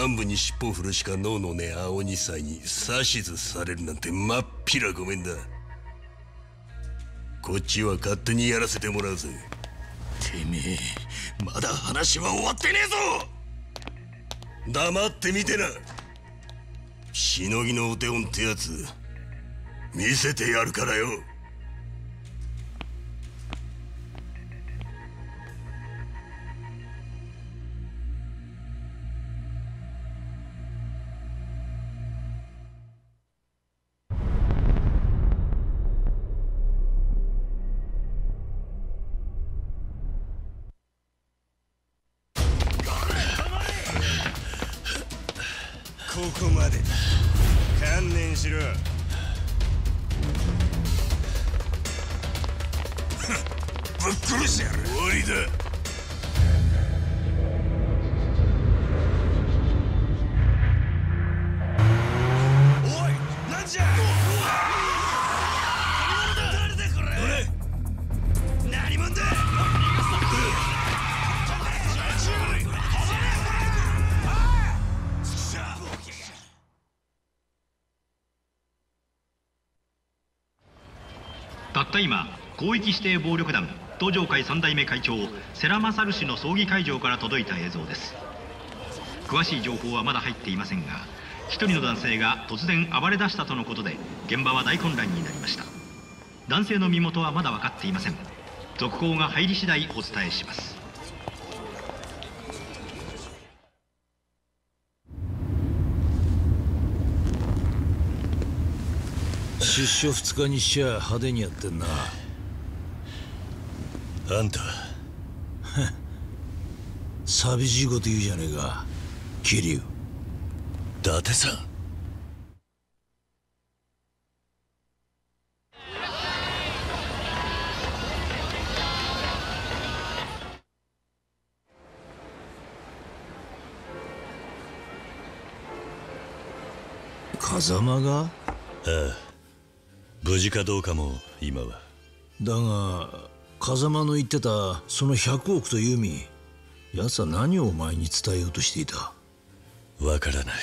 幹部に尻尾を振るしか能のねえ青二才に指図されるなんてまっぴらごめんだ。こっちは勝手にやらせてもらうぜ。てめえ、まだ話は終わってねえぞ。黙ってみてな、しのぎのお手本ってやつ見せてやるからよ。今、広域指定暴力団東条会3代目会長世良勝氏の葬儀会場から届いた映像です。詳しい情報はまだ入っていませんが、一人の男性が突然暴れ出したとのことで現場は大混乱になりました。男性の身元はまだ分かっていません。続報が入り次第お伝えします。出所2日にしちゃ派手にやってんなあんた。寂しいこと言うじゃねえか桐生。伊達さん、風間が？ああ、無事かどうかも今は。だが風間の言ってたその100億と由美、奴は何をお前に伝えようとしていた？わからない。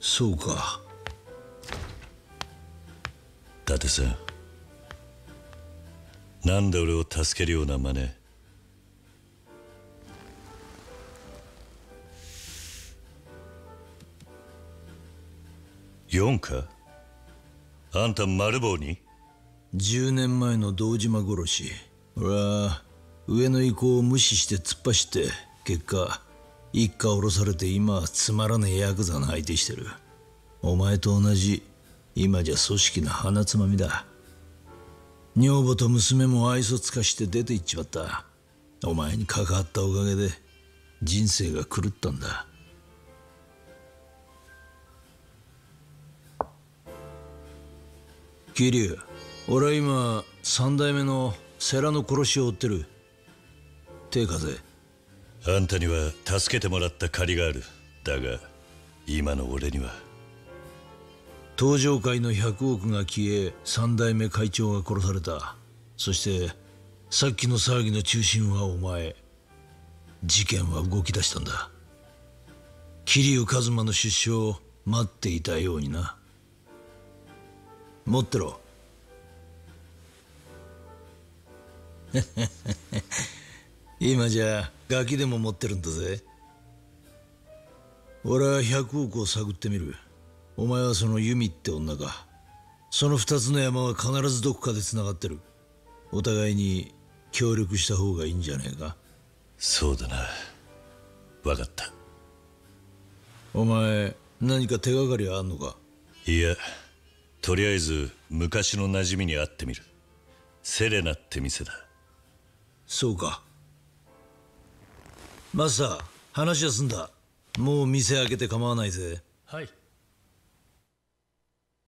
そうか。伊達さん、なんで俺を助けるような真似。4か？あんた丸坊に？10年前の堂島殺し、俺は上の意向を無視して突っ走って、結果一家降ろされて今はつまらねえヤクザの相手してる。お前と同じ、今じゃ組織の鼻つまみだ。女房と娘も愛想つかして出て行っちまった。お前に関わったおかげで人生が狂ったんだ。桐生、俺は今三代目の世良の殺しを追ってる。手風、あんたには助けてもらった借りがある。だが今の俺には。東条会の100億が消え、三代目会長が殺された。そしてさっきの騒ぎの中心はお前。事件は動き出したんだ。桐生一馬の出所を待っていたようにな。持ってろ、今じゃガキでも持ってるんだぜ。俺は100億を探ってみる。お前はその由美って女か。その2つの山は必ずどこかでつながってる。お互いに協力した方がいいんじゃねえか。そうだな、分かった。お前何か手がかりはあんのか。いや、とりあえず昔の馴染みに会ってみる。セレナって店だ。そうか。マスター、話は済んだ。もう店開けて構わないぜ。はい。